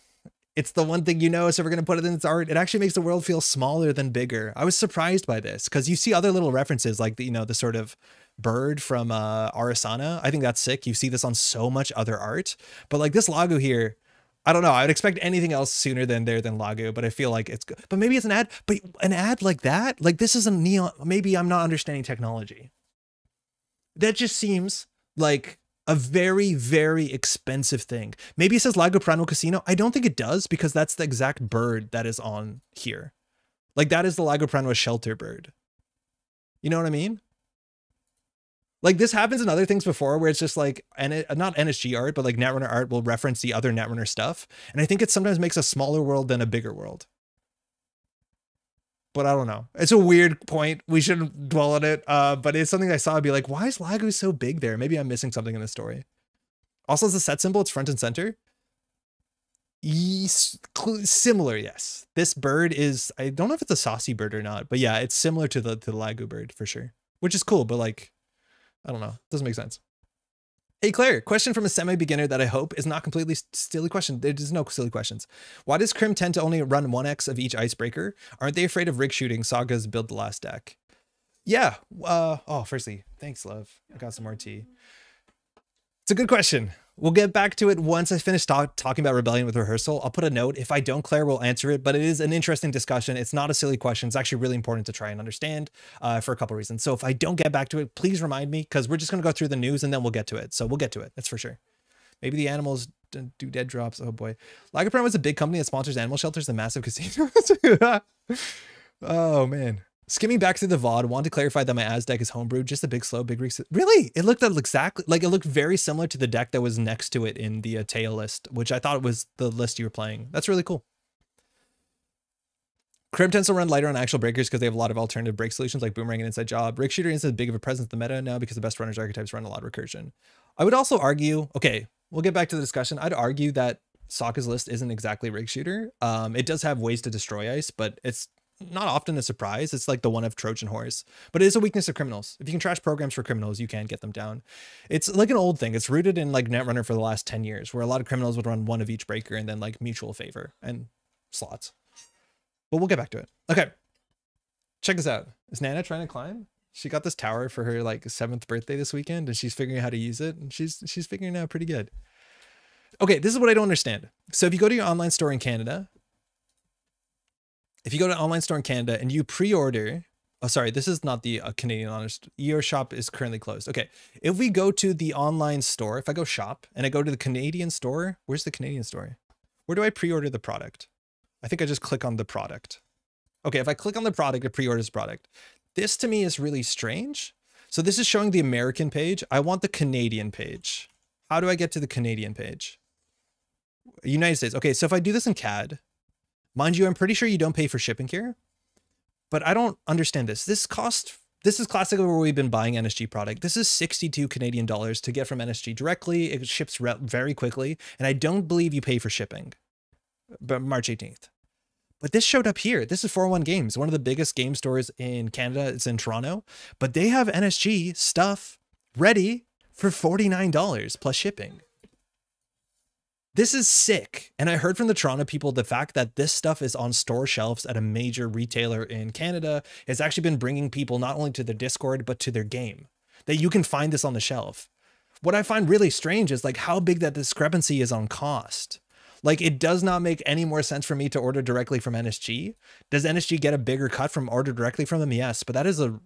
it's the one thing, you know, so we're going to put it in its art. It actually makes the world feel smaller than bigger. I was surprised by this because you see other little references like, the, you know, the sort of bird from uh, Arasana. I think that's sick. You see this on so much other art, but like this Lagu here, I don't know. I would expect anything else sooner than there than Lagu, but I feel like it's good. But maybe it's an ad, but an ad like that, like this is a neon. Maybe I'm not understanding technology. That just seems like a very, very expensive thing. Maybe it says Lago Prano Casino. I don't think it does because that's the exact bird that is on here. Like that is the Lago Prano shelter bird. You know what I mean? Like this happens in other things before where it's just like, and it, not N S G art, but like Netrunner art will reference the other Netrunner stuff. And I think it sometimes makes a smaller world than a bigger world. But I don't know. It's a weird point. We shouldn't dwell on it. Uh, but it's something I saw. I'd be like, why is Lagu so big there? Maybe I'm missing something in the story. Also, as a set symbol, it's front and center. Yes, similar, yes. This bird is, I don't know if it's a saucy bird or not, but yeah, it's similar to the, to the Lagu bird for sure, which is cool. But like, I don't know. It doesn't make sense. Hey, Claire, question from a semi-beginner that I hope is not completely silly question. There's no silly questions. Why does Crim tend to only run one X of each icebreaker? Aren't they afraid of rig shooting? Saga's build the last deck. Yeah. Uh, oh, firstly, thanks, love. I got some more tea. It's a good question. We'll get back to it once I finish talk, talking about Rebellion with Rehearsal. I'll put a note. If I don't, Claire will answer it, but it is an interesting discussion. It's not a silly question. It's actually really important to try and understand uh, for a couple reasons. So if I don't get back to it, please remind me because we're just going to go through the news and then we'll get to it. So we'll get to it. That's for sure. Maybe the animals do dead drops. Oh boy. Lagerpran was a big company that sponsors animal shelters and massive casinos. Oh man. Skimming back through the V O D, want to clarify that my Az deck is homebrewed, just a big slow, big rig. Really? It looked exactly, like it looked very similar to the deck that was next to it in the uh, tail list, which I thought was the list you were playing. That's really cool. Crib tends to run lighter on actual breakers because they have a lot of alternative break solutions like Boomerang and Inside Job. Rig Shooter isn't as big of a presence in the meta now because the best runners archetypes run a lot of recursion. I would also argue, okay, we'll get back to the discussion. I'd argue that Sokka's list isn't exactly Rig Shooter. Um, it does have ways to destroy ice, but it's not often a surprise. It's like the one of Trojan Horse, but it is a weakness of criminals. If you can trash programs for criminals, you can get them down. It's like an old thing. It's rooted in like Netrunner for the last ten years, where a lot of criminals would run one of each breaker and then like mutual favor and slots. But we'll get back to it. Okay. Check this out. Is Nana trying to climb? She got this tower for her like seventh birthday this weekend and she's figuring out how to use it. And she's, she's figuring it out pretty good. Okay. This is what I don't understand. So if you go to your online store in Canada, If you go to an online store in Canada and you pre-order, oh, sorry, this is not the uh, Canadian Honest. Your shop is currently closed. Okay. If we go to the online store, if I go shop and I go to the Canadian store, where's the Canadian store? Where do I pre-order the product? I think I just click on the product. Okay. If I click on the product, it pre-orders product. This to me is really strange. So this is showing the American page. I want the Canadian page. How do I get to the Canadian page? United States. Okay, so if I do this in C A D, mind you, I'm pretty sure you don't pay for shipping here, but I don't understand this. This cost, this is classically where we've been buying N S G product. This is sixty-two Canadian dollars to get from N S G directly. It ships very quickly, and I don't believe you pay for shipping, but March eighteenth. But this showed up here. This is four oh one Games, one of the biggest game stores in Canada. It's in Toronto, but they have N S G stuff ready for forty-nine dollars plus shipping. This is sick. And I heard from the Toronto people, the fact that this stuff is on store shelves at a major retailer in Canada has actually been bringing people not only to their Discord, but to their game, that you can find this on the shelf. What I find really strange is like how big that discrepancy is on cost. Like, it does not make any more sense for me to order directly from N S G. Does N S G get a bigger cut from order directly from them? Yes, but that is a,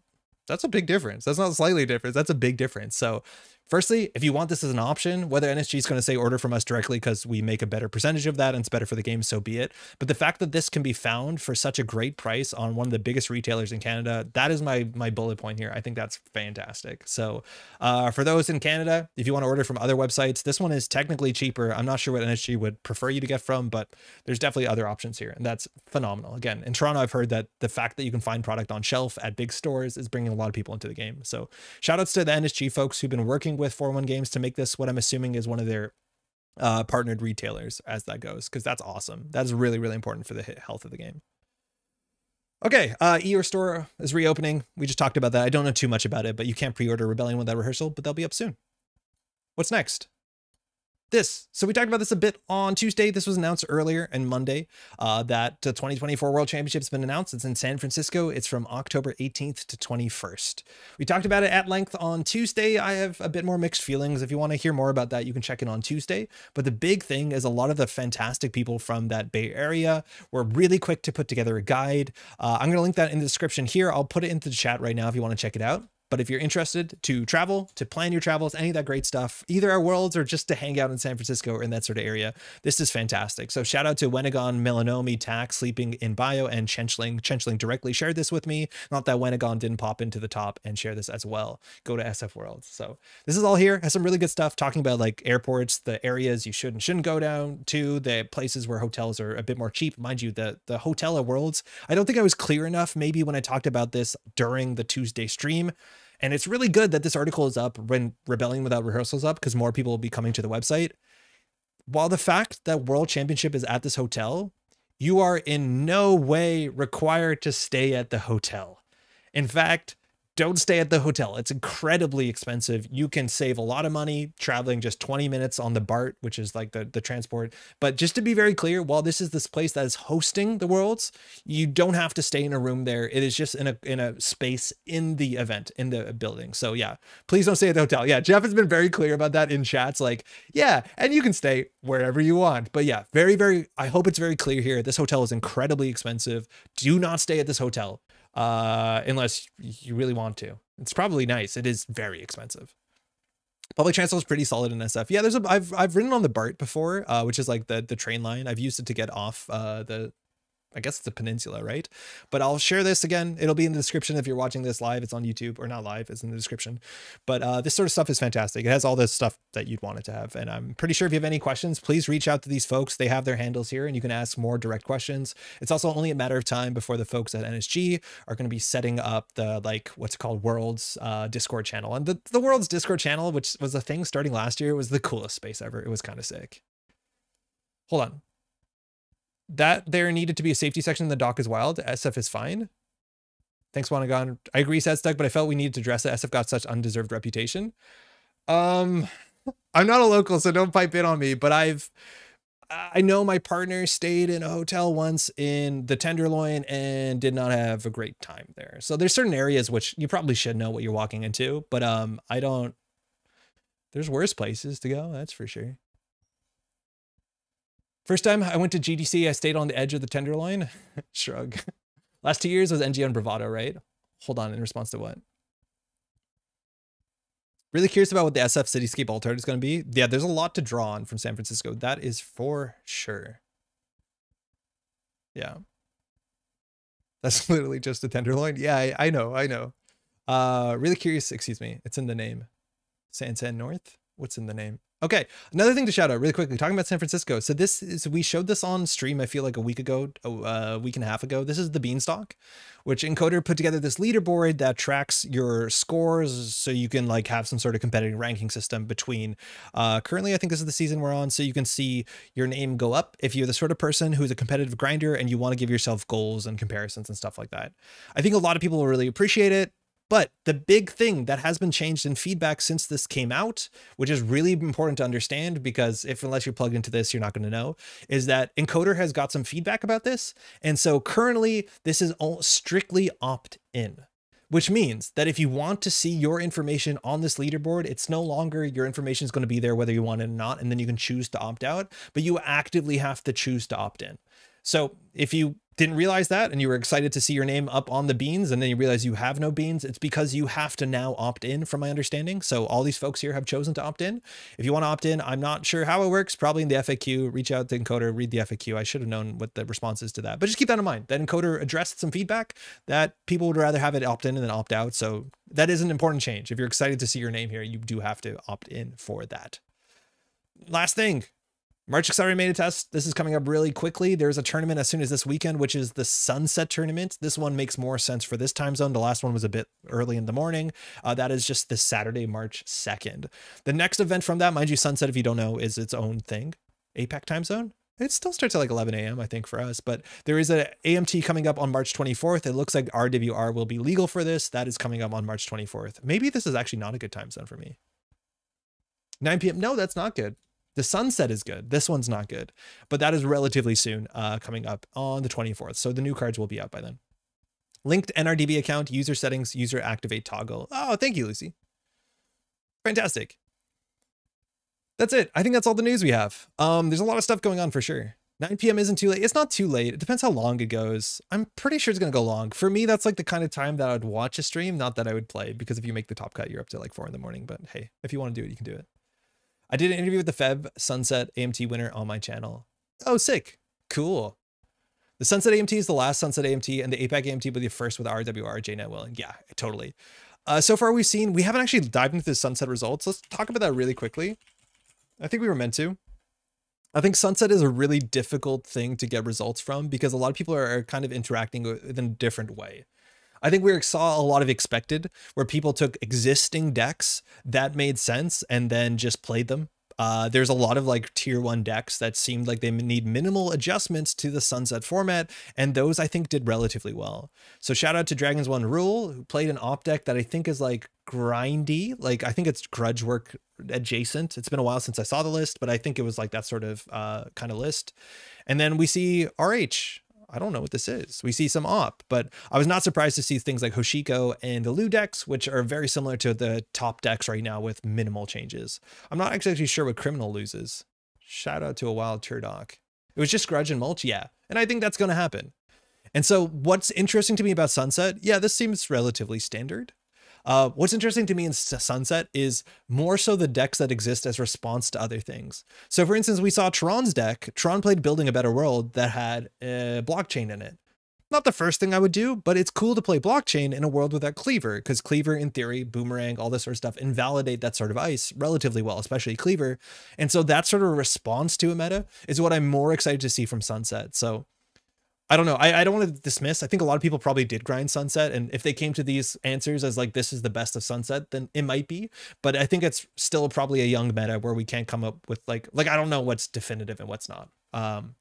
that's a big difference. That's not slightly different. That's a big difference. So firstly, if you want this as an option, whether N S G is going to say order from us directly because we make a better percentage of that and it's better for the game, so be it. But the fact that this can be found for such a great price on one of the biggest retailers in Canada, that is my my bullet point here. I think that's fantastic. So uh, for those in Canada, if you want to order from other websites, this one is technically cheaper. I'm not sure what N S G would prefer you to get from, but there's definitely other options here. And that's phenomenal. Again, in Toronto, I've heard that the fact that you can find product on shelf at big stores is bringing a lot of people into the game. So shout outs to the N S G folks who've been working with four oh one Games to make this what I'm assuming is one of their uh, partnered retailers as that goes, because that's awesome. That is really, really important for the health of the game. Okay, uh, E O Store is reopening. We just talked about that. I don't know too much about it, but you can't pre-order Rebellion without rehearsal, but they'll be up soon. What's next? This. So we talked about this a bit on Tuesday. This was announced earlier and Monday uh, that the twenty twenty-four World Championship has been announced. It's in San Francisco. It's from October eighteenth to twenty-first. We talked about it at length on Tuesday. I have a bit more mixed feelings. If you want to hear more about that, you can check in on Tuesday. But the big thing is a lot of the fantastic people from that Bay Area were really quick to put together a guide. Uh, I'm going to link that in the description here. I'll put it into the chat right now if you want to check it out. But if you're interested to travel, to plan your travels, any of that great stuff, either our worlds or just to hang out in San Francisco or in that sort of area, this is fantastic. So shout out to Wenegon, Melanomi, Tack, Sleeping in Bio, and Chenchling. Chenchling directly shared this with me. Not that Wenegon didn't pop into the top and share this as well. Go to S F Worlds. So this is all here. Has some really good stuff talking about like airports, the areas you should and shouldn't go down to, the places where hotels are a bit more cheap. Mind you, the, the hotel at Worlds, I don't think I was clear enough maybe when I talked about this during the Tuesday stream. And it's really good that this article is up when Rebellion Without Rehearsals up, because more people will be coming to the website. While the fact that World Championship is at this hotel, you are in no way required to stay at the hotel. In fact, don't stay at the hotel. It's incredibly expensive. You can save a lot of money traveling just twenty minutes on the BART, which is like the, the transport. But just to be very clear, while this is this place that is hosting the Worlds, you don't have to stay in a room there. It is just in a in a space in the event, in the building. So yeah, please don't stay at the hotel. Yeah, Jeff has been very clear about that in chats. Like, yeah, and you can stay wherever you want. But yeah, very, very, I hope it's very clear here. This hotel is incredibly expensive. Do not stay at this hotel. Uh, unless you really want to. It's probably nice. It is very expensive. Public transport is pretty solid in S F. Yeah, there's a, I've, I've ridden on the BART before, uh, which is like the, the train line. I've used it to get off, uh, the, I guess it's the peninsula, right? But I'll share this again. It'll be in the description. If you're watching this live, it's on YouTube, or not live, it's in the description. But uh, this sort of stuff is fantastic. It has all this stuff that you'd want it to have. And I'm pretty sure if you have any questions, please reach out to these folks. They have their handles here and you can ask more direct questions. It's also only a matter of time before the folks at N S G are going to be setting up the, like, what's called Worlds uh, Discord channel. And the, the Worlds Discord channel, which was a thing starting last year, was the coolest space ever. It was kind of sick. Hold on. That there needed to be a safety section in the dock is wild. S F is fine. Thanks, Wanagon. I agree, Sad Stuck, but I felt we needed to address that. S F got such undeserved reputation. Um, I'm not a local, so don't pipe in on me, but I've, I know my partner stayed in a hotel once in the Tenderloin and did not have a great time there. So there's certain areas which you probably should know what you're walking into, but um, I don't, there's worse places to go, that's for sure. First time I went to G D C, I stayed on the edge of the Tenderloin. Shrug. Last two years was N G on Bravado, right? Hold on, in response to what? Really curious about what the S F Cityscape alt art is going to be. Yeah, there's a lot to draw on from San Francisco. That is for sure. Yeah. That's literally just the Tenderloin. Yeah, I, I know, I know. Uh, really curious, excuse me. It's in the name. Sansan North? What's in the name? Okay, another thing to shout out really quickly, talking about San Francisco. So this is, we showed this on stream, I feel like a week ago, a week and a half ago. This is the Beanstalk, which Encoder put together this leaderboard that tracks your scores so you can like have some sort of competitive ranking system between, uh, currently, I think this is the season we're on. So you can see your name go up if you're the sort of person who's a competitive grinder and you want to give yourself goals and comparisons and stuff like that. I think a lot of people will really appreciate it. But the big thing that has been changed in feedback since this came out, which is really important to understand, because if unless you're plugged into this, you're not going to know, is that Encoder has got some feedback about this. And so currently this is all strictly opt-in, which means that if you want to see your information on this leaderboard, it's no longer your information is going to be there whether you want it or not. And then you can choose to opt out, but you actively have to choose to opt in. So if you didn't realize that and you were excited to see your name up on the beans and then you realize you have no beans, it's because you have to now opt in, from my understanding. So all these folks here have chosen to opt in. If you want to opt in, I'm not sure how it works, probably in the F A Q, reach out to Encoder, read the F A Q. I should have known what the response is to that, but just keep that in mind that Encoder addressed some feedback that people would rather have it opt in and then opt out. So that is an important change. If you're excited to see your name here, you do have to opt in for that. Last thing, March Accelerate Meta Test. This is coming up really quickly. There's a tournament as soon as this weekend, which is the Sunset Tournament. This one makes more sense for this time zone. The last one was a bit early in the morning. Uh, that is just this Saturday, March second. The next event from that, mind you, Sunset, if you don't know, is its own thing. A PAC time zone. It still starts at like eleven a m I think for us, but there is a A M T coming up on March twenty-fourth. It looks like R W R will be legal for this. That is coming up on March twenty-fourth. Maybe this is actually not a good time zone for me. nine p m No, that's not good. The Sunset is good. This one's not good, but that is relatively soon, uh, coming up on the twenty-fourth. So the new cards will be out by then. Linked N R D B account, user settings, user activate toggle. Oh, thank you, Lucy. Fantastic. That's it. I think that's all the news we have. Um, there's a lot of stuff going on for sure. nine p m isn't too late. It's not too late. It depends how long it goes. I'm pretty sure it's going to go long. For me, that's like the kind of time that I'd watch a stream, not that I would play, because if you make the top cut, you're up to like four in the morning, but hey, if you want to do it, you can do it. I did an interview with the Feb Sunset A M T winner on my channel. Oh, sick. Cool. The Sunset A M T is the last Sunset A M T, and the A PAC A M T will be the first with R W R, J NET Willing. Yeah, totally. Uh, so far we've seen, we haven't actually dived into the Sunset results. Let's talk about that really quickly. I think we were meant to. I think Sunset is a really difficult thing to get results from because a lot of people are kind of interacting with it in a different way. I think we saw a lot of expected where people took existing decks that made sense and then just played them. Uh, there's a lot of like tier one decks that seemed like they need minimal adjustments to the Sunset format. And those I think did relatively well. So shout out to Dragons One Rule, who played an op deck that I think is like grindy. Like I think it's grudge work adjacent. It's been a while since I saw the list, but I think it was like that sort of uh, kind of list. And then we see R H. I don't know what this is. We see some op, but I was not surprised to see things like Hoshiko and the Lu decks, which are very similar to the top decks right now with minimal changes. I'm not actually sure what Criminal loses. Shout out to a wild Turdock. It was just Grudge and Mulch. Yeah. And I think that's going to happen. And so what's interesting to me about Sunset? Yeah, this seems relatively standard. Uh, what's interesting to me in Sunset is more so the decks that exist as response to other things. So for instance, we saw Tron's deck. Tron played Building a Better World that had a blockchain in it. Not the first thing I would do, but it's cool to play blockchain in a world without Cleaver, because Cleaver in theory, Boomerang, all this sort of stuff invalidate that sort of ice relatively well, especially Cleaver. And so that sort of response to a meta is what I'm more excited to see from Sunset. So I don't know. I, I don't want to dismiss. I think a lot of people probably did grind Sunset. And if they came to these answers as like, this is the best of Sunset, then it might be. But I think it's still probably a young meta where we can't come up with like, like, I don't know what's definitive and what's not. Um,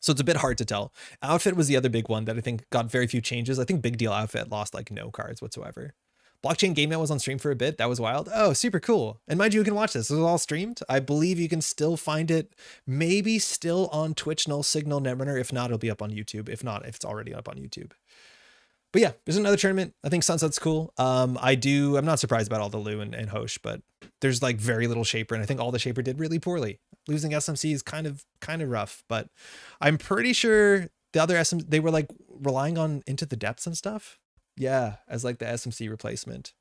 so it's a bit hard to tell. Outfit was the other big one that I think got very few changes. I think Big Deal Outfit lost like no cards whatsoever. Blockchain Game Net was on stream for a bit. That was wild. Oh, super cool. And mind you, you can watch this. This is all streamed. I believe you can still find it, maybe still on Twitch, Null Signal, Netrunner. If not, it'll be up on YouTube. If not, if it's already up on YouTube. But yeah, there's another tournament. I think Sunset's cool. Um, I do. I'm not surprised about all the Lu and, and Hosh, but there's like very little Shaper. And I think all the Shaper did really poorly. Losing S M C is kind of, kind of rough, but I'm pretty sure the other S M C, they were like relying on Into the Depths and stuff. Yeah, as like the S M C replacement.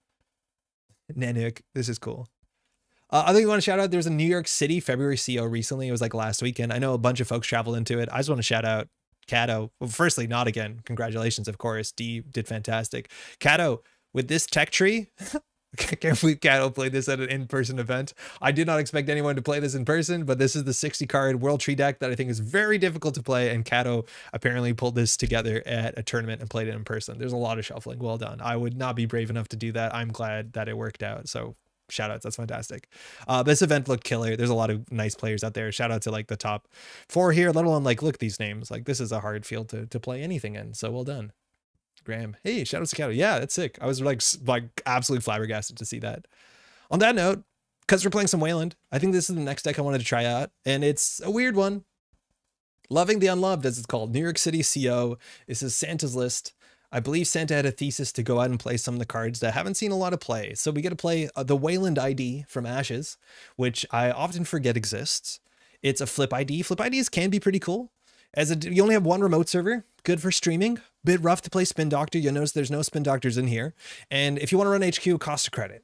Nanook, this is cool. Uh, I think you want to shout out, there's a New York City February C O recently. It was like last weekend. I know a bunch of folks traveled into it. I just want to shout out Kato. Well, firstly, not again. Congratulations, of course. D did fantastic. Kato, with this tech tree, Can't believe Kato played this at an in-person event. I did not expect anyone to play this in person, but this is the sixty card World Tree deck that I think is very difficult to play, and Kato apparently pulled this together at a tournament and played it in person. There's a lot of shuffling. Well done. I would not be brave enough to do that. I'm glad that it worked out, so shout outs. That's fantastic. Uh, this event looked killer. There's a lot of nice players out there. Shout out to like the top four here, let alone like, look, these names, like this is a hard field to, to play anything in. So well done, Graham. Hey, shout out to Kato. Yeah, that's sick. I was like, like absolutely flabbergasted to see that. On that note, because we're playing some Wayland, I think this is the next deck I wanted to try out, and it's a weird one. Loving the Unloved, as it's called. New York City C O. This is Santa's List. I believe Santa had a thesis to go out and play some of the cards that haven't seen a lot of play. So we get to play the Wayland I D from Ashes, which I often forget exists. It's a flip I D. Flip I Ds can be pretty cool. As a, you only have one remote server, good for streaming, bit rough to play Spin Doctor. You'll notice there's no Spin Doctors in here. And if you want to run H Q, cost a credit.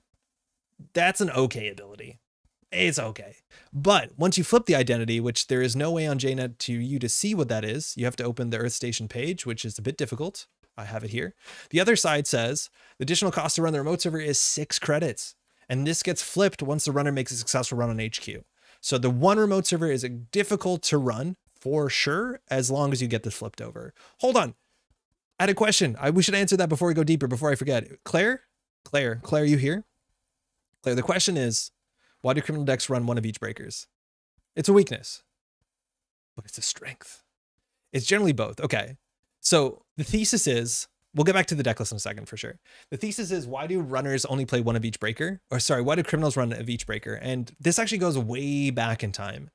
That's an okay ability. It's okay. But once you flip the identity, which there is no way on J net to you to see what that is, you have to open the Earth Station page, which is a bit difficult. I have it here. The other side says the additional cost to run the remote server is six credits. And this gets flipped once the runner makes a successful run on H Q. So the one remote server is difficult to run for sure, as long as you get this flipped over. Hold on. I had a question. I, we should answer that before we go deeper, before I forget. Claire, Claire, Claire, are you here? Claire, the question is, why do criminal decks run one of each breakers? It's a weakness, but it's a strength. It's generally both. Okay. So the thesis is, we'll get back to the deck list in a second for sure. The thesis is, why do runners only play one of each breaker? Or sorry, why do criminals run of each breaker? And this actually goes way back in time.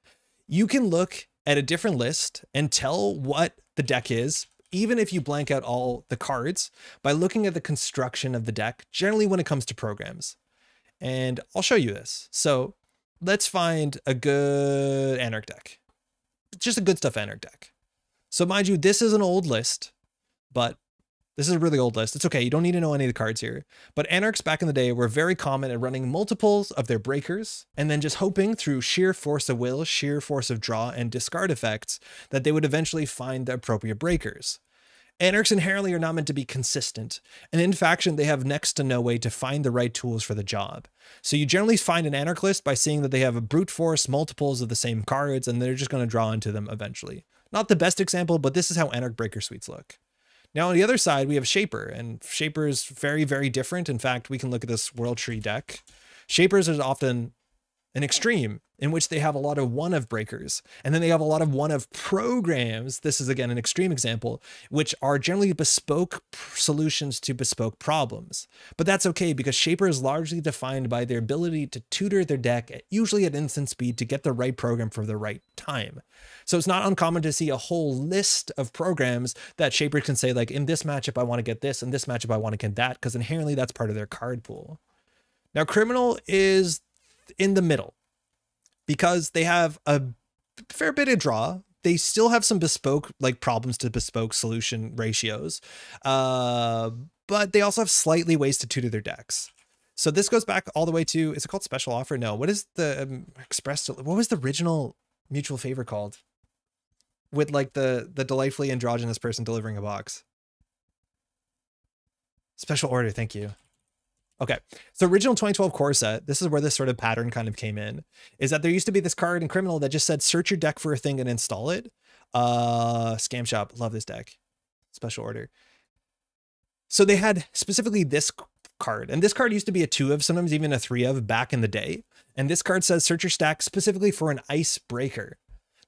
You can look at a different list and tell what the deck is, even if you blank out all the cards, by looking at the construction of the deck, generally when it comes to programs. And I'll show you this. So let's find a good Anarch deck. Just a good stuff Anarch deck. So mind you, this is an old list, but this is a really old list. It's okay. You don't need to know any of the cards here, but Anarchs back in the day were very common at running multiples of their breakers and then just hoping through sheer force of will, sheer force of draw and discard effects that they would eventually find the appropriate breakers. Anarchs inherently are not meant to be consistent, and in faction, they have next to no way to find the right tools for the job. So you generally find an Anarch list by seeing that they have a brute force multiples of the same cards, and they're just going to draw into them eventually. Not the best example, but this is how Anarch breaker suites look. Now on the other side, we have Shaper, and Shaper is very, very different. In fact, we can look at this World Tree deck. Shapers is often an extreme in which they have a lot of one of breakers, and then they have a lot of one of programs. This is again an extreme example, which are generally bespoke solutions to bespoke problems. But that's okay, because Shaper is largely defined by their ability to tutor their deck at, usually at instant speed, to get the right program for the right time. So it's not uncommon to see a whole list of programs that Shaper can say, like, in this matchup I want to get this, in this matchup I want to get that, because inherently that's part of their card pool. Now Criminal is in the middle, because they have a fair bit of draw. They still have some bespoke, like, problems to bespoke solution ratios, uh, but they also have slightly ways to tutor their decks. So this goes back all the way to, is it called Special Offer? No. What is the um, express? What was the original Mutual Favor called? With like the, the delightfully androgynous person delivering a box. Special Order. Thank you. Okay, so original twenty twelve core set, this is where this sort of pattern kind of came in, is that there used to be this card in Criminal that just said, search your deck for a thing and install it. Uh, Scam Shop, love this deck. Special Order. So they had specifically this card, and this card used to be a two of, sometimes even a three of back in the day. And this card says, search your stack specifically for an icebreaker.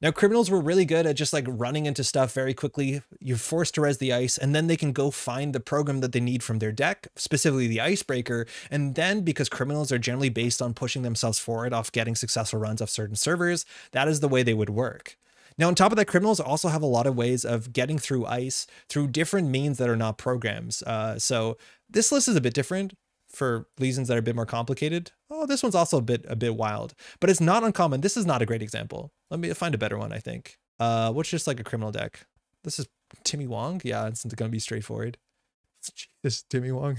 Now, Criminals were really good at just like running into stuff very quickly. You're forced to res the ice, and then they can go find the program that they need from their deck, specifically the icebreaker. And then, because Criminals are generally based on pushing themselves forward off getting successful runs off certain servers, that is the way they would work. Now, on top of that, Criminals also have a lot of ways of getting through ice through different means that are not programs. Uh, so this list is a bit different for reasons that are a bit more complicated. Oh, this one's also a bit a bit wild, but it's not uncommon. This is not a great example. Let me find a better one, I think. Uh, what's just like a Criminal deck? This is Timmy Wong. Yeah, it's going to be straightforward. This Timmy Wong.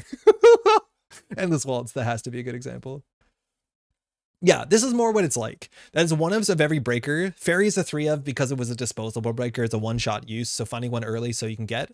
Endless Waltz. That has to be a good example. Yeah, this is more what it's like. That is one ofs of every breaker. Fairy is a three of because it was a disposable breaker. It's a one shot use, so finding one early so you can get.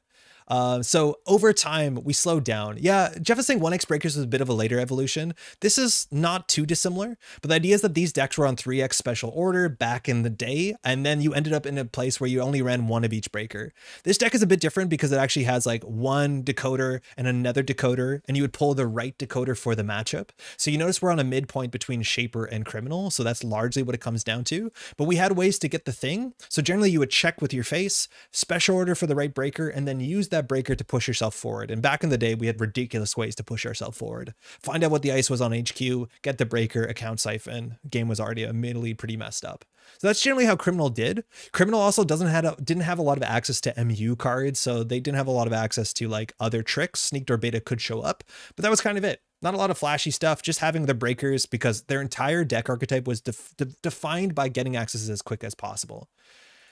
Uh, so over time, we slowed down. Yeah, Jefferson one X Breakers was a bit of a later evolution. This is not too dissimilar, but the idea is that these decks were on three X special order back in the day, and then you ended up in a place where you only ran one of each breaker. This deck is a bit different because it actually has like one decoder and another decoder, and you would pull the right decoder for the matchup. So you notice we're on a midpoint between Shaper and Criminal, so that's largely what it comes down to. But we had ways to get the thing. So generally you would check with your face, special order for the right breaker, and then use that breaker to push yourself forward. And back in the day, we had ridiculous ways to push ourselves forward. Find out what the ice was on H Q, get the breaker, account siphon. Game was already admittedly pretty messed up. So that's generally how Criminal did. Criminal also doesn't had a, didn't have a lot of access to M U cards, so they didn't have a lot of access to like other tricks. Sneak Door Beta could show up, but that was kind of it. Not a lot of flashy stuff, just having the breakers, because their entire deck archetype was def de defined by getting accesses as quick as possible.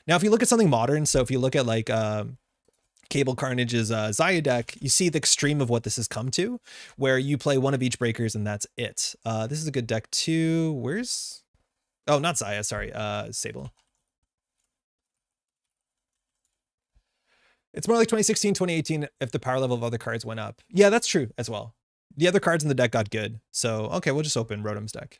Now, if you look at something modern, so if you look at like uh, Cable Carnage's uh, Zaya deck, you see the extreme of what this has come to, where you play one of each breakers and that's it. Uh, this is a good deck too. Where's... Oh, not Zaya, sorry, uh, Sable. It's more like twenty sixteen, twenty eighteen if the power level of other cards went up. Yeah, that's true as well. The other cards in the deck got good. So, okay, we'll just open Rotom's deck.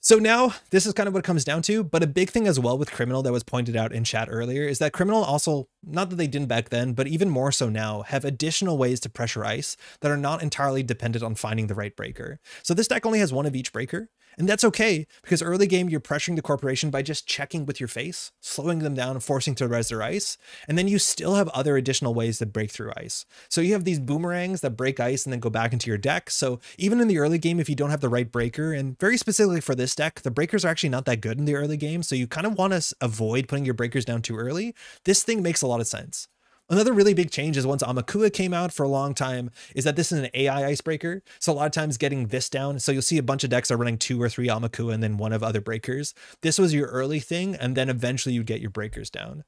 So now this is kind of what it comes down to, but a big thing as well with Criminal that was pointed out in chat earlier is that Criminal also, not that they didn't back then, but even more so now, have additional ways to pressure ice that are not entirely dependent on finding the right breaker. So this deck only has one of each breaker, and that's okay, because early game you're pressuring the corporation by just checking with your face, slowing them down, forcing to res their ice, and then you still have other additional ways that break through ice. So you have these boomerangs that break ice and then go back into your deck. So even in the early game, if you don't have the right breaker, and very specifically for this deck, the breakers are actually not that good in the early game, so you kind of want to avoid putting your breakers down too early. This thing makes a lot of sense. Another really big change is once Amakua came out for a long time is that this is an A I icebreaker. So a lot of times getting this down. So you'll see a bunch of decks are running two or three Amakua and then one of other breakers. This was your early thing, and then eventually you'd get your breakers down.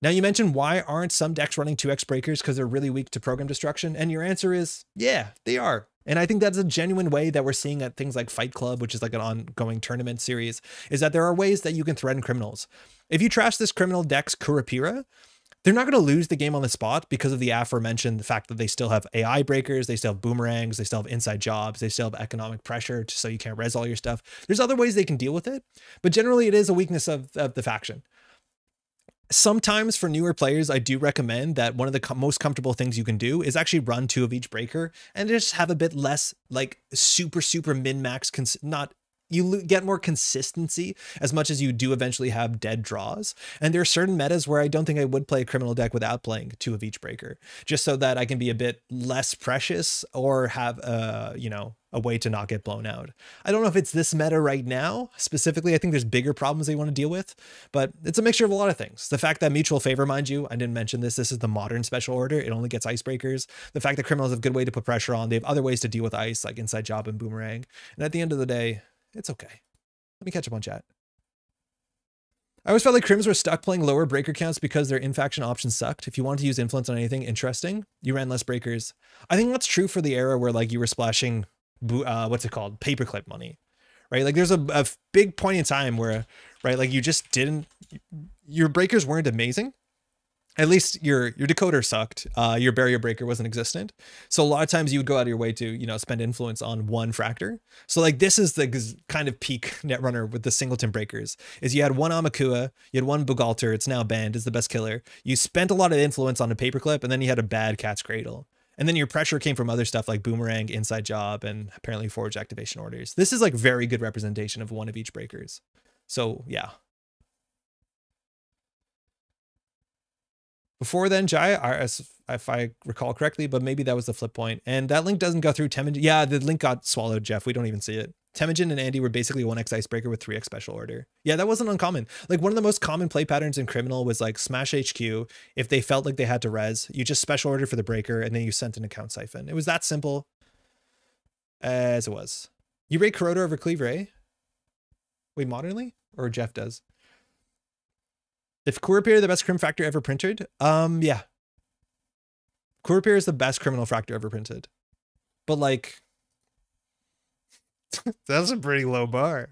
Now you mentioned why aren't some decks running two X breakers because they're really weak to program destruction? And your answer is, yeah, they are. And I think that's a genuine way that we're seeing at things like Fight Club, which is like an ongoing tournament series, is that there are ways that you can threaten criminals. If you trash this criminal deck's Kurapira, they're not going to lose the game on the spot because of the aforementioned the fact that they still have A I breakers, they still have boomerangs, they still have inside jobs, they still have economic pressure so you can't res all your stuff. There's other ways they can deal with it, but generally it is a weakness of, of the faction. Sometimes for newer players, I do recommend that one of the com most comfortable things you can do is actually run two of each breaker and just have a bit less like super, super min-max, not you get more consistency as much as you do eventually have dead draws. And there are certain metas where I don't think I would play a criminal deck without playing two of each breaker, just so that I can be a bit less precious or have, uh, you know, a way to not get blown out. I don't know if it's this meta right now. Specifically, I think there's bigger problems they want to deal with, but it's a mixture of a lot of things. The fact that mutual favor, mind you, I didn't mention this, this is the modern special order. It only gets icebreakers. The fact that criminals have a good way to put pressure on. They have other ways to deal with ice, like inside job and boomerang. And at the end of the day, it's okay. Let me catch up on chat. I always felt like Crims were stuck playing lower breaker counts because their in-faction options sucked. If you wanted to use influence on anything interesting, you ran less breakers. I think that's true for the era where like you were splashing, uh, what's it called? Paperclip money, right? Like there's a, a big point in time where, right? Like you just didn't, your breakers weren't amazing. At least your your decoder sucked. Uh, your barrier breaker wasn't existent. So a lot of times you would go out of your way to, you know, spend influence on one fractor. So like this is the kind of peak Netrunner with the singleton breakers is you had one Amakua, you had one Bugalter. It's now banned. It's the best killer. You spent a lot of influence on a paperclip, and then you had a bad Cat's Cradle. And then your pressure came from other stuff like boomerang, inside job, and apparently forge activation orders. This is like very good representation of one of each breakers. So yeah. Before then, Jaya, if I recall correctly, but maybe that was the flip point. And that link doesn't go through Temujin. Yeah, the link got swallowed, Jeff. We don't even see it. Temujin and Andy were basically one X icebreaker with three X special order. Yeah, that wasn't uncommon. Like one of the most common play patterns in Criminal was like smash H Q. If they felt like they had to res, you just special order for the breaker and then you sent an account siphon. It was that simple as it was. You rate Kuroda over Cleaver, eh? Wait, modernly? Or Jeff does? If Kurapira the best crim factor ever printed, um, yeah. Kurapira is the best criminal factor ever printed. But like, that's a pretty low bar.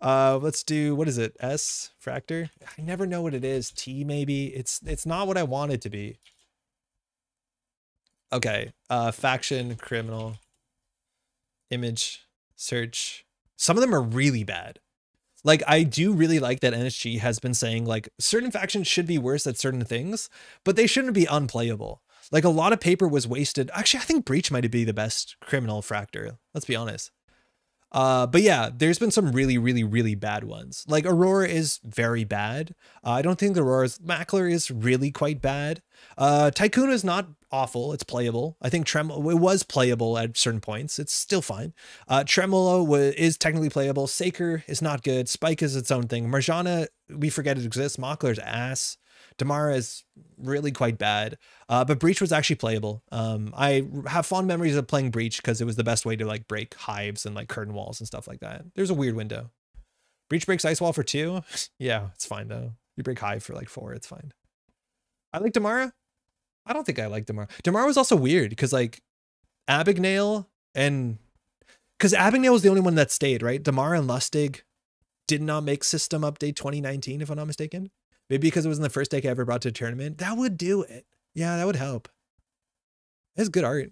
Uh, let's do, what is it? S fractor. I never know what it is. T maybe. It's, it's not what I want it to be. Okay. Uh, faction, criminal, image, search. Some of them are really bad. Like, I do really like that N S G has been saying, like, certain factions should be worse at certain things, but they shouldn't be unplayable. Like, a lot of paper was wasted. Actually, I think Breach might be the best criminal fractor. Let's be honest. Uh, but yeah, there's been some really, really, really bad ones. Like, Aurora is very bad. Uh, I don't think the Aurora's... Mackler is really quite bad. Uh, Tycoon is not awful. It's playable. I think Tremolo... It was playable at certain points. It's still fine. Uh, Tremolo is technically playable. Saker is not good. Spike is its own thing. Marjana, we forget it exists. Mackler's ass. Damara is really quite bad, uh, but Breach was actually playable. Um, I have fond memories of playing Breach because it was the best way to like break hives and like curtain walls and stuff like that. There's a weird window. Breach breaks ice wall for two. Yeah, it's fine though. You break hive for like four. It's fine. I like Damara. I don't think I like Damara. Damara was also weird because like Abigail and because Abigail was the only one that stayed, right? Damara and Lustig did not make system update twenty nineteen, if I'm not mistaken. Maybe because it wasn't the first deck I ever brought to a tournament. That would do it. Yeah, that would help. It's good art.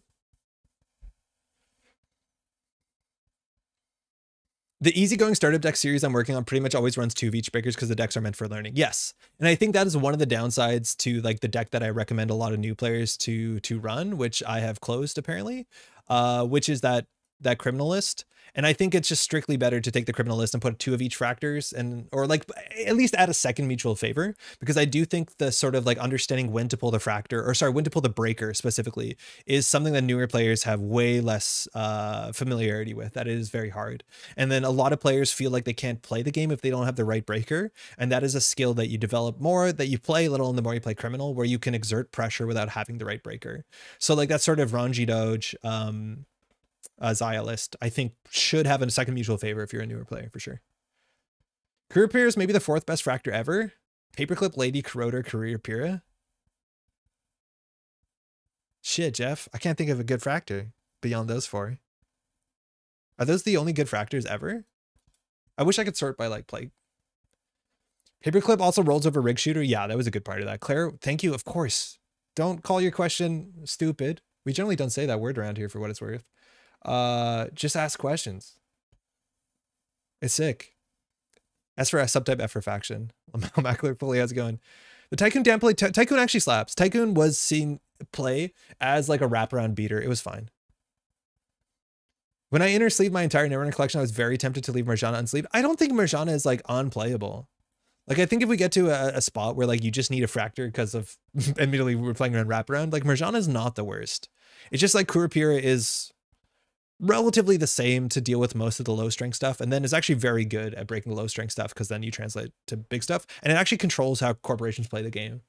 The easygoing startup deck series I'm working on pretty much always runs two of each breakers because the decks are meant for learning. Yes. And I think that is one of the downsides to like the deck that I recommend a lot of new players to to run, which I have closed apparently, uh, which is that that criminal list. And I think it's just strictly better to take the criminal list and put two of each fractors and, or like at least add a second mutual favor, because I do think the sort of like understanding when to pull the fractor or sorry, when to pull the breaker specifically is something that newer players have way less uh, familiarity with. That is very hard. And then a lot of players feel like they can't play the game if they don't have the right breaker. And that is a skill that you develop more that you play little and the more you play criminal, where you can exert pressure without having the right breaker. So like that sort of Ranji Doge, um, Uh, Xayah list, I think should have a second mutual favor if you're a newer player for sure. Career Pira is maybe the fourth best fractor ever. Paperclip, Lady, Corroder, Career Pira. Shit, Jeff, I can't think of a good fractor beyond those four. Are those the only good fractors ever? I wish I could sort by like play. Paperclip also rolls over Rig Shooter. Yeah, that was a good part of that. Claire, thank you. Of course. Don't call your question stupid. We generally don't say that word around here for what it's worth. Uh, just ask questions. It's sick. As for a subtype F for faction, Mackler fully has it going. The Tycoon Dan play, Ty Tycoon actually slaps. Tycoon was seen play as like a wraparound beater. It was fine. When I intersleeved my entire Netrunner collection, I was very tempted to leave Marjana unsleeved. I don't think Marjana is like unplayable. Like I think if we get to a, a spot where like you just need a fractor because of admittedly we're playing around wraparound, like Marjana is not the worst. It's just like Career Pira is relatively the same to deal with most of the low strength stuff, and then is actually very good at breaking low strength stuff because then you translate to big stuff and it actually controls how corporations play the game.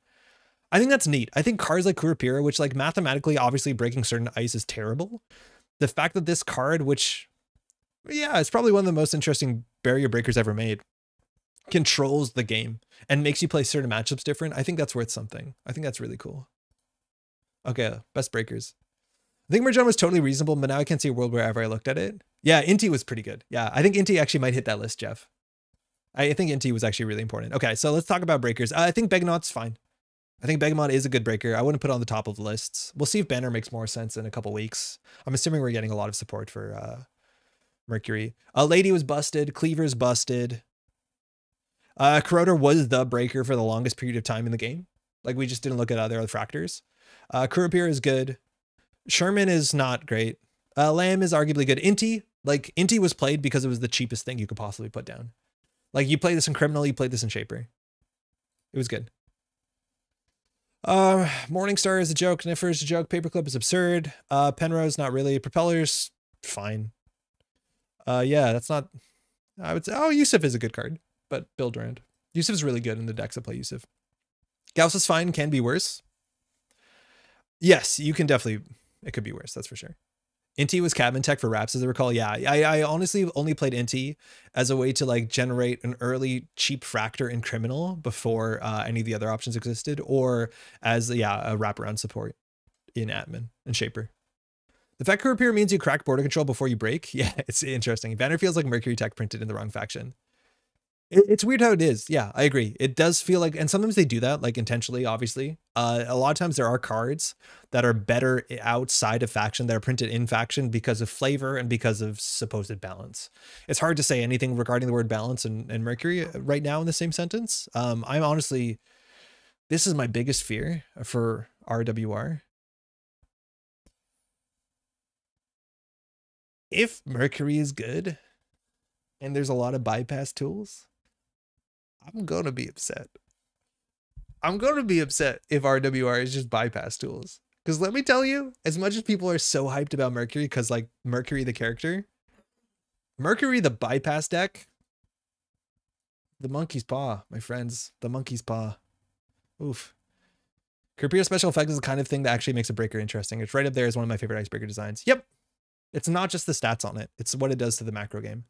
I think that's neat. I think cards like Career Pira, which like mathematically obviously breaking certain ice is terrible, the fact that this card, which yeah, it's probably one of the most interesting barrier breakers ever made, controls the game and makes you play certain matchups different, I think that's worth something. I think that's really cool. Okay, best breakers. I think Marjana was totally reasonable, but now I can't see a world wherever I looked at it. Yeah, Inti was pretty good. Yeah, I think Inti actually might hit that list, Jeff. I think Inti was actually really important. Okay, so let's talk about breakers. Uh, I think Begnot's fine. I think Begemot is a good breaker. I wouldn't put it on the top of the lists. We'll see if Banner makes more sense in a couple weeks. I'm assuming we're getting a lot of support for uh, Mercury. Uh, Lady was busted. Cleaver's busted. Uh, Corroder was the breaker for the longest period of time in the game. Like, we just didn't look at other fractors. Uh, Kurapir is good. Sherman is not great. Uh, Lamb is arguably good. Inti, like Inti was played because it was the cheapest thing you could possibly put down. Like you play this in Criminal, you play this in Shaper. It was good. Uh, Morningstar is a joke. Niffer is a joke. Paperclip is absurd. Uh, Penrose, not really. Propellers, fine. Uh, yeah, that's not, I would say, oh, Yusuf is a good card, but build around. Yusuf is really good in the decks that play Yusuf. Gauss is fine, can be worse. Yes, you can definitely... It could be worse, that's for sure. Inti was Cabin Tech for Raps, as I recall. Yeah, I, I honestly only played Inti as a way to like generate an early cheap fractor in Criminal before uh, any of the other options existed, or as, yeah, a wraparound support in Atman and Shaper. The fact Career Pira means you crack border control before you break. Yeah, it's interesting. Banner feels like Mercury Tech printed in the wrong faction. It, it's weird how it is. Yeah, I agree. It does feel like, and sometimes they do that, like intentionally, obviously. Uh, a lot of times there are cards that are better outside of faction, that are printed in faction because of flavor and because of supposed balance. It's hard to say anything regarding the word balance and, and Mercury right now in the same sentence. Um, I'm honestly, this is my biggest fear for R W R. If Mercury is good and there's a lot of bypass tools, I'm going to be upset. I'm going to be upset if R W R is just bypass tools. Because let me tell you, as much as people are so hyped about Mercury, because like Mercury the character, Mercury the bypass deck, the monkey's paw, my friends, the monkey's paw. Oof. Kripia special effect is the kind of thing that actually makes a breaker interesting. It's right up there as one of my favorite icebreaker designs. Yep. It's not just the stats on it. It's what it does to the macro game.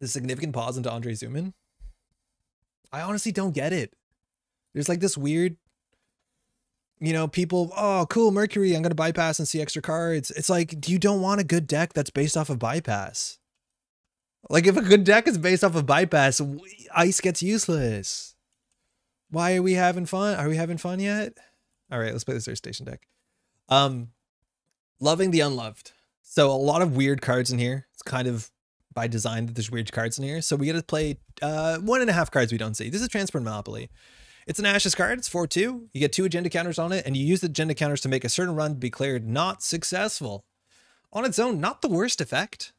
The significant pause into Andre Zuman. I honestly don't get it. There's like this weird, you know, people, oh, cool, Mercury, I'm going to bypass and see extra cards. It's like, you don't want a good deck that's based off of bypass. Like if a good deck is based off of bypass, ice gets useless. Why are we having fun? Are we having fun yet? All right, let's play this Earth Station deck. Um, loving the unloved. So a lot of weird cards in here. It's kind of by design that there's weird cards in here. So we get to play uh, one and a half cards we don't see. This is Transport Monopoly. It's an Ashes card. It's four two. You get two agenda counters on it, and you use the agenda counters to make a certain run declared not successful. On its own, not the worst effect.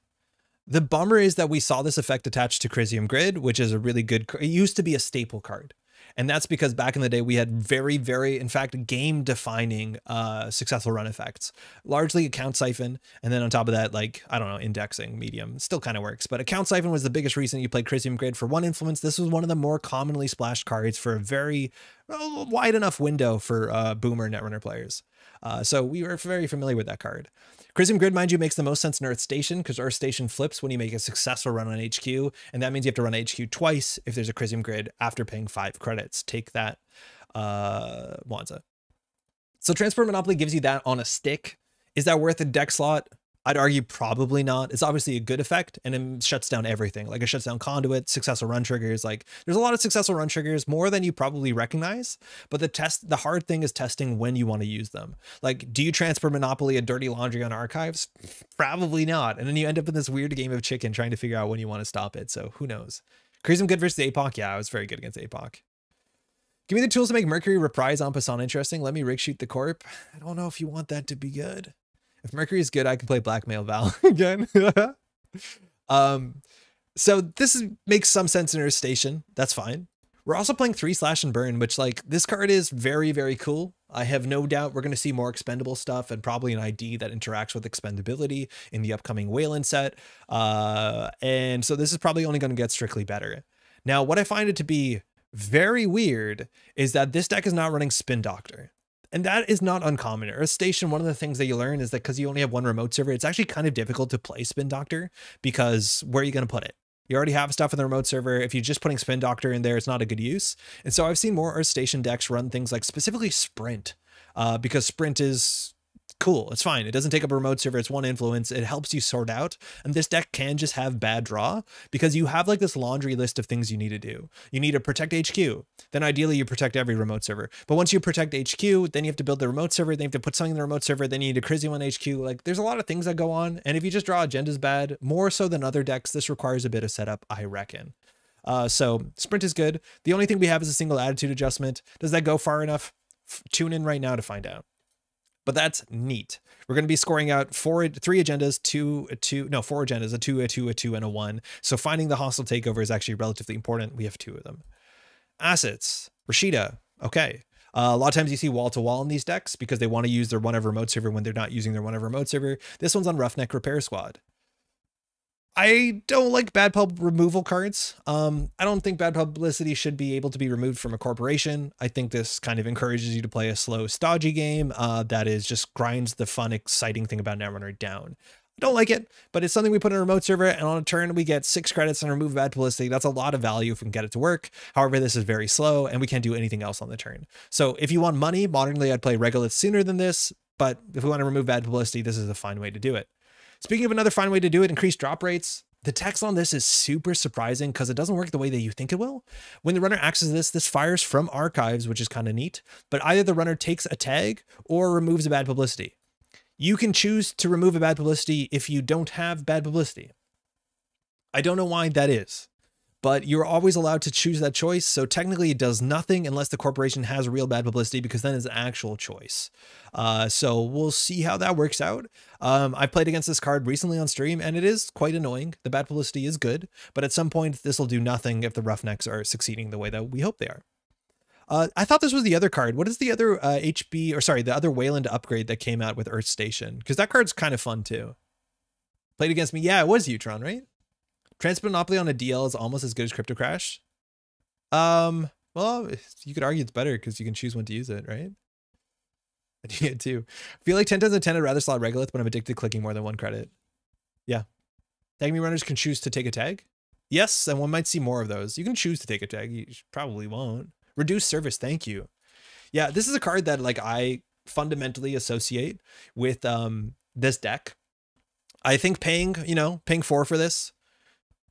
The bummer is that we saw this effect attached to Crisium Grid, which is a really good, it used to be a staple card. And that's because back in the day, we had very, very, in fact, game-defining uh, successful run effects. Largely account siphon, and then on top of that, like, I don't know, indexing medium. Still kind of works, but account siphon was the biggest reason you played Crisium Grid for one influence. This was one of the more commonly splashed cards for a very uh, wide enough window for uh, Boomer Netrunner players. Uh, so we were very familiar with that card. Crisium Grid, mind you, makes the most sense in Earth Station because Earth Station flips when you make a successful run on H Q, and that means you have to run H Q twice if there's a Crisium Grid after paying five credits. Take that, uh, Wanza. So Transport Monopoly gives you that on a stick. Is that worth a deck slot? I'd argue probably not. It's obviously a good effect and it shuts down everything. Like it shuts down conduit, successful run triggers. Like there's a lot of successful run triggers, more than you probably recognize, but the test, the hard thing is testing when you want to use them. Like, do you transfer Monopoly a dirty laundry on archives? Probably not. And then you end up in this weird game of chicken trying to figure out when you want to stop it. So who knows? Crisium Grid versus Apoc. Yeah, I was very good against Apoc. Give me the tools to make Mercury reprise on Passant interesting. Let me rig shoot the corp. I don't know if you want that to be good. If Mercury is good, I can play Blackmail Val again. um, so this is, makes some sense in Earth Station. That's fine. We're also playing three Slash and Burn, which like this card is very, very cool. I have no doubt we're going to see more expendable stuff and probably an I D that interacts with expendability in the upcoming Wayland set. Uh, and so this is probably only going to get strictly better. Now, what I find it to be very weird is that this deck is not running Spin Doctor. And that is not uncommon. Earth Station, one of the things that you learn is that because you only have one remote server, it's actually kind of difficult to play Spin Doctor because where are you going to put it? You already have stuff in the remote server. If you're just putting Spin Doctor in there, it's not a good use. And so I've seen more Earth Station decks run things like specifically Sprint uh, because Sprint is cool. It's fine. It doesn't take up a remote server. It's one influence. It helps you sort out. And this deck can just have bad draw because you have like this laundry list of things you need to do. You need to protect H Q. Then ideally you protect every remote server. But once you protect H Q, then you have to build the remote server. Then you have to put something in the remote server. Then you need to Crisium on H Q. Like there's a lot of things that go on. And if you just draw agendas bad, more so than other decks, this requires a bit of setup, I reckon. Uh, so Sprint is good. The only thing we have is a single attitude adjustment. Does that go far enough? F- tune in right now to find out. But that's neat. We're going to be scoring out four, three agendas, two, two, no, four agendas, a two, a two, a two, and a one. So finding the hostile takeover is actually relatively important. We have two of them. Assets, Rashida. Okay. Uh, a lot of times you see wall to wall in these decks because they want to use their one of remote server when they're not using their one of remote server. This one's on Roughneck Repair Squad. I don't like bad pub removal cards. Um, I don't think bad publicity should be able to be removed from a corporation. I think this kind of encourages you to play a slow, stodgy game uh, that is just grinds the fun, exciting thing about Netrunner down. I don't like it, but it's something we put in a remote server, and on a turn we get six credits and remove bad publicity. That's a lot of value if we can get it to work. However, this is very slow, and we can't do anything else on the turn. So if you want money, modernly I'd play Regolith sooner than this, but if we want to remove bad publicity, this is a fine way to do it. Speaking of another fine way to do it, increase drop rates. The text on this is super surprising because it doesn't work the way that you think it will. When the runner accesses this, this fires from archives, which is kind of neat, but either the runner takes a tag or removes a bad publicity. You can choose to remove a bad publicity if you don't have bad publicity. I don't know why that is, but you're always allowed to choose that choice. So technically it does nothing unless the corporation has real bad publicity, because then it's an actual choice. Uh, so we'll see how that works out. Um, I played against this card recently on stream and it is quite annoying. The bad publicity is good, but at some point this will do nothing if the Roughnecks are succeeding the way that we hope they are. Uh, I thought this was the other card. What is the other uh, H B or sorry, the other Wayland upgrade that came out with Earth Station? Because that card's kind of fun too. Played against me. Yeah, it was Utron, right? Transport Monopoly on a D L is almost as good as Crypto Crash. Um, well, you could argue it's better because you can choose when to use it, right? I do get two. I feel like ten times out of ten, I'd rather slot Regolith, but I'm addicted to clicking more than one credit. Yeah. Tag me runners can choose to take a tag. Yes, and one might see more of those. You can choose to take a tag. You probably won't. Reduce service, thank you. Yeah, this is a card that like I fundamentally associate with um this deck. I think paying, you know, paying four for this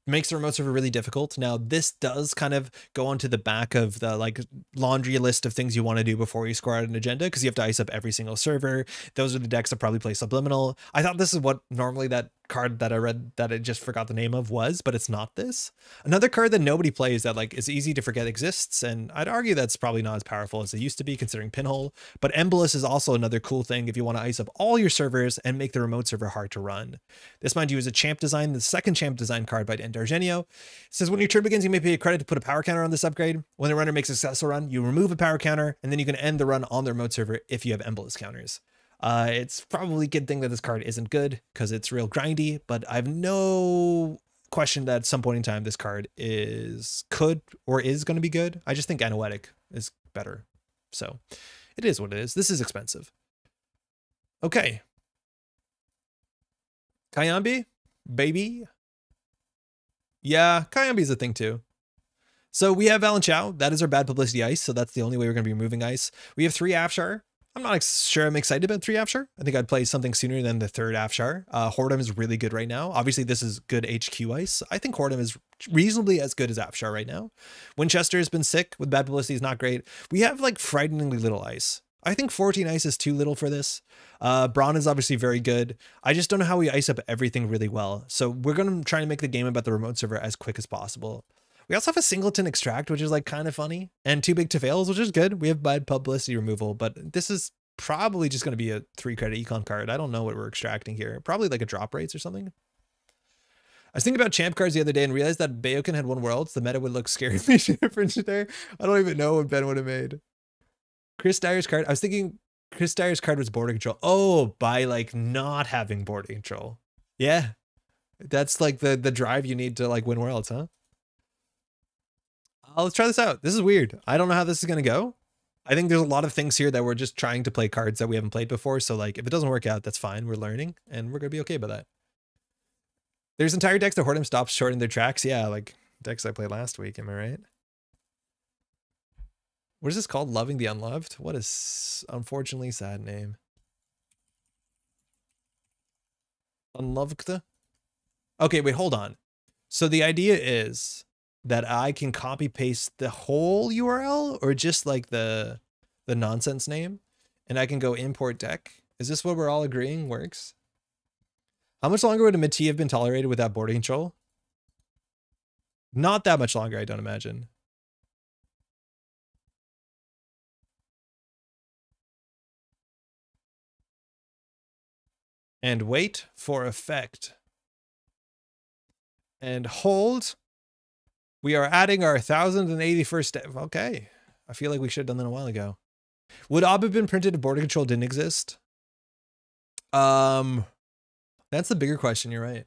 makes the remote server really difficult. Now this does kind of go onto the back of the like laundry list of things you want to do before you score out an agenda, because you have to ice up every single server. Those are the decks that probably play Subliminal. I thought this is what normally that card that I read that I just forgot the name of was, but it's not this. Another card that nobody plays that like is easy to forget exists, and I'd argue that's probably not as powerful as it used to be considering Pinhole, but Embolus is also another cool thing if you want to ice up all your servers and make the remote server hard to run. This, mind you, is a champ design, the second champ design card by Dan D'Argenio. It says when your turn begins, you may pay a credit to put a power counter on this upgrade. When the runner makes a successful run, you remove a power counter, and then you can end the run on the remote server if you have Embolus counters. Uh, it's probably a good thing that this card isn't good because it's real grindy, but I have no question that at some point in time, this card is could or is going to be good. I just think Anoetic is better. So it is what it is. This is expensive. Okay. Kayambi, baby. Yeah, Kayambi is a thing too. So we have Valanchao. That is our bad publicity ice. So that's the only way we're going to be removing ice. We have three Afshar. I'm not sure I'm excited about three Afshar. I think I'd play something sooner than the third Afshar. Uh, Whoredom is really good right now. Obviously, this is good H Q ice. I think Whoredom is reasonably as good as Afshar right now. Winchester has been sick with bad publicity, is not great. We have like frighteningly little ice. I think fourteen ice is too little for this. Uh, Brawn is obviously very good. I just don't know how we ice up everything really well. So we're going to try to make the game about the remote server as quick as possible. We also have a Singleton Extract, which is like kind of funny, and Too Big to Fails, which is good. We have bad publicity removal, but this is probably just going to be a three credit econ card. I don't know what we're extracting here. Probably like a drop rates or something. I was thinking about champ cards the other day and realized that Bayoken had won Worlds. The meta would look scarily different there. I don't even know what Ben would have made. Chris Dyer's card. I was thinking Chris Dyer's card was border control. Oh, by like not having border control. Yeah. That's like the, the drive you need to like win Worlds, huh? Let's try this out. This is weird. I don't know how this is going to go. I think there's a lot of things here that we're just trying to play cards that we haven't played before. So like if it doesn't work out, that's fine. We're learning and we're going to be okay by that. There's entire decks that Whoredom stops short in their tracks. Yeah, like decks I played last week. Am I right? What is this called? Loving the Unloved? What is unfortunately sad name. Unloved? Okay, wait, hold on. So the idea is that I can copy paste the whole U R L or just like the the nonsense name, and I can go import deck. Is this what we're all agreeing works? How much longer would a Métis have been tolerated without border control? Not that much longer, I don't imagine. And wait for effect. And hold. We are adding our one thousand eighty-first day. Okay. I feel like we should have done that a while ago. Would A B B have been printed if border control didn't exist? Um, that's the bigger question. You're right.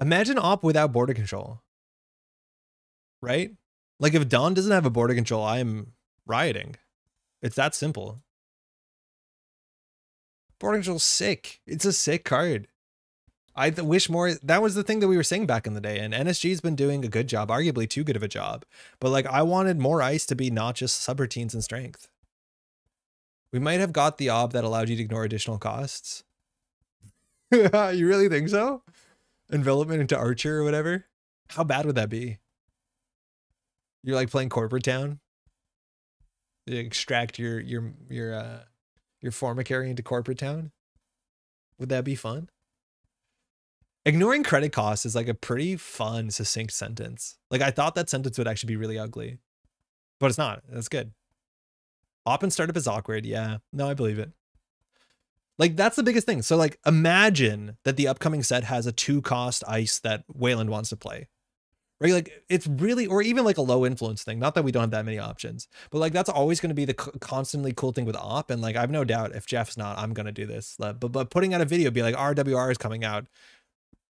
Imagine A B B without border control, right? Like if Dawn doesn't have a border control, I'm rioting. It's that simple. Border control's sick. It's a sick card. I wish more. That was the thing that we were saying back in the day, and N S G has been doing a good job, arguably too good of a job, but like I wanted more ice to be not just subroutines and strength. We might have got the A B B that allowed you to ignore additional costs. You really think so? Envelopment into Archer or whatever? How bad would that be? You're like playing Corporate Town. You extract your your your uh your formicary into Corporate Town. Would that be fun? Ignoring credit costs is like a pretty fun, succinct sentence. Like I thought that sentence would actually be really ugly, but it's not. That's good. Op and startup is awkward. Yeah, no, I believe it. Like that's the biggest thing. So like imagine that the upcoming set has a two cost ice that Wayland wants to play. Right? Like it's really, or even like a low influence thing. Not that we don't have that many options, but like that's always going to be the constantly cool thing with op. And like, I've no doubt if Jeff's not, I'm going to do this, but, but putting out a video, be like R W R is coming out.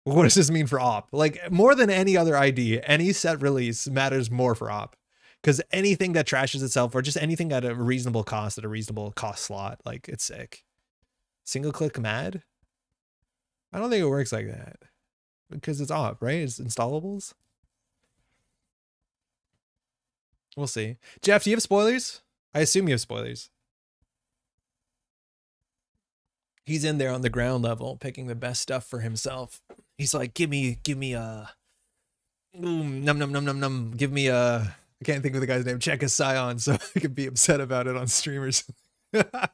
What does this mean for op? Like more than any other I D, any set release matters more for op. Because anything that trashes itself or just anything at a reasonable cost, at a reasonable cost slot, like it's sick. Single click mad? I don't think it works like that because it's op, right? It's installables. We'll see. Jeff, do you have spoilers? I assume you have spoilers. He's in there on the ground level, picking the best stuff for himself. He's like, give me, give me a, mm, num, num, num, num, num. Give me a, I can't think of the guy's name. Check a Scion so I could be upset about it on streamers. I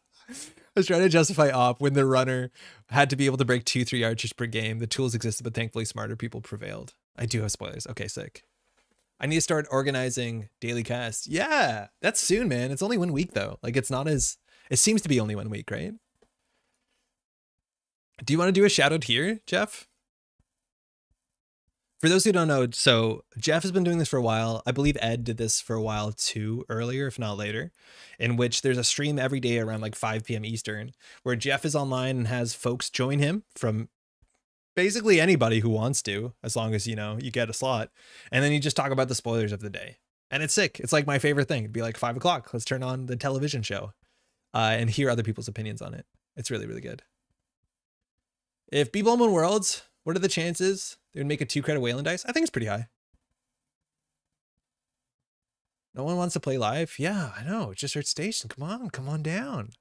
was trying to justify op when the runner had to be able to break two, three archers per game. The tools existed, but thankfully smarter people prevailed. I do have spoilers. Okay, sick. I need to start organizing daily casts. Yeah, that's soon, man. It's only one week though. Like it's not as, it seems to be only one week, right? Do you want to do a shout out here, Jeff? For those who don't know, so Jeff has been doing this for a while. I believe Ed did this for a while too, earlier, if not later, in which there's a stream every day around like five p m Eastern where Jeff is online and has folks join him from basically anybody who wants to, as long as, you know, you get a slot. And then you just talk about the spoilers of the day. And it's sick. It's like my favorite thing. It'd be like five o'clock. Let's turn on the television show uh, and hear other people's opinions on it. It's really, really good. If B Blown Worlds, what are the chances they would make a two credit Wayland dice? I think it's pretty high. No one wants to play live. Yeah, I know. It just hurts station. Come on, come on down.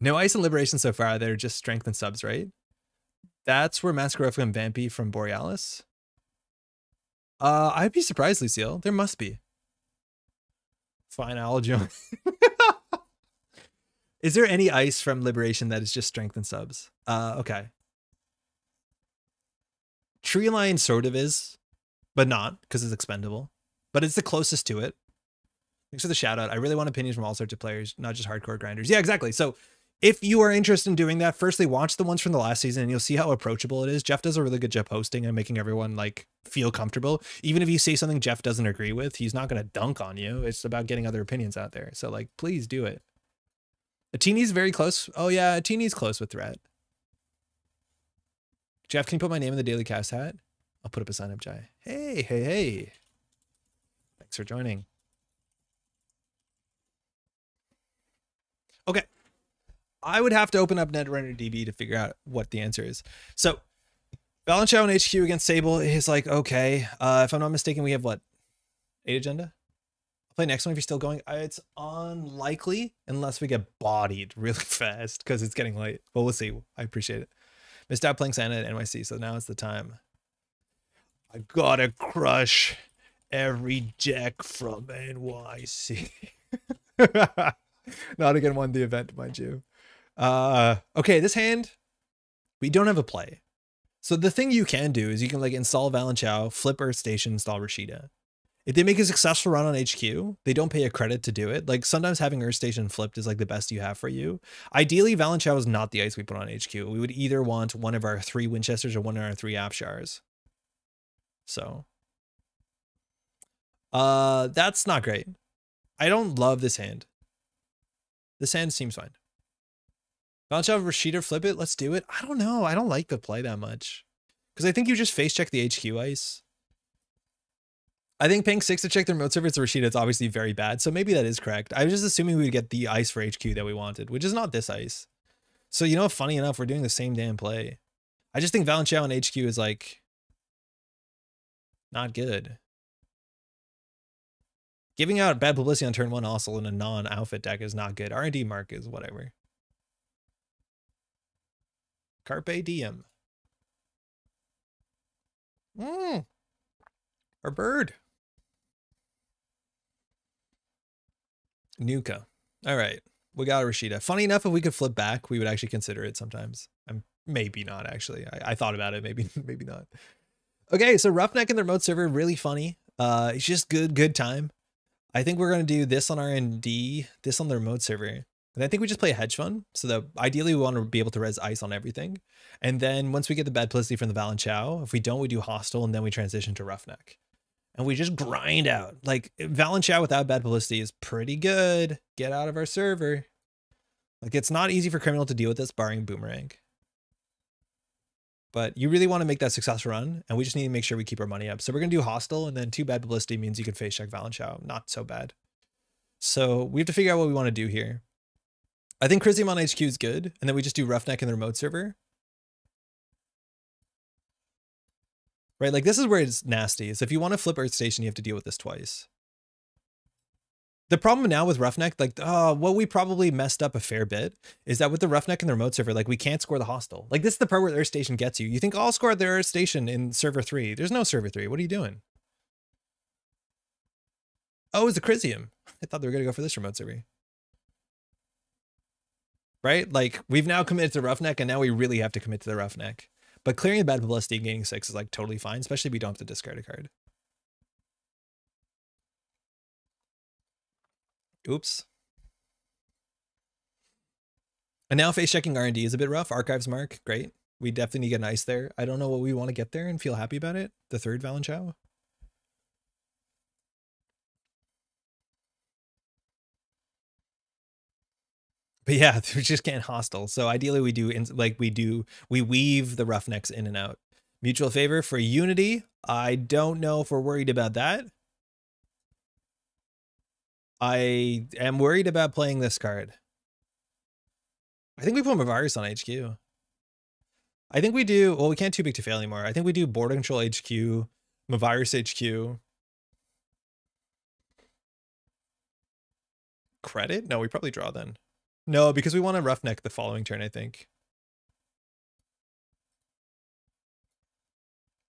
No ice and liberation so far. They're just strength and subs, right? That's where Mascarofa and Vampy from Borealis. Uh, I'd be surprised, Lucille. There must be. Fine, I'll join. Is there any ice from Liberation that is just strength and subs? Uh, okay. Tree Lion sort of is, but not because it's expendable, but it's the closest to it. Thanks for the shout out. I really want opinions from all sorts of players, not just hardcore grinders. Yeah, exactly. So if you are interested in doing that, firstly, watch the ones from the last season and you'll see how approachable it is. Jeff does a really good job hosting and making everyone like feel comfortable. Even if you say something Jeff doesn't agree with, he's not going to dunk on you. It's about getting other opinions out there. So like, please do it. Atini's very close. Oh yeah, Atini's close with Threat. Jeff, can you put my name in the Daily Cast hat? I'll put up a sign up, Jai. Hey, hey, hey. Thanks for joining. Okay. I would have to open up Netrunner D B to figure out what the answer is. So Valenshao and H Q against Sable is like, okay. Uh, if I'm not mistaken, we have what? Eight agenda? Play next one if you're still going. It's unlikely unless we get bodied really fast because it's getting late, but we'll see. I appreciate it. Missed out playing Santa at N Y C, so now it's the time. I gotta crush every Jack from N Y C. Not again won the event, mind you. Uh, okay, this hand, we don't have a play. So the thing you can do is you can like install Valenshao, flip Earth Station, install Rashida. If they make a successful run on H Q, they don't pay a credit to do it. Like sometimes having Earth Station flipped is like the best you have for you. Ideally, Valenshao is not the ice we put on H Q. We would either want one of our three Winchesters or one of our three Apshars. So uh, that's not great. I don't love this hand. This hand seems fine. Valenshao, Rashida, flip it. Let's do it. I don't know. I don't like the play that much because I think you just face check the H Q ice. I think paying six to check their remote server to Rashida is obviously very bad. So maybe that is correct. I was just assuming we would get the ice for H Q that we wanted, which is not this ice. So, you know, funny enough, we're doing the same damn play. I just think Valenshao and H Q is like not good. Giving out bad publicity on turn one also in a non-outfit deck is not good. R and D mark is whatever. Carpe diem. Mmm. Our bird. Nuka. All right. We got a Rashida. Funny enough, if we could flip back, we would actually consider it sometimes. I'm maybe not actually. I, I thought about it. Maybe, maybe not. Okay. So Roughneck and their mode server, really funny. Uh, it's just good, good time. I think we're going to do this on our N D, this on the remote server. And I think we just play a hedge fund. So that ideally we want to be able to res ice on everything. And then once we get the Badplicity from the Valanchao, if we don't, we do hostile and then we transition to Roughneck. And we just grind out. Like Valanchao without Badplicity is pretty good. Get out of our server. Like it's not easy for Criminal to deal with this barring Boomerang. But you really want to make that successful run, and we just need to make sure we keep our money up. So we're going to do hostile, and then too bad publicity means you could face check Valanchao. Not so bad. So we have to figure out what we want to do here. I think Crisium on H Q is good, and then we just do Roughneck in the remote server. Right, like this is where it's nasty. So if you want to flip Earth Station, you have to deal with this twice. The problem now with Roughneck, like uh, what we probably messed up a fair bit is that with the Roughneck and the remote server, like we can't score the hostile. Like this is the part where the Earth Station gets you. You think I'll score the Earth Station in server three. There's no server three. What are you doing? Oh, it's a Crisium. I thought they were going to go for this remote server. Right? Like we've now committed to Roughneck and now we really have to commit to the Roughneck. But clearing the bad publicity and gaining six is like totally fine, especially if we don't have to discard a card. Oops. And now face checking R and D is a bit rough. Archives mark. Great. We definitely need to get an ice there. I don't know what we want to get there and feel happy about it. The third Valanchao. But yeah, we just can't hostile. So ideally we do in, like we do, we weave the Roughnecks in and out. Mutual favor for Unity. I don't know if we're worried about that. I am worried about playing this card. I think we put Mavarius on H Q. I think we do, well, we can't too big to fail anymore. I think we do Border Control H Q, Mavarius H Q. Credit? No, we probably draw then. No, because we want to Roughneck the following turn, I think.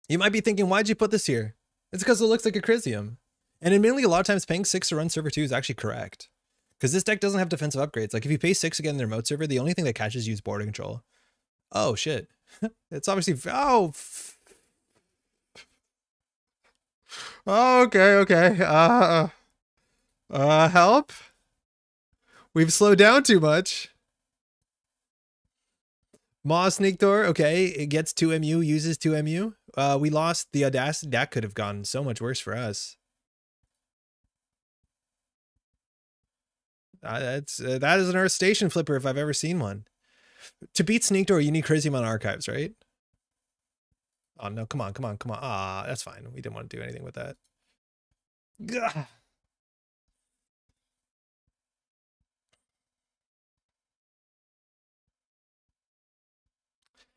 You might be thinking, why'd you put this here? It's because it looks like a Crisium. And admittedly, a lot of times paying six to run server two is actually correct. Because this deck doesn't have defensive upgrades. Like if you pay six again in the remote server, the only thing that catches you is border control. Oh shit. It's obviously, oh. oh. Okay, okay. Uh, uh, help. We've slowed down too much. Maw Sneak Door, okay. It gets two M U, uses two M U. Uh, we lost the Audacity. That could have gone so much worse for us. Uh, that's uh, that is an Earth Station flipper if I've ever seen one. To beat Sneak Door, you need Crisium on Archives, right? Oh no! Come on! Come on! Come on! Ah, that's fine. We didn't want to do anything with that. Gah.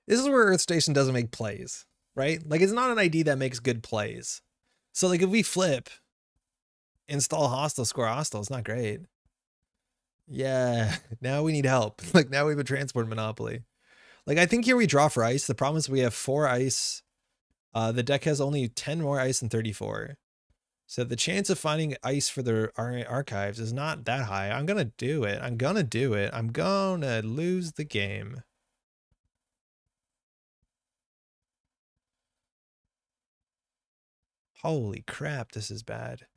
This is where Earth Station doesn't make plays, right? Like it's not an I D that makes good plays. So like if we flip, install hostile, score hostile, it's not great. Yeah, now we need help. Like now we have a transport monopoly. Like I think here we draw for ice. The problem is we have four ice. Uh, the deck has only ten more ice than thirty-four. So the chance of finding ice for the archives is not that high. I'm going to do it. I'm going to do it. I'm going to lose the game. Holy crap, this is bad.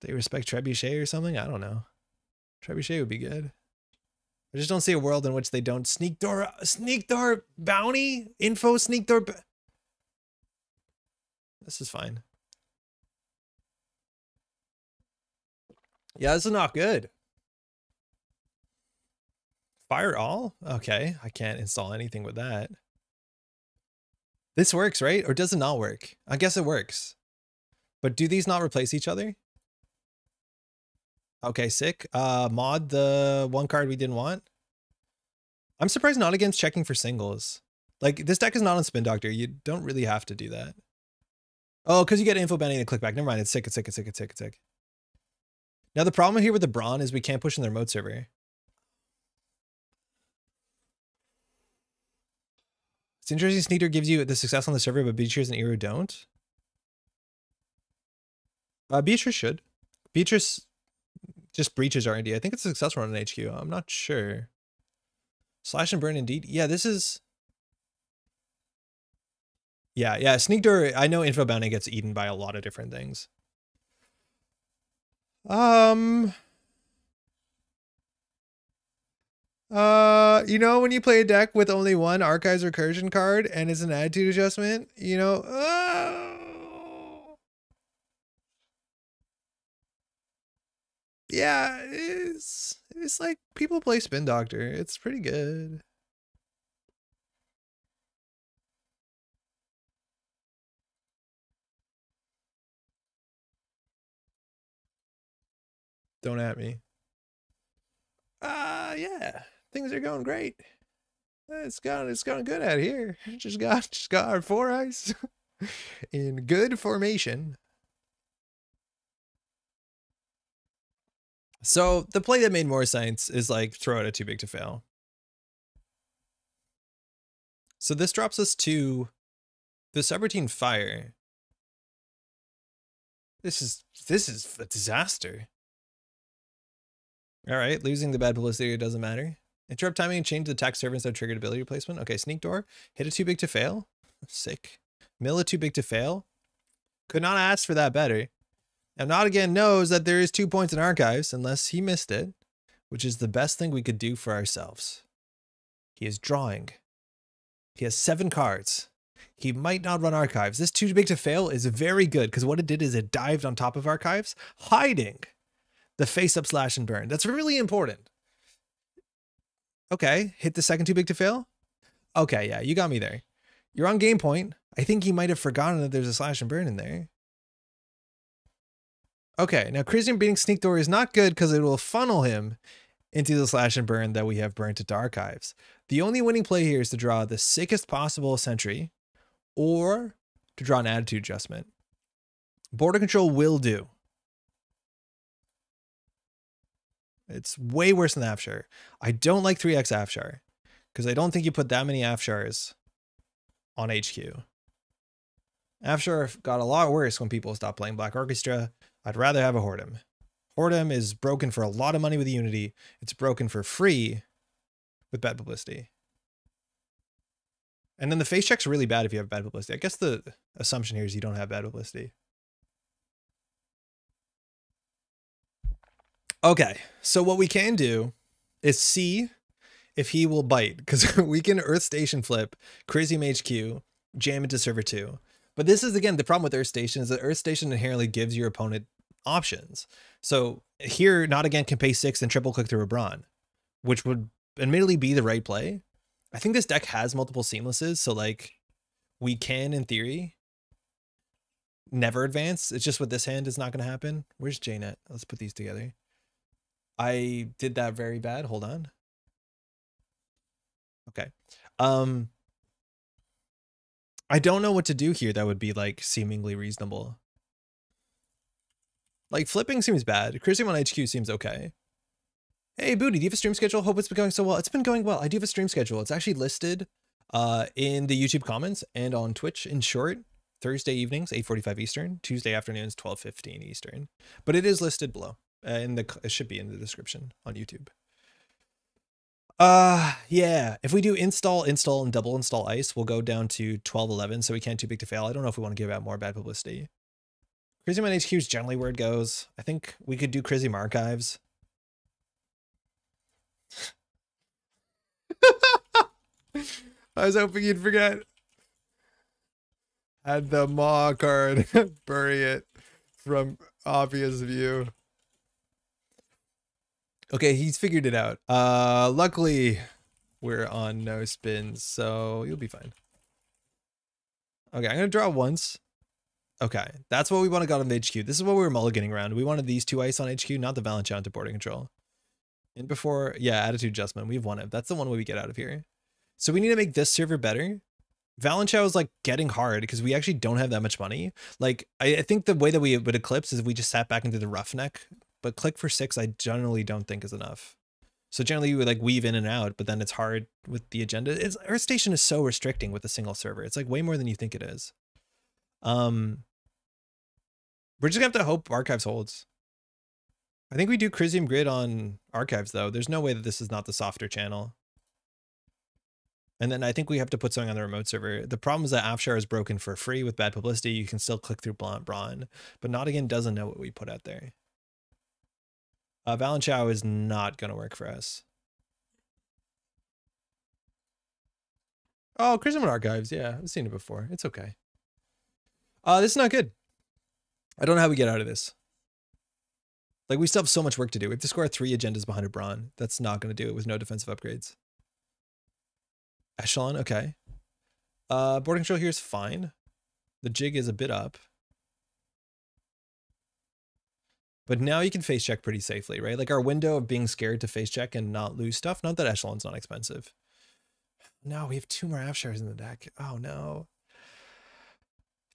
They respect Trebuchet or something? I don't know. Trebuchet would be good. I just don't see a world in which they don't sneak door, sneak door bounty, info sneak door. This is fine. Yeah, this is not good. Fire all? Okay, I can't install anything with that. This works, right? Or does it not work? I guess it works. But do these not replace each other? Okay, sick. Uh, mod the one card we didn't want. I'm surprised not against checking for singles. Like, this deck is not on Spin Doctor. You don't really have to do that. Oh, because you get info banding and click back. Never mind. It's sick. It's sick. It's sick. It's sick. It's sick. Now, the problem here with the Braum is we can't push in the remote server. It's interesting. Sneaker gives you the success on the server, but Beatrice and Iru don't. Uh, Beatrice should. Beatrice just breaches R and D. I think it's successful on an H Q. I'm not sure. Slash and burn indeed. Yeah, this is. Yeah, yeah, Sneak Door, I know info bounding gets eaten by a lot of different things. Um, uh, you know, when you play a deck with only one Archives Recursion card and it's an attitude adjustment, you know, oh, yeah, it's, it's like people play Spin Doctor. It's pretty good. Don't at me. Uh, yeah, things are going great. It's gone. It's going good out here. Just got, just got our four eyes in good formation. So the play that made more sense is like throw out a too big to fail. So this drops us to the subroutine fire. This is, this is a disaster. All right, losing the bad publicity doesn't matter. Interrupt timing and change the attack servants that triggered ability replacement. Okay, Sneak Door. Hit it too big to fail. Sick. Mill it too big to fail. Could not ask for that better. And Not Again knows that there is two points in Archives unless he missed it, which is the best thing we could do for ourselves. He is drawing. He has seven cards. He might not run Archives. This too big to fail is very good because what it did is it dived on top of Archives, hiding the face up slash and burn. That's really important. Okay. Hit the second too big to fail. Okay. Yeah. You got me there. You're on game point. I think he might've forgotten that there's a slash and burn in there. Okay. Now Crisium beating Sneak Door is not good because it will funnel him into the slash and burn that we have burnt into Archives. The only winning play here is to draw the sickest possible sentry or to draw an attitude adjustment. Border Control will do. It's way worse than Afshar. I don't like three X Afshar because I don't think you put that many Afshars on H Q. Afshar got a lot worse when people stopped playing Black Orchestra. I'd rather have a Whoredom. Whoredom is broken for a lot of money with Unity. It's broken for free with bad publicity. And then the face check's really bad if you have bad publicity. I guess the assumption here is you don't have bad publicity. Okay, so what we can do is see if he will bite, because we can Earth Station flip, Crisium H Q, jam into server two. But this is, again, the problem with Earth Station is that Earth Station inherently gives your opponent options. So here, Not Again can pay six and triple click through a Braum, which would admittedly be the right play. I think this deck has multiple seamlesses, so like we can, in theory, never advance. It's just with this hand is not going to happen. Where's Jaynet? Let's put these together. I did that very bad. Hold on. Okay. Um, I don't know what to do here that would be like seemingly reasonable. Like flipping seems bad. Crisium on H Q seems okay. Hey, Booty, do you have a stream schedule? Hope it's been going so well. It's been going well. I do have a stream schedule. It's actually listed uh, in the YouTube comments and on Twitch in short. Thursday evenings, eight forty-five Eastern. Tuesday afternoons, twelve fifteen Eastern. But it is listed below. Uh, in the it should be in the description on YouTube. Uh yeah. If we do install, install, and double install ice, we'll go down to twelve eleven, so we can't too big to fail. I don't know if we want to give out more bad publicity. Crisium on H Q is generally where it goes. I think we could do Crisium Archives. I was hoping you'd forget. Add the Maw card. Bury it from obvious view. Okay, he's figured it out. Uh, luckily, we're on no spins, so you'll be fine. Okay, I'm going to draw once. Okay, that's what we want to got on the H Q. This is what we were mulliganing around. We wanted these two ice on H Q, not the Valanchine to Border Control. And before, yeah, attitude adjustment. We've won it. That's the one way we get out of here. So we need to make this server better Valanchao is like getting hard because we actually don't have that much money. Like I, I think the way that we would eclipse is if we just sat back into the roughneck, but click for six, I generally don't think is enough. So generally you would like weave in and out, but then it's hard with the agenda. It's, Earth Station is so restricting with a single server. It's like way more than you think it is. Um, we're just gonna have to hope Archives holds. I think we do Crisium Grid on Archives though. There's no way that this is not the softer channel. And then I think we have to put something on the remote server. The problem is that Afshar is broken for free with bad publicity. You can still click through Blanc Braun, but Nottingham doesn't know what we put out there. Uh, Valanchao is not going to work for us. Oh, Crisium and Archives. Yeah, I've seen it before. It's okay. Uh, this is not good. I don't know how we get out of this. Like, we still have so much work to do. We have to score three agendas behind a Braun. That's not going to do it with no defensive upgrades. Echelon, okay. Uh, board control here is fine. The jig is a bit up. But now you can face check pretty safely, right? Like our window of being scared to face check and not lose stuff. Not that Echelon's not expensive. No, we have two more Afshars in the deck. Oh no.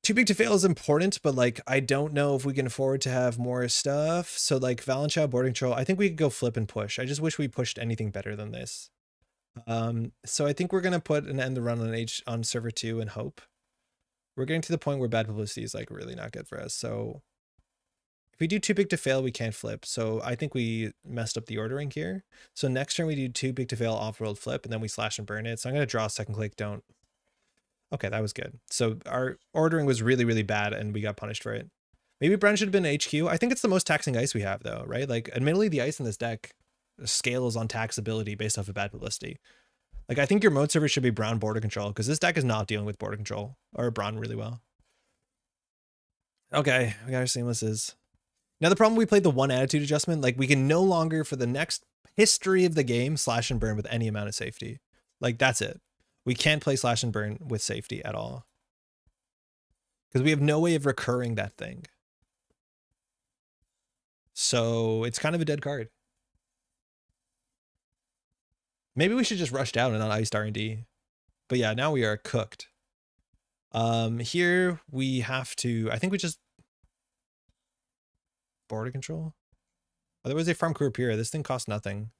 Too big to fail is important, but like, I don't know if we can afford to have more stuff. So like Valanchao, board control, I think we could go flip and push. I just wish we pushed anything better than this. Um, so I think we're going to put an end the run on H on server two and hope. We're getting to the point where bad publicity is like really not good for us. So if we do too big to fail, we can't flip. So I think we messed up the ordering here. So next turn we do too big to fail off world flip and then we slash and burn it. So I'm going to draw a second click. Don't. Okay. That was good. So our ordering was really, really bad and we got punished for it. Maybe Bren should have been H Q. I think it's the most taxing ice we have though, right? Like admittedly the ice in this deck scales on taxability based off of bad publicity. Like I think your mode server should be Braun border control because this deck is not dealing with border control or Braun really well. Okay, we got our seamlesses. Now the problem we played the one attitude adjustment, like we can no longer for the next history of the game slash and burn with any amount of safety. Like that's it. We can't play slash and burn with safety at all because we have no way of recurring that thing. So it's kind of a dead card. Maybe we should just rush down and not ice R and D. But yeah, now we are cooked. Um, here we have to, I think we just border control. Otherwise they farm Kurapira. This thing costs nothing.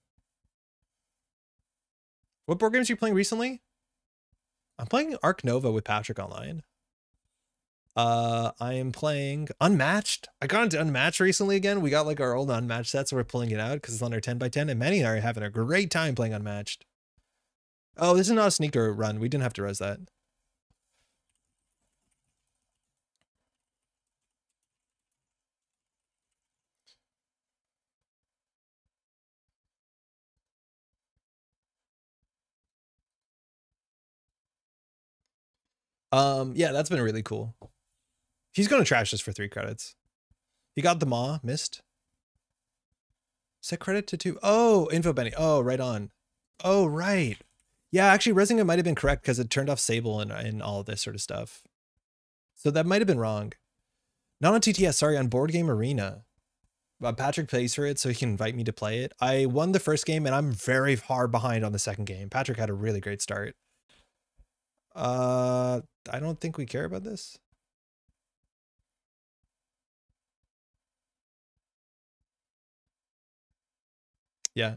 What board games are you playing recently? I'm playing Arc Nova with Patrick online. Uh, I am playing Unmatched. I got into Unmatched recently again. We got like our old Unmatched sets, so we're pulling it out because it's under ten by ten, and many are having a great time playing Unmatched. Oh, this is not a sneak door run. We didn't have to res that. Um, yeah, that's been really cool. He's going to trash this for three credits. He got the Maw, missed. Set credit to two. Oh, info Benny. Oh, right on. Oh, right. Yeah, actually, Resinga might have been correct because it turned off Sable and, and all this sort of stuff. So that might have been wrong. Not on T T S, sorry, on Board Game Arena. Uh, Patrick plays for it, so he can invite me to play it. I won the first game, and I'm very far behind on the second game. Patrick had a really great start. Uh, I don't think we care about this. Yeah,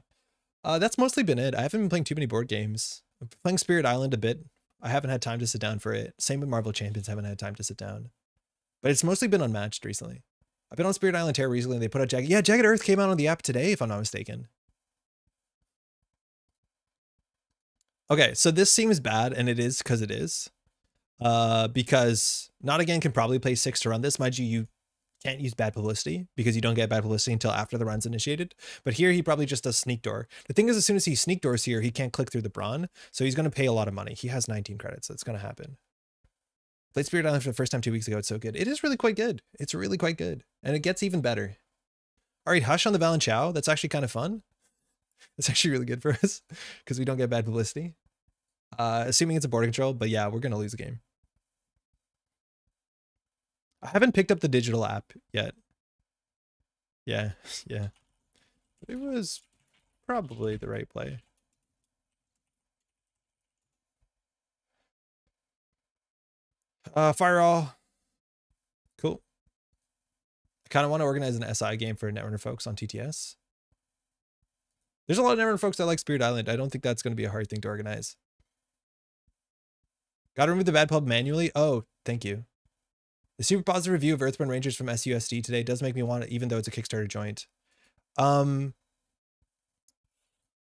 uh, that's mostly been it. I haven't been playing too many board games. I'm playing Spirit Island a bit. I haven't had time to sit down for it. Same with Marvel Champions, haven't had time to sit down. But it's mostly been Unmatched recently. I've been on Spirit Island Terra recently and they put out Jagged. Yeah, Jagged Earth came out on the app today, if I'm not mistaken. Okay, so this seems bad, and it is because it is. Uh, because Nottingham can probably play six to run this. Mind you, you can't use bad publicity because you don't get bad publicity until after the run's initiated. But here he probably just does sneak door. The thing is, as soon as he sneak doors here, he can't click through the Braun. So he's going to pay a lot of money. He has nineteen credits. That's going to happen. Played Spirit Island for the first time two weeks ago. It's so good. It is really quite good. It's really quite good. And it gets even better. All right, Hush on the Valanchao. That's actually kind of fun. It's actually really good for us because we don't get bad publicity. Uh, assuming it's a border control, but yeah, we're going to lose the game. I haven't picked up the digital app yet. Yeah, yeah. It was probably the right play. Uh, Firewall. Cool. I kind of want to organize an S I game for Netrunner folks on T T S. There's a lot of Netrunner folks that like Spirit Island. I don't think that's going to be a hard thing to organize. Got to remove the bad pub manually? Oh, thank you. The super positive review of Earthbound Rangers from S U S D today does make me want it, even though it's a Kickstarter joint. Um,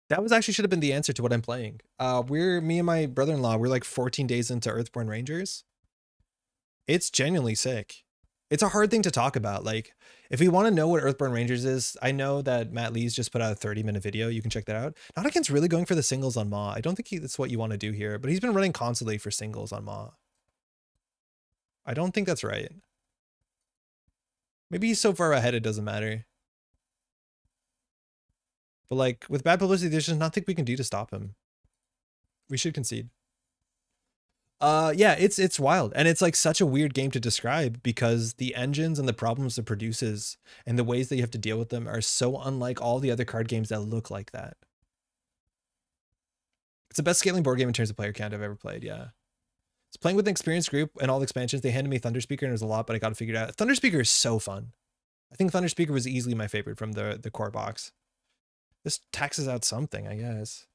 that was actually should have been the answer to what I'm playing. Uh, we're, me and my brother-in-law, we're like fourteen days into Earthbound Rangers. It's genuinely sick. It's a hard thing to talk about. Like, if we want to know what Earthbound Rangers is, I know that Matt Lees just put out a thirty minute video. You can check that out. Not against really going for the singles on M A W. I don't think he, that's what you want to do here, but he's been running constantly for singles on M A W. I don't think that's right. Maybe he's so far ahead it doesn't matter. But like, with bad publicity, there's just nothing we can do to stop him. We should concede. Uh, yeah, it's it's wild. And it's like such a weird game to describe because the engines and the problems it produces and the ways that you have to deal with them are so unlike all the other card games that look like that. It's the best scaling board game in terms of player count I've ever played, yeah. It's playing with an experienced group and all the expansions. They handed me Thunderspeaker and it was a lot, but I got to figure it out. Thunderspeaker is so fun. I think Thunderspeaker was easily my favorite from the, the core box. This taxes out something, I guess.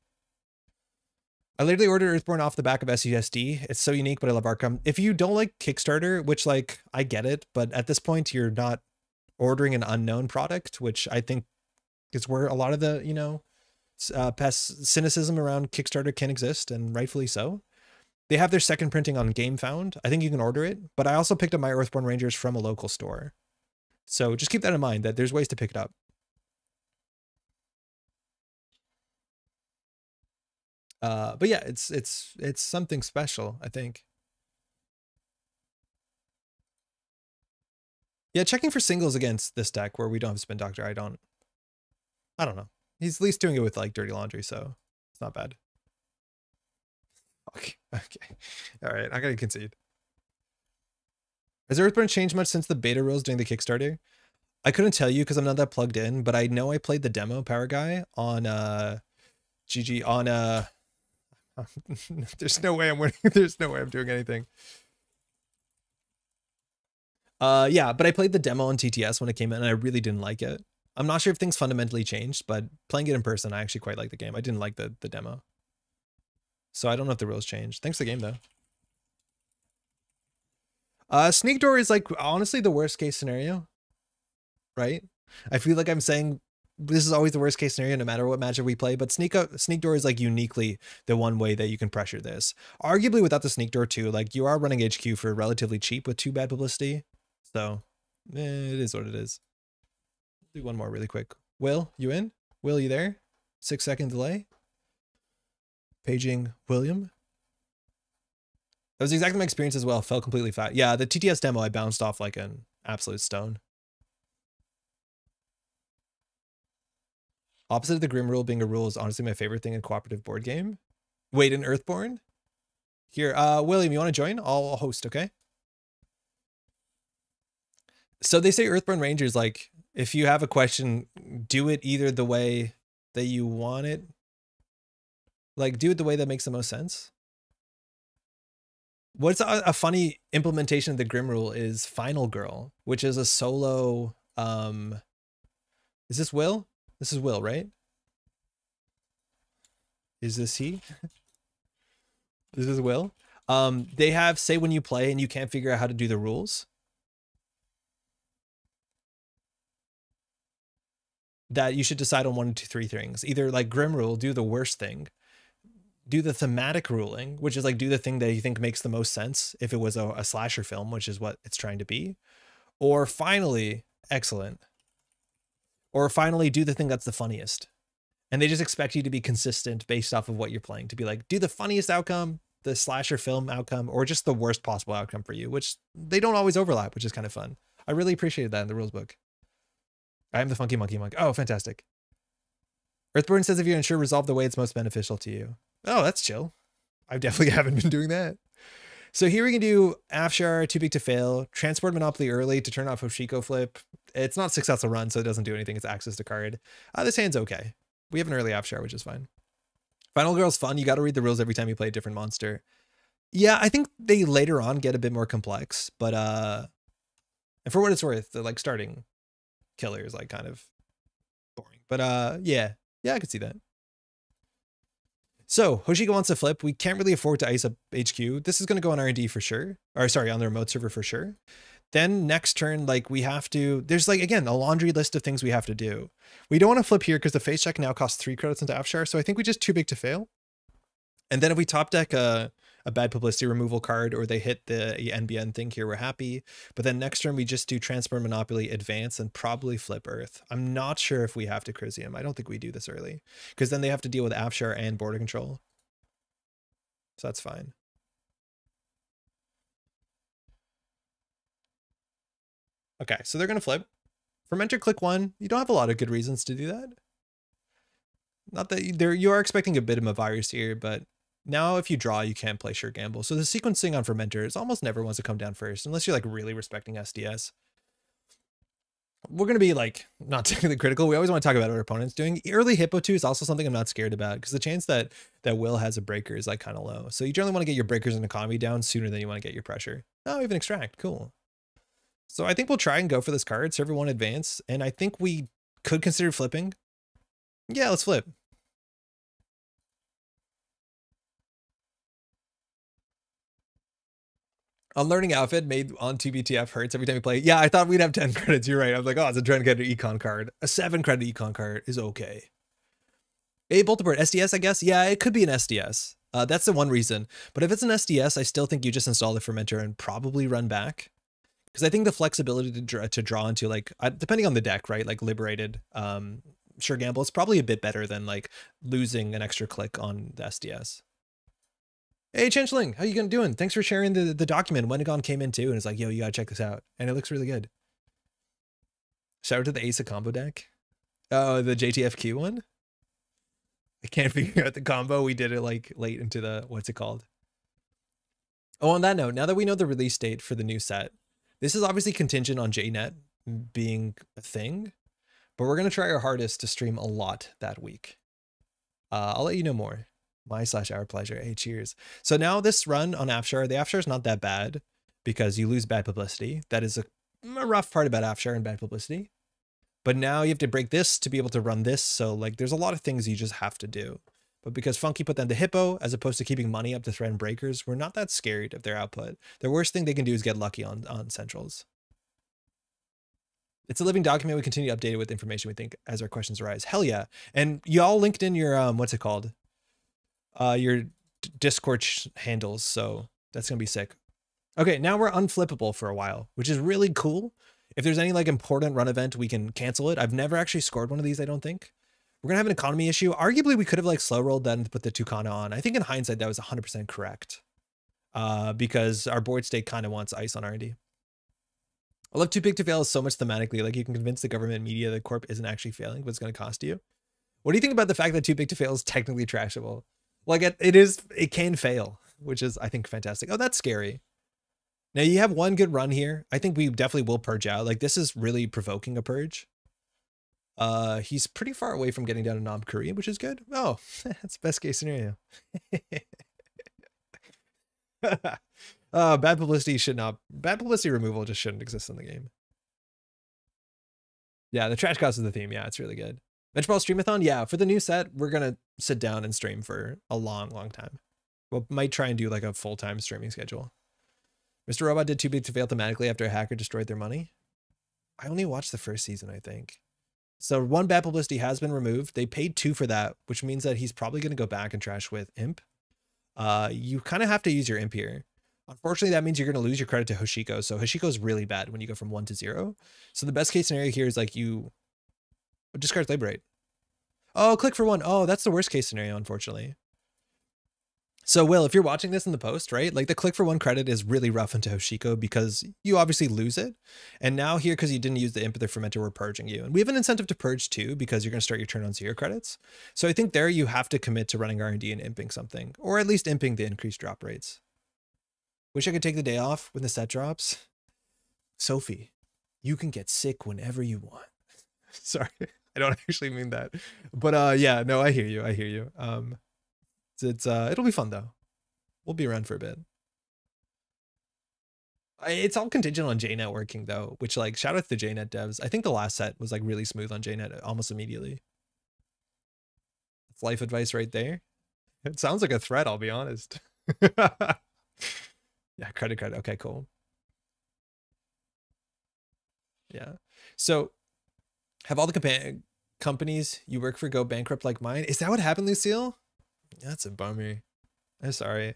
I literally ordered Earthborn off the back of S U S D. It's so unique, but I love Arkham. If you don't like Kickstarter, which like I get it, but at this point you're not ordering an unknown product, which I think is where a lot of the, you know, uh, past cynicism around Kickstarter can exist, and rightfully so. They have their second printing on GameFound. I think you can order it, but I also picked up my Earthborn Rangers from a local store. So just keep that in mind that there's ways to pick it up. Uh, but yeah, it's it's it's something special, I think. Yeah, checking for singles against this deck where we don't have Spin Doctor. I don't, I don't know. He's at least doing it with like Dirty Laundry, so it's not bad. Okay, okay, all right. I'm gonna concede. Has Earthbound changed much since the beta rules during the Kickstarter? I couldn't tell you because I'm not that plugged in, but I know I played the demo Power Guy on uh, G G on uh. There's no way I'm winning. There's no way I'm doing anything. Uh, yeah, but I played the demo on T T S when it came in, and I really didn't like it. I'm not sure if things fundamentally changed, but playing it in person, I actually quite like the game. I didn't like the the demo, so I don't know if the rules changed. Thanks for the game though. Uh, Sneak Door is like honestly the worst case scenario, right? I feel like I'm saying this is always the worst case scenario no matter what matchup we play, but sneak up, Sneak Door is like uniquely the one way that you can pressure this. Arguably without the Sneak Door too, like you are running H Q for relatively cheap with two bad publicity. So eh, it is what it is. Do one more really quick. Will, you in? Will, you there? Six second delay. Paging William. That was exactly my experience as well. Fell completely flat. Yeah, the T T S demo, I bounced off like an absolute stone. Opposite of the Grim Rule being a rule is honestly my favorite thing in cooperative board game. Wait, in Earthborn? Here, uh, William, you want to join? I'll host, okay? So they say Earthborn Rangers, like, if you have a question, do it either the way that you want it. Like, do it the way that makes the most sense. What's a, a funny implementation of the Grim Rule is Final Girl, which is a solo... Um, is this Will? This is Will, right? Is this he? This is Will. Um, they have, say, when you play and you can't figure out how to do the rules, that you should decide on one or two, three things. Either, like, Grim Rule, do the worst thing. Do the thematic ruling, which is like do the thing that you think makes the most sense if it was a, a slasher film, which is what it's trying to be. Or finally, excellent. Or finally, do the thing that's the funniest. And they just expect you to be consistent based off of what you're playing, to be like, do the funniest outcome, the slasher film outcome, or just the worst possible outcome for you, which they don't always overlap, which is kind of fun. I really appreciated that in the rules book. I am the Funky Monkey Monk. Oh, fantastic. Earthborn says if you're unsure, resolve the way it's most beneficial to you. Oh, that's chill. I definitely haven't been doing that. So here we can do Afshar, Too Big to Fail, Transport Monopoly early to turn off Hoshiko Flip. It's not successful run, so it doesn't do anything. It's access to card. Uh, this hand's okay. We have an early Afshar, which is fine. Final Girl's fun. You got to read the rules every time you play a different monster. Yeah, I think they later on get a bit more complex, but uh, and for what it's worth, the like starting killer is like kind of boring. But uh, yeah, yeah, I could see that. So Hoshika wants to flip. We can't really afford to ice up H Q. This is going to go on R and D for sure, or sorry, on the remote server for sure. Then next turn, like we have to, there's like, again, a laundry list of things we have to do. We don't want to flip here because the face check now costs three credits into Afshar. So I think we just too big to fail. And then if we top deck a, a bad publicity removal card, or they hit the N B N thing here, we're happy. But then next turn, we just do Transfer Monopoly, Advance, and probably flip Earth. I'm not sure if we have to Crisium. I don't think we do this early because then they have to deal with Afshar and Border Control. So that's fine. Okay, so they're going to flip. Fermenter click one. You don't have a lot of good reasons to do that. Not that there, you are expecting a bit of a virus here, but now if you draw, you can play Sure Gamble. So the sequencing on Fermenter is almost never wants to come down first, unless you're like really respecting S D S. We're going to be like not technically critical. We always want to talk about what our opponent's doing. Early Hippo two is also something I'm not scared about because the chance that that Will has a breaker is like kind of low. So you generally want to get your breakers and economy down sooner than you want to get your pressure. Oh, even extract. Cool. So I think we'll try and go for this card, server one advance, and I think we could consider flipping. Yeah, let's flip. Unlearning outfit made on T B T F hurts every time you play. Yeah, I thought we'd have ten credits. You're right. I was like, oh, it's a trend credit econ card. A seven credit econ card is okay. Hey, Boltaport, S D S, I guess. Yeah, it could be an S D S. Uh, that's the one reason. But if it's an S D S, I still think you just install the Fermenter and probably run back. Because I think the flexibility to draw, to draw into, like, depending on the deck, right? Like Liberated, um, Sure Gamble, it's probably a bit better than like losing an extra click on the S D S. Hey, Changeling, how you gonna doing? Thanks for sharing the, the document. Wendigon came in too, and it's like, yo, you gotta check this out. And it looks really good. Shout out to the Asa combo deck. Oh, the J T F Q one? I can't figure out the combo. We did it like late into the, what's it called? Oh, on that note, now that we know the release date for the new set, this is obviously contingent on J net being a thing, but we're going to try our hardest to stream a lot that week. Uh, I'll let you know more. My slash our pleasure. Hey, cheers. So now this run on Afshar, the Afshar is not that bad because you lose bad publicity. That is a, a rough part about Afshar and bad publicity. But now you have to break this to be able to run this. So like there's a lot of things you just have to do. But because Funky put them to Hippo, as opposed to keeping money up to threaten breakers, we're not that scared of their output. The worst thing they can do is get lucky on, on centrals. It's a living document. We continue to update it with information we think as our questions arise. Hell yeah. And y'all linked in your, um, what's it called? Uh, your Discord handles. So that's going to be sick. Okay, now we're unflippable for a while, which is really cool. If there's any like important run event, we can cancel it. I've never actually scored one of these, I don't think. We're going to have an economy issue. Arguably, we could have like slow rolled then put the Tucana on. I think in hindsight, that was one hundred percent correct uh, because our board state kind of wants ice on R and D. I love Too Big to Fail so much thematically. Like you can convince the government media that Corp isn't actually failing, but it's going to cost you. What do you think about the fact that Too Big to Fail is technically trashable? Like it, it is, it can fail, which is, I think, fantastic. Oh, that's scary. Now you have one good run here. I think we definitely will purge out. Like this is really provoking a purge. Uh, he's pretty far away from getting down to Nam Korea, which is good. Oh, that's best case scenario. uh, bad publicity should not, bad publicity removal just shouldn't exist in the game. Yeah, the trash cost is the theme. Yeah, it's really good. Benchball Streamathon. Yeah, for the new set, we're going to sit down and stream for a long, long time. Well, might try and do like a full-time streaming schedule. Mister Robot did Too Big to Fail thematically after a hacker destroyed their money. I only watched the first season, I think. So one bad publicity has been removed. They paid two for that, which means that he's probably going to go back and trash with Imp. Uh, you kind of have to use your Imp here. Unfortunately, that means you're going to lose your credit to Hoshiko. So Hoshiko is really bad when you go from one to zero. So the best case scenario here is like you discard Liberate. Oh, click for one. Oh, that's the worst case scenario, unfortunately. So Will, if you're watching this in the post, right, like the click for one credit is really rough into Hoshiko because you obviously lose it. And now here, because you didn't use the Imp of the Fermenter, we're purging you. And we have an incentive to purge too, because you're going to start your turn on zero credits. So I think there you have to commit to running R and D and imping something, or at least imping the increased drop rates. Wish I could take the day off when the set drops. Sophie, you can get sick whenever you want. Sorry, I don't actually mean that. But uh, yeah, no, I hear you. I hear you. Um, It's uh, it'll be fun though. We'll be around for a bit. It's all contingent on J net working though, which like shout out to the J net devs. I think the last set was like really smooth on J net almost immediately. That's life advice right there. It sounds like a threat, I'll be honest. Yeah, credit card. Okay, cool. Yeah. So have all the compa companies you work for go bankrupt like mine? Is that what happened, Lucille? That's a bummer. I'm sorry.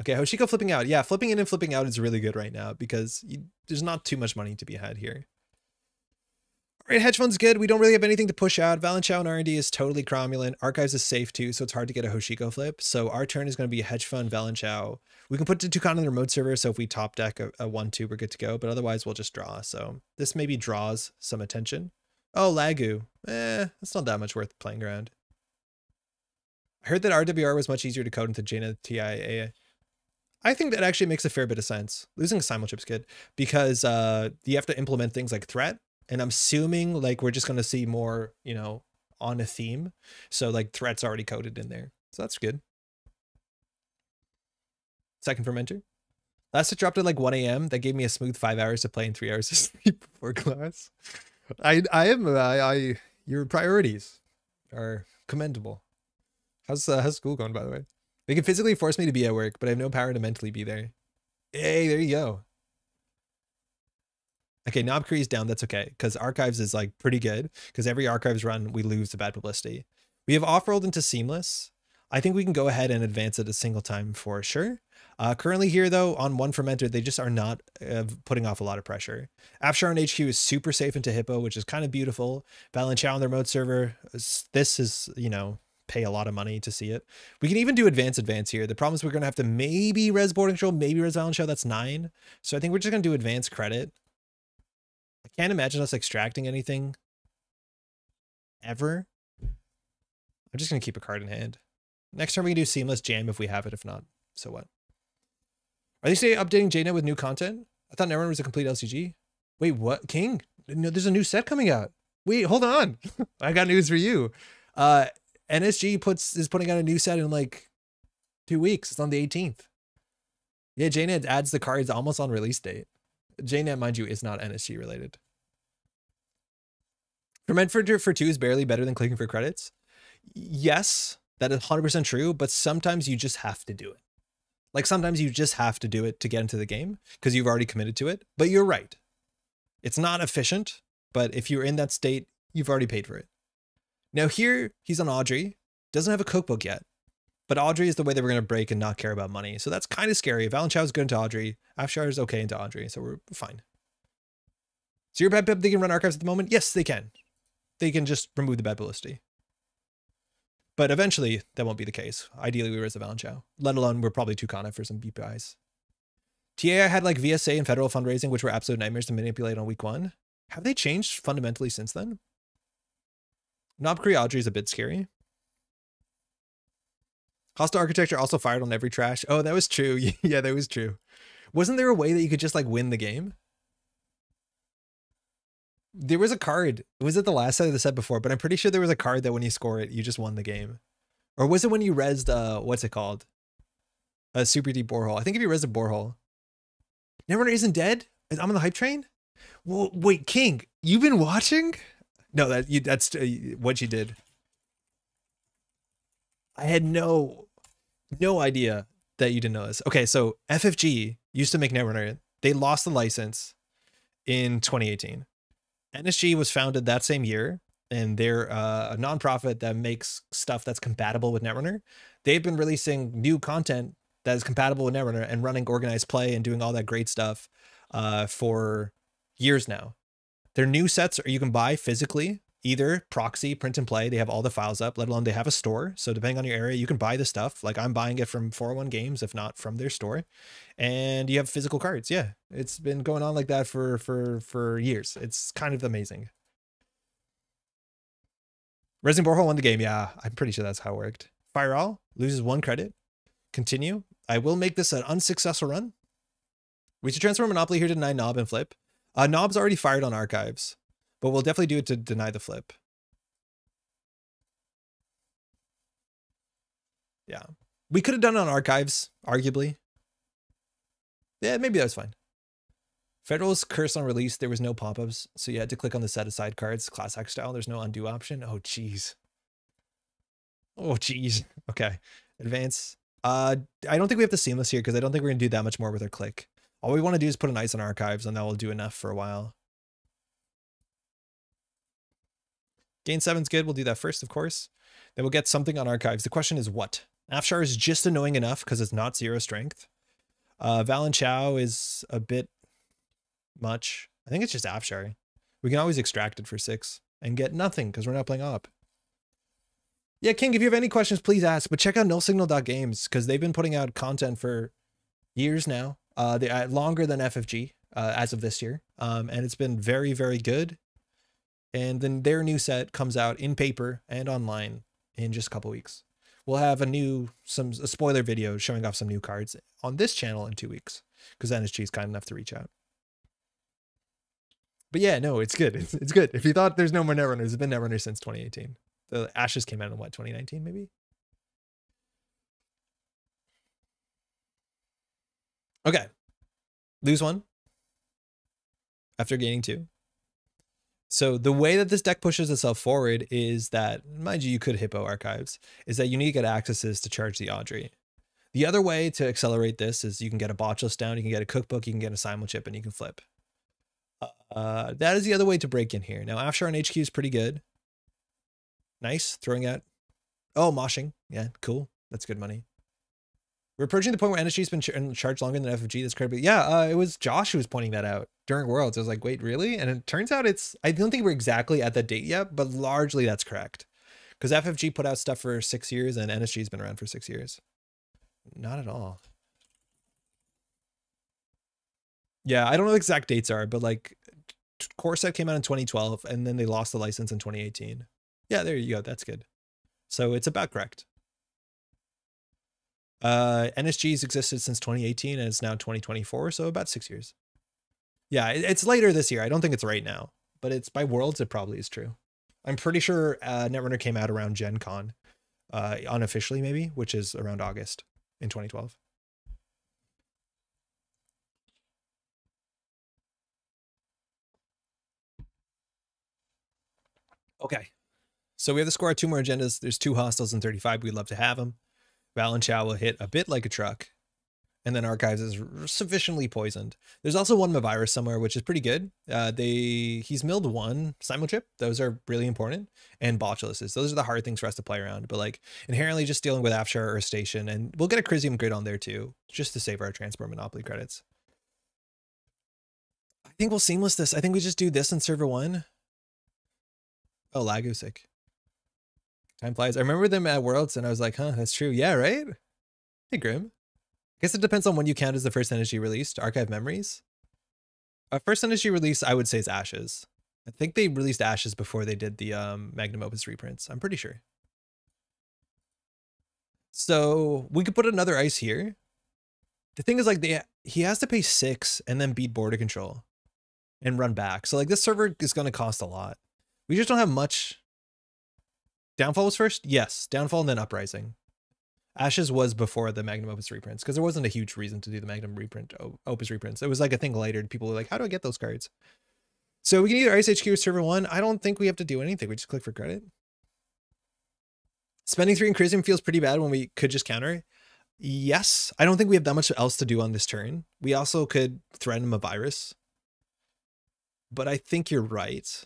Okay, Hoshiko flipping out. Yeah, flipping in and flipping out is really good right now because you, there's not too much money to be had here. All right, hedge fund's good. We don't really have anything to push out. Valenchow and R and D is totally cromulent. Archives is safe too, so it's hard to get a Hoshiko flip. So our turn is going to be hedge fund, Valenchow. We can put Tucana in the remote server, so if we top deck a, a one two, we're good to go. But otherwise, we'll just draw. So this maybe draws some attention. Oh, Lagu. Eh, it's not that much worth playing around. I heard that R W R was much easier to code into Jaina T I A. I think that actually makes a fair bit of sense. Losing a Simulchip's good because uh, you have to implement things like threat. And I'm assuming like we're just going to see more, you know, on a theme. So like threat's already coded in there. So that's good. Second fermenter. Last it dropped at like one A M That gave me a smooth five hours to play and three hours to sleep before class. I I am I, I your priorities are commendable. How's uh, how's school going, by the way? They can physically force me to be at work, but I have no power to mentally be there. Hey, there you go. Okay, Knob Cree's down. That's okay, because Archives is like pretty good. Because every Archives run, we lose the bad publicity. We have off-rolled into Seamless. I think we can go ahead and advance it a single time for sure. Uh, currently here, though, on one fermenter, they just are not uh, putting off a lot of pressure. Afshar on H Q is super safe into Hippo, which is kind of beautiful. Valenchow on their remote server. This is, you know... pay a lot of money to see it. We can even do advance advance here. The problem is we're going to have to maybe res board control, maybe res Valenchow. That's nine. So I think we're just going to do advance credit. I can't imagine us extracting anything ever. I'm just going to keep a card in hand. Next turn we can do Seamless Jam if we have it. If not, so what? Are they still updating J net with new content? I thought everyone was a complete L C G. Wait, what? King? No, there's a new set coming out. Wait, hold on. I got news for you. Uh, N S G puts is putting out a new set in like two weeks. It's on the eighteenth. Yeah, J net adds the cards almost on release date. J net, mind you, is not N S G related. Fermenter for two is barely better than clicking for credits. Yes, that is one hundred percent true, but sometimes you just have to do it. Like sometimes you just have to do it to get into the game because you've already committed to it. But you're right. It's not efficient, but if you're in that state, you've already paid for it. Now here, he's on Audrey, doesn't have a cookbook yet, but Audrey is the way that we're going to break and not care about money. So that's kind of scary. Valenchow is good into Audrey. Afshar is okay into Audrey, so we're fine. So your bad pip, they can run Archives at the moment? Yes, they can. They can just remove the bad publicity. But eventually, that won't be the case. Ideally, we res the Valenchow, let alone we're probably Tucana for some B P Is. T A I had like V S A and federal fundraising, which were absolute nightmares to manipulate on week one. Have they changed fundamentally since then? Knobcree Audrey is a bit scary. Hostile Architecture also fired on every trash. Oh, that was true. Yeah, that was true. Wasn't there a way that you could just like win the game? There was a card. Was it the last set of the set before? But I'm pretty sure there was a card that when you score it, you just won the game. Or was it when you rezzed, uh, what's it called? A super deep borehole. I think if you rezzed a borehole. Neverwinter isn't dead? I'm on the hype train? Well, wait, King, you've been watching? No, that you, that's uh, what you did. I had no, no idea that you didn't know this. Okay, so F F G used to make Netrunner. They lost the license in twenty eighteen. N S G was founded that same year, and they're uh, a nonprofit that makes stuff that's compatible with Netrunner. They've been releasing new content that is compatible with Netrunner and running organized play and doing all that great stuff uh, for years now. Their new sets are you can buy physically, either proxy, print and play. They have all the files up, let alone they have a store. So depending on your area, you can buy the stuff. Like I'm buying it from four oh one Games, if not from their store. And you have physical cards. Yeah, it's been going on like that for, for, for years. It's kind of amazing. Resident Borehole won the game. Yeah, I'm pretty sure that's how it worked. Fire All loses one credit. Continue. I will make this an unsuccessful run. We should transfer Monopoly here to nine knob and flip. Uh, Knob's already fired on Archives, but we'll definitely do it to deny the flip. Yeah. We could have done it on Archives, arguably. Yeah, maybe that was fine. Federalist Curse on release, there was no pop-ups, so you had to click on the set aside cards, class act style. There's no undo option. Oh, geez. Oh, geez. Okay. Advance. Uh, I don't think we have to seamless here because I don't think we're going to do that much more with our click. All we want to do is put an ice on archives, and that will do enough for a while. Gain seven's good. We'll do that first, of course. Then we'll get something on archives. The question is what? Afshar is just annoying enough because it's not zero strength. Uh, Valanchao is a bit much. I think it's just Afshar. We can always extract it for six and get nothing because we're not playing op. Yeah, King, if you have any questions, please ask. But check out null signal dot games because they've been putting out content for years now. Uh, they uh, longer than F F G uh, as of this year. Um, and it's been very, very good. And then their new set comes out in paper and online in just a couple weeks. We'll have a new, some a spoiler video showing off some new cards on this channel in two weeks because N S G is kind enough to reach out. But yeah, no, it's good. It's, it's good. If you thought there's no more Netrunners, there's been Netrunners since twenty eighteen. The Ashes came out in what, twenty nineteen maybe? Okay. Lose one after gaining two. So the way that this deck pushes itself forward is that, mind you, you could Hippo Archives, is that you need to get accesses to charge the Audrey. The other way to accelerate this is you can get a Botch List down, you can get a Cookbook, you can get a Simul Chip, and you can flip. Uh, that is the other way to break in here. Now, Afshar on H Q is pretty good. Nice, throwing out. Oh, moshing. Yeah, cool. That's good money. We're approaching the point where N S G's been ch charged longer than F F G. That's crazy. Yeah, uh, it was Josh who was pointing that out during Worlds. I was like, wait, really? And it turns out it's, I don't think we're exactly at that date yet, but largely that's correct. Because F F G put out stuff for six years and N S G's been around for six years. Not at all. Yeah, I don't know what exact dates are, but like core set came out in twenty twelve and then they lost the license in twenty eighteen. Yeah, there you go. That's good. So it's about correct. Uh, N S G's existed since twenty eighteen and it's now twenty twenty-four, so about six years. Yeah, it's later this year. I don't think it's right now, but it's by Worlds. It probably is true. I'm pretty sure uh, Netrunner came out around Gen Con, uh, unofficially maybe, which is around August in twenty twelve. Okay, so we have to score two more agendas. There's two hostiles and thirty-five. We'd love to have them. Valanchao will hit a bit like a truck, and then Archives is sufficiently poisoned. There's also one Mavirus somewhere, which is pretty good. Uh, they he's milled one Simul Chip. Those are really important, and Botulis's. Those are the hard things for us to play around. But like inherently, just dealing with Afshar or Station, and we'll get a Crisium Grid on there too, just to save our Transport Monopoly credits. I think we'll seamless this. I think we just do this in server one. Oh, Lagusik. Time flies. I remember them at Worlds and I was like, huh, that's true. Yeah, right? Hey, Grim. I guess it depends on when you count as the first N S G released. Archive Memories? Our first N S G release, I would say, is Ashes. I think they released Ashes before they did the um, Magnum Opus reprints. I'm pretty sure. So we could put another ice here. The thing is, like, they, he has to pay six and then beat Border Control and run back. So, like, this server is going to cost a lot. We just don't have much... Downfall was first? Yes. Downfall and then Uprising. Ashes was before the Magnum Opus reprints because there wasn't a huge reason to do the Magnum reprint Opus reprints. It was like a thing later and people were like, how do I get those cards? So we can either Ice H Q or Server one. I don't think we have to do anything. We just click for credit. Spending three in Crisium feels pretty bad when we could just counter. Yes. I don't think we have that much else to do on this turn. We also could threaten him a virus. But I think you're right.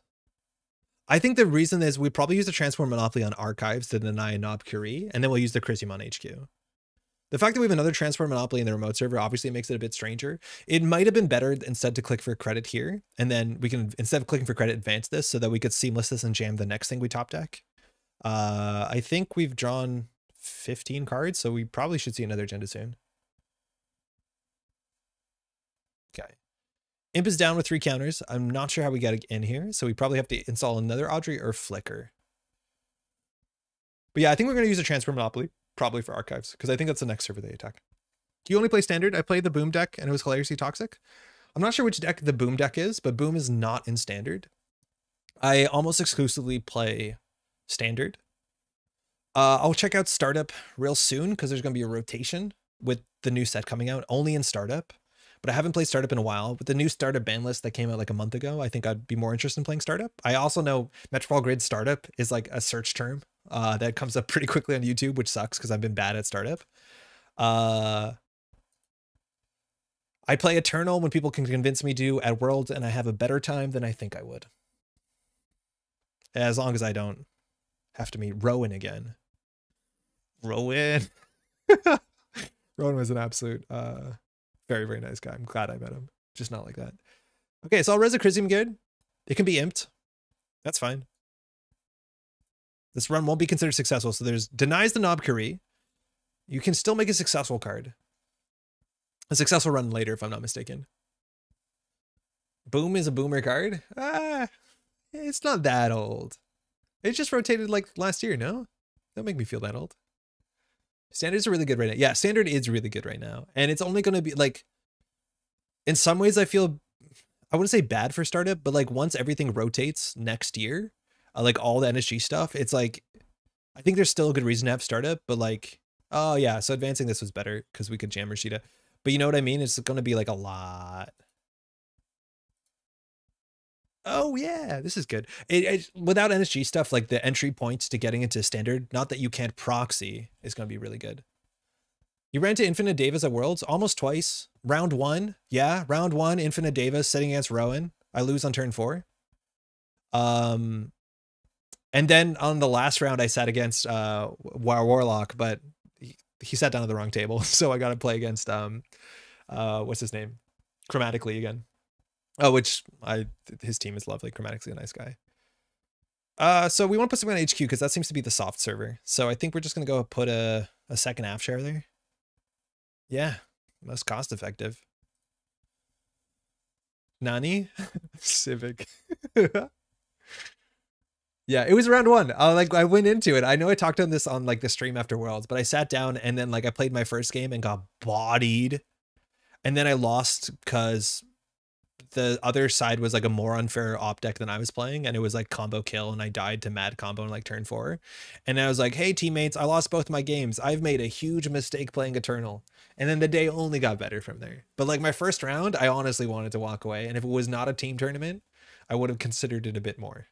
I think the reason is we probably use the Transport Monopoly on Archives to deny a Nob Curie, and then we'll use the Crisium on H Q. The fact that we have another Transport Monopoly in the remote server obviously makes it a bit stranger. It might have been better instead to click for credit here, and then we can, instead of clicking for credit, advance this so that we could seamless this and jam the next thing we top deck. Uh, I think we've drawn fifteen cards, so we probably should see another agenda soon. Okay. Imp is down with three counters. I'm not sure how we got in here, so we probably have to install another Audrey or Flicker. But yeah, I think we're going to use a Transfer Monopoly, probably for Archives, because I think that's the next server they attack. Do you only play Standard? I played the Boom deck, and it was hilariously toxic. I'm not sure which deck the Boom deck is, but Boom is not in Standard. I almost exclusively play Standard. Uh, I'll check out Startup real soon, because there's going to be a rotation with the new set coming out, only in Startup. but I haven't played startup in a while. With the new startup ban list that came out like a month ago, I think I'd be more interested in playing startup. I also know Metropol Grid startup is like a search term uh, that comes up pretty quickly on YouTube, which sucks because I've been bad at startup. Uh, I play Eternal when people can convince me to at Worlds, and I have a better time than I think I would. As long as I don't have to meet Rowan again. Rowan. Rowan was an absolute, uh, very, very nice guy. I'm glad I met him. Just not like that. Okay, so I'll res a Crisium Good. It can be imped. That's fine. This run won't be considered successful. So there's denies the Knobkuri. You can still make a successful card. A successful run later, if I'm not mistaken. Boom is a boomer card. Ah, it's not that old. It just rotated like last year, no? Don't make me feel that old. Standards are really good right now. Yeah, standard is really good right now. And it's only going to be like, in some ways I feel, I wouldn't say bad for startup, but like once everything rotates next year, uh, like all the N S G stuff, it's like, I think there's still a good reason to have startup, but like, oh yeah, so advancing this was better because we could jam Rashida. But you know what I mean? It's going to be like a lot. Oh yeah, this is good. It, it, without N S G stuff, like the entry points to getting into standard, not that you can't proxy, is going to be really good. You ran to Infinite Davis at Worlds almost twice. Round one, yeah, round one, Infinite Davis sitting against Rowan. I lose on turn four. Um, and then on the last round, I sat against uh War Warlock, but he, he sat down at the wrong table, so I got to play against um, uh, what's his name, Chromatically again. Oh, which I, his team is lovely. Chromatic's a nice guy. Uh, so we want to put something on H Q because that seems to be the soft server. So I think we're just going to go put a, a second half share there. Yeah, most cost effective. Nani? Civic. Yeah, it was round one. I, like, I went into it. I know I talked on this on like the stream after Worlds, but I sat down and then like I played my first game and got bodied. And then I lost because the other side was like a more unfair op deck than I was playing. And it was like combo kill. And I died to mad combo in like turn four. And I was like, hey teammates, I lost both my games. I've made a huge mistake playing Eternal. And then the day only got better from there. But like my first round, I honestly wanted to walk away. And if it was not a team tournament, I would have considered it a bit more,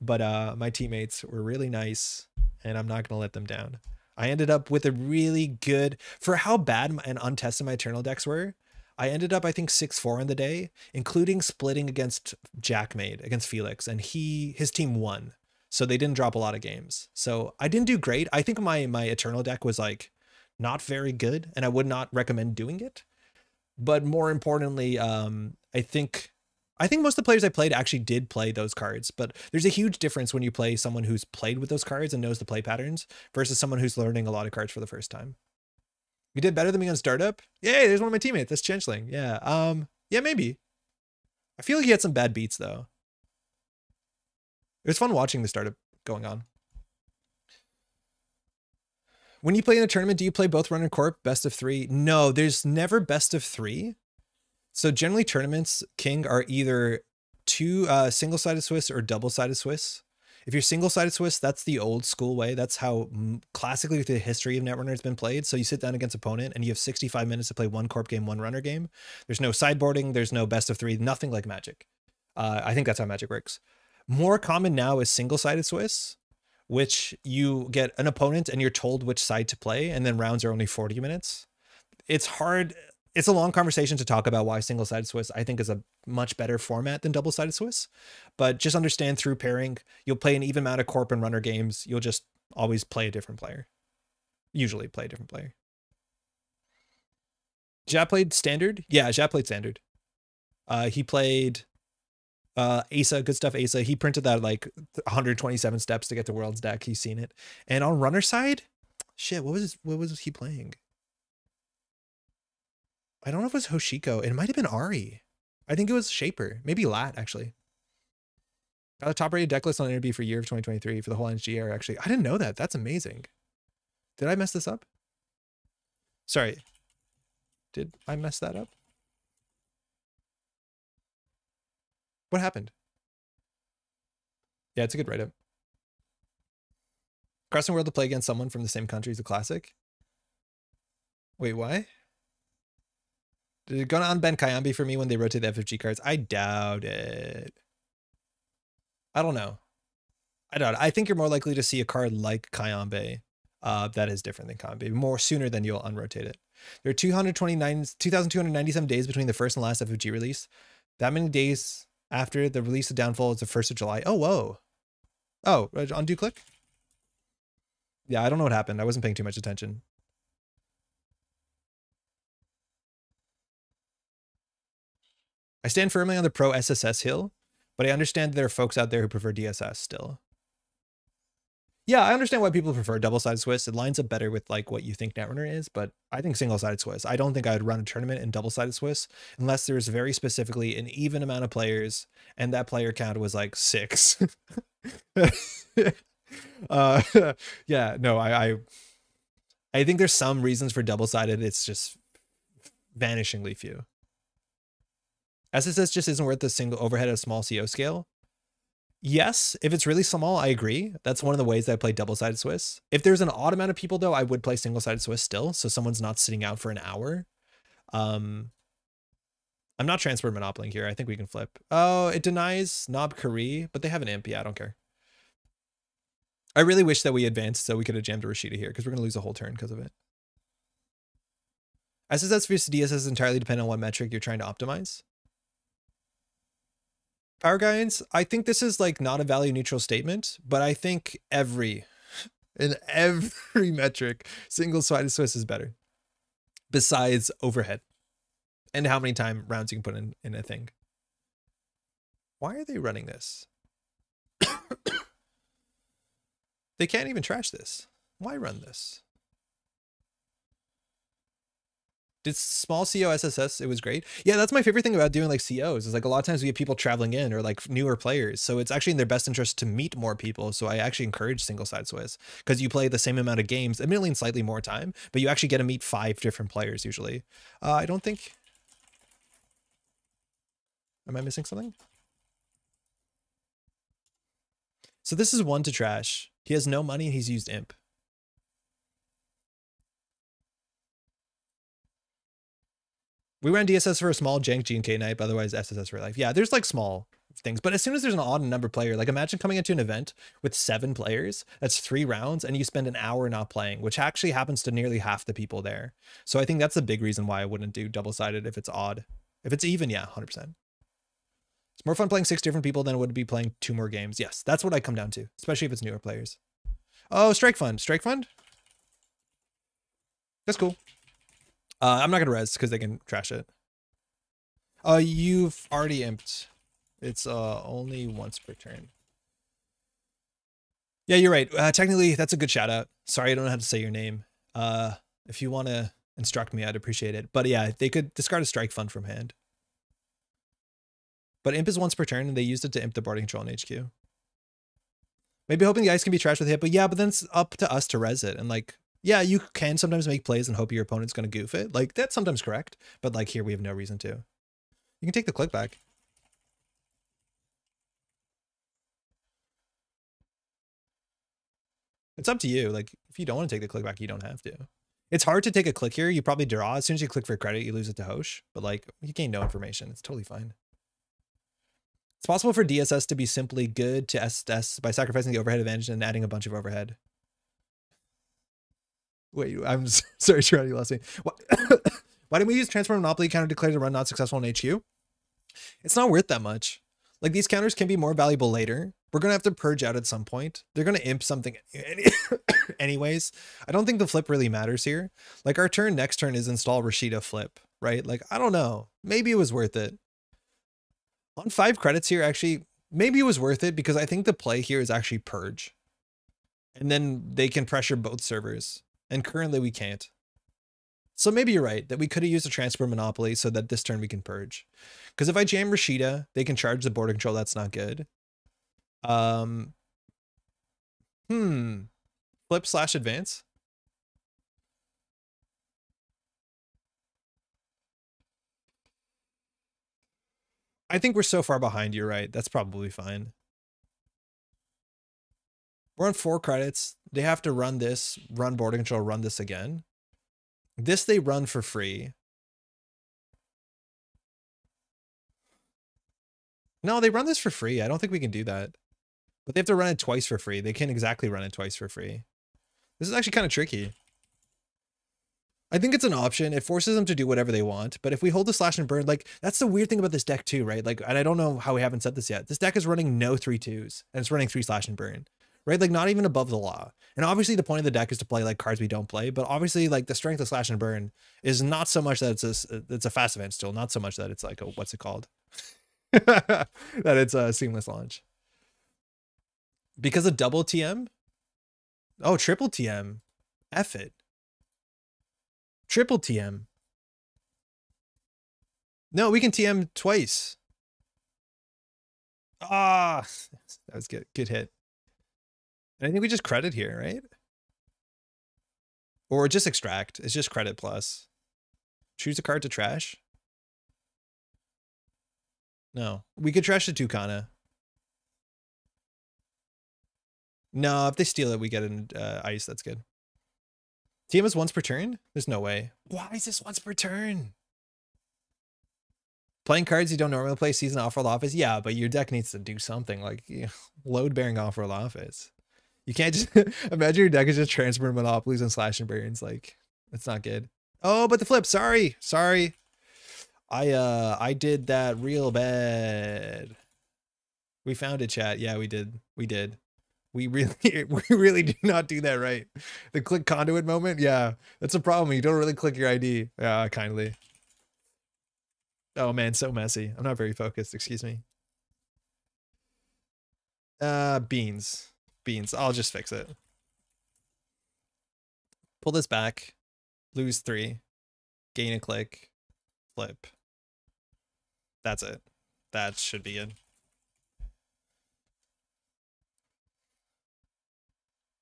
but uh, my teammates were really nice and I'm not going to let them down. I ended up with a really good, for how bad and untested my Eternal decks were, I ended up, I think, six four in the day, including splitting against Jackmade, against Felix, and he his team won. So they didn't drop a lot of games. So I didn't do great. I think my my Eternal deck was like not very good, and I would not recommend doing it. But more importantly, um, I think I think most of the players I played actually did play those cards. But there's a huge difference when you play someone who's played with those cards and knows the play patterns versus someone who's learning a lot of cards for the first time. We did better than me on startup. Yay, there's one of my teammates. That's Changeling. Yeah. Um, yeah, maybe. I feel like he had some bad beats though. It was fun watching the startup going on. When you play in a tournament, do you play both run and corp best of three? No, there's never best of three. So generally tournaments, King, are either two uh, single-sided Swiss or double-sided Swiss. If you're single-sided Swiss, that's the old school way. That's how classically the history of Netrunner has been played. So you sit down against opponent and you have sixty-five minutes to play one corp game, one runner game. There's no sideboarding. There's no best of three, nothing like Magic. Uh, I think that's how Magic works. More common now is single-sided Swiss, which you get an opponent and you're told which side to play. And then rounds are only forty minutes. It's hard. It's a long conversation to talk about why single-sided Swiss I think is a much better format than double-sided Swiss, but just understand through pairing, you'll play an even amount of corp and runner games. You'll just always play a different player. Usually play a different player. Jap played standard. Yeah, Jap played standard. Uh, he played uh, Asa, good stuff Asa. He printed that like one hundred twenty-seven steps to get to World's deck. He's seen it. And on runner side, shit, what was his, what was he playing? I don't know if it was Hoshiko. It might have been Ahri. I think it was Shaper. Maybe Lat, actually. Got the top-rated decklist on N R B for year of twenty twenty-three for the whole N G era, actually. I didn't know that. That's amazing. Did I mess this up? Sorry. Did I mess that up? What happened? Yeah, it's a good write-up. Crossing World to play against someone from the same country is a classic. Wait, why? They're going to unbend Kayambi for me when they rotate the F F G cards. I doubt it. I don't know. I doubt it. I think you're more likely to see a card like Kayambi uh, that is different than Kayambi more sooner than you'll unrotate it. There are two hundred twenty-nine, two thousand two hundred ninety-seven days between the first and last F F G release. That many days after the release of Downfall is the first of July. Oh, whoa. Oh, undo click? Yeah, I don't know what happened. I wasn't paying too much attention. I stand firmly on the pro S S S hill, but I understand there are folks out there who prefer D S S still. Yeah, I understand why people prefer double-sided Swiss. It lines up better with like what you think Netrunner is, but I think single-sided Swiss. I don't think I'd run a tournament in double-sided Swiss unless there's very specifically an even amount of players and that player count was like six. uh, yeah, no, I, I, I think there's some reasons for double-sided. It's just vanishingly few. S S S just isn't worth the single overhead at a small C O scale. Yes, if it's really small, I agree. That's one of the ways that I play double-sided Swiss. If there's an odd amount of people, though, I would play single-sided Swiss still, so someone's not sitting out for an hour. Um, I'm not transferred monopolying here. I think we can flip. Oh, it denies Nob Kari, but they have an imp. Yeah, I don't care. I really wish that we advanced so we could have jammed a Rashida here, because we're going to lose a whole turn because of it. S S S versus D S S is entirely dependent on what metric you're trying to optimize. Power guidance, I think this is like not a value neutral statement, but I think every, in every metric, single-sided Swiss is better besides overhead and how many time rounds you can put in, in a thing. Why are they running this? They can't even trash this. Why run this? It's small C O S S S. It was great. Yeah, that's my favorite thing about doing like C Os is like a lot of times we have people traveling in or like newer players. So it's actually in their best interest to meet more people. So I actually encourage single side Swiss because you play the same amount of games, admittedly in slightly more time, but you actually get to meet five different players usually. Uh, I don't think. Am I missing something? So this is one to trash. He has no money and he's used imp. We ran D S S for a small jank G N K night, but otherwise S S S for life. Yeah, there's like small things, but as soon as there's an odd number player, like imagine coming into an event with seven players, that's three rounds, and you spend an hour not playing, which actually happens to nearly half the people there. So I think that's the big reason why I wouldn't do double-sided if it's odd. If it's even, yeah, one hundred percent. It's more fun playing six different people than it would be playing two more games. Yes, that's what I come down to, especially if it's newer players. Oh, Strike Fund. Strike Fund? That's cool. Uh, I'm not going to res because they can trash it. Uh, you've already imped. It's uh, only once per turn. Yeah, you're right. Uh, technically, that's a good shout out. Sorry, I don't know how to say your name. Uh, if you want to instruct me, I'd appreciate it. But yeah, they could discard a Strike Fund from hand. But imp is once per turn, and they used it to imp the Bardic Control in H Q. Maybe hoping the ice can be trashed with hit, but yeah, but then it's up to us to res it and like... Yeah, you can sometimes make plays and hope your opponent's going to goof it. Like, that's sometimes correct. But, like, here we have no reason to. You can take the click back. It's up to you. Like, if you don't want to take the click back, you don't have to. It's hard to take a click here. You probably draw. As soon as you click for credit, you lose it to Hosh. But, like, you gain no information. It's totally fine. It's possible for D S S to be simply good to S S S by sacrificing the overhead advantage and adding a bunch of overhead. Wait, I'm sorry, Charlie, you lost me. Why didn't we use Transform Monopoly counter declare to run not successful in H Q? It's not worth that much. Like, these counters can be more valuable later. We're going to have to purge out at some point. They're going to imp something anyways. I don't think the flip really matters here. Like, our turn next turn is install Rashida flip, right? Like, I don't know. Maybe it was worth it. On five credits here, actually, maybe it was worth it because I think the play here is actually purge. And then they can pressure both servers. And currently we can't. So maybe you're right that we could have used a transfer monopoly so that this turn we can purge. Because if I jam Rashida, they can charge the border control. That's not good. Um. Hmm. Flip slash advance. I think we're so far behind. You're right. That's probably fine. We're on four credits. They have to run this, run border control, run this again. This they run for free. No, they run this for free. I don't think we can do that. But they have to run it twice for free. They can't exactly run it twice for free. This is actually kind of tricky. I think it's an option. It forces them to do whatever they want. But if we hold the slash and burn, like, that's the weird thing about this deck too, right? Like, and I don't know how we haven't said this yet. This deck is running no three twos and it's running three slash and burn, right? Like, not even above the law. And obviously the point of the deck is to play like cards we don't play, but obviously like the strength of slash and burn is not so much that it's a, it's a fast event still, not so much that it's like a, what's it called? that it's a seamless launch. Because of double T M? Oh, triple T M. F it. Triple T M. No, we can T M twice. Ah, that was good. Good hit. And I think we just credit here, right? Or just extract. It's just credit plus. Choose a card to trash. No, we could trash the Tucana. No, if they steal it, we get an uh, ice. That's good. T M is once per turn? There's no way. Why is this once per turn? Playing cards you don't normally play, season off-world office. Yeah, but your deck needs to do something, like, you know, load-bearing off-world office. You can't just imagine your deck is just transferring monopolies and slash and burns. Like, that's not good. Oh, but the flip. Sorry, sorry. I uh, I did that real bad. We found it, chat. Yeah, we did. We did. We really, we really do not do that right. The click conduit moment, yeah, that's a problem. You don't really click your I D, uh, kindly. Oh man, so messy. I'm not very focused. Excuse me. Uh, beans, beans. I'll just fix it. Pull this back. Lose three. Gain a click. Flip. That's it. That should be it.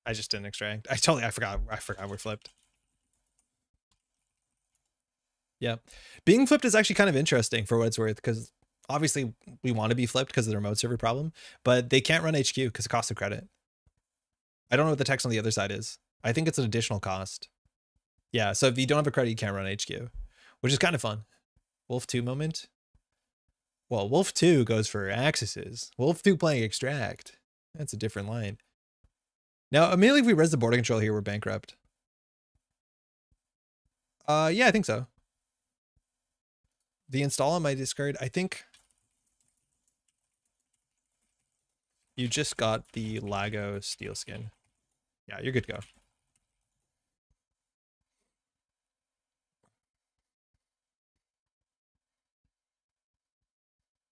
I just didn't extract. I totally, I forgot. I forgot we're flipped. Yeah. Being flipped is actually kind of interesting for what it's worth, because obviously we want to be flipped because of the remote server problem, but they can't run H Q because it costs of credit. I don't know what the text on the other side is. I think it's an additional cost. Yeah. So if you don't have a credit, you can't run H Q, which is kind of fun. Wolf two moment. Well, Wolf two goes for accesses. Wolf two playing extract. That's a different line. Now, immediately if we res the border control here, we're bankrupt. Uh, yeah, I think so. The install on my discard, I think... You just got the Lago Steel Skin. Yeah, you're good to go.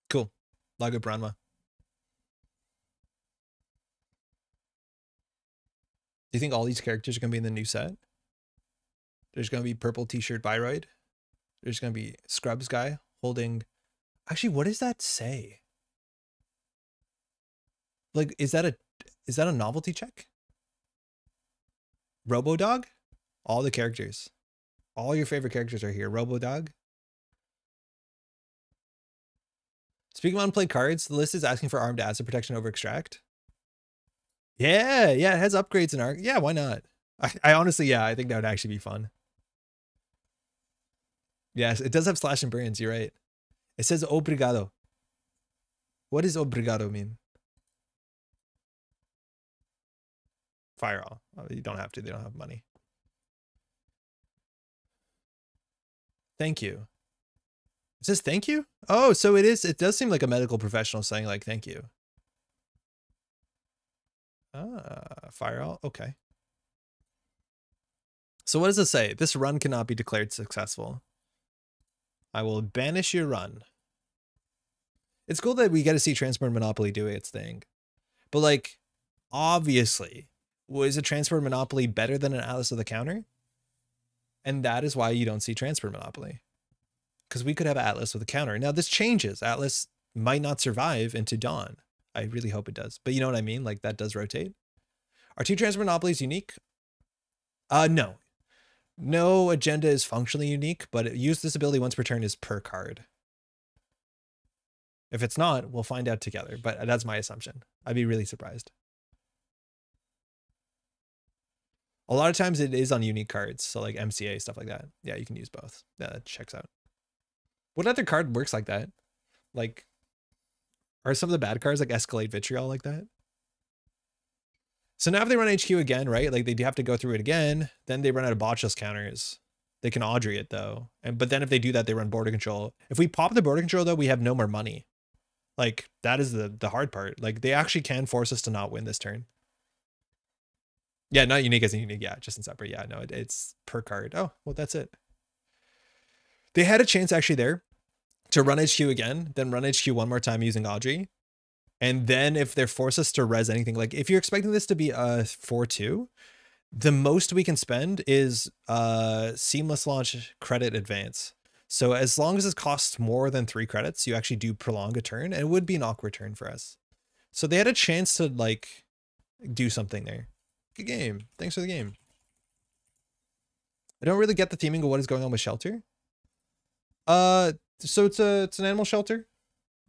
Cool. Lago Branma. Do you think all these characters are going to be in the new set? There's going to be purple t-shirt Byroid. There's going to be Scrubs guy holding... Actually, what does that say? Like, is that a is that a novelty check? Robodog? All the characters. All your favorite characters are here. Robodog. Speaking of unplayed cards, the list is asking for Armed Acid Protection over Extract. Yeah, yeah, it has upgrades in Arc. Yeah, why not? I, I honestly, yeah, I think that would actually be fun. Yes, it does have slash and burns, you're right. It says obrigado. What does obrigado mean? Firewall. Oh, you don't have to, they don't have money. Thank you. It says thank you? Oh, so it is, it does seem like a medical professional saying like, thank you. Ah, firewall. Okay. So what does it say? This run cannot be declared successful. I will banish your run. It's cool that we get to see Transport Monopoly do its thing. But like, obviously, was a Transport Monopoly better than an Atlas of the Counter? And that is why you don't see Transport Monopoly. Because we could have Atlas with a Counter. Now this changes. Atlas might not survive into Dawn. I really hope it does. But you know what I mean? Like, that does rotate. Are two transfer monopolies unique? Uh, no. No agenda is functionally unique, but use this ability once per turn is per card. If it's not, we'll find out together. But that's my assumption. I'd be really surprised. A lot of times it is on unique cards. So like M C A, stuff like that. Yeah, you can use both. Yeah, that checks out. What other card works like that? Like... Are some of the bad cars like Escalade, Vitriol like that? So now if they run H Q again, right? Like they do have to go through it again. Then they run out of botchless counters. They can Audrey it though. And, but then if they do that, they run border control. If we pop the border control though, we have no more money. Like that is the, the hard part. Like they actually can force us to not win this turn. Yeah. Not unique as in unique. Yeah. Just in separate. Yeah. No, it, it's per card. Oh, well, that's it. They had a chance actually there to run H Q again, then run H Q one more time using Audrey. And then if they're forced us to res anything, like if you're expecting this to be a four two, the most we can spend is uh, Seamless Launch Credit Advance. So as long as it costs more than three credits, you actually do prolong a turn, and it would be an awkward turn for us. So they had a chance to like do something there. Good game. Thanks for the game. I don't really get the theming of what is going on with Shelter. Uh, so it's a it's an animal shelter.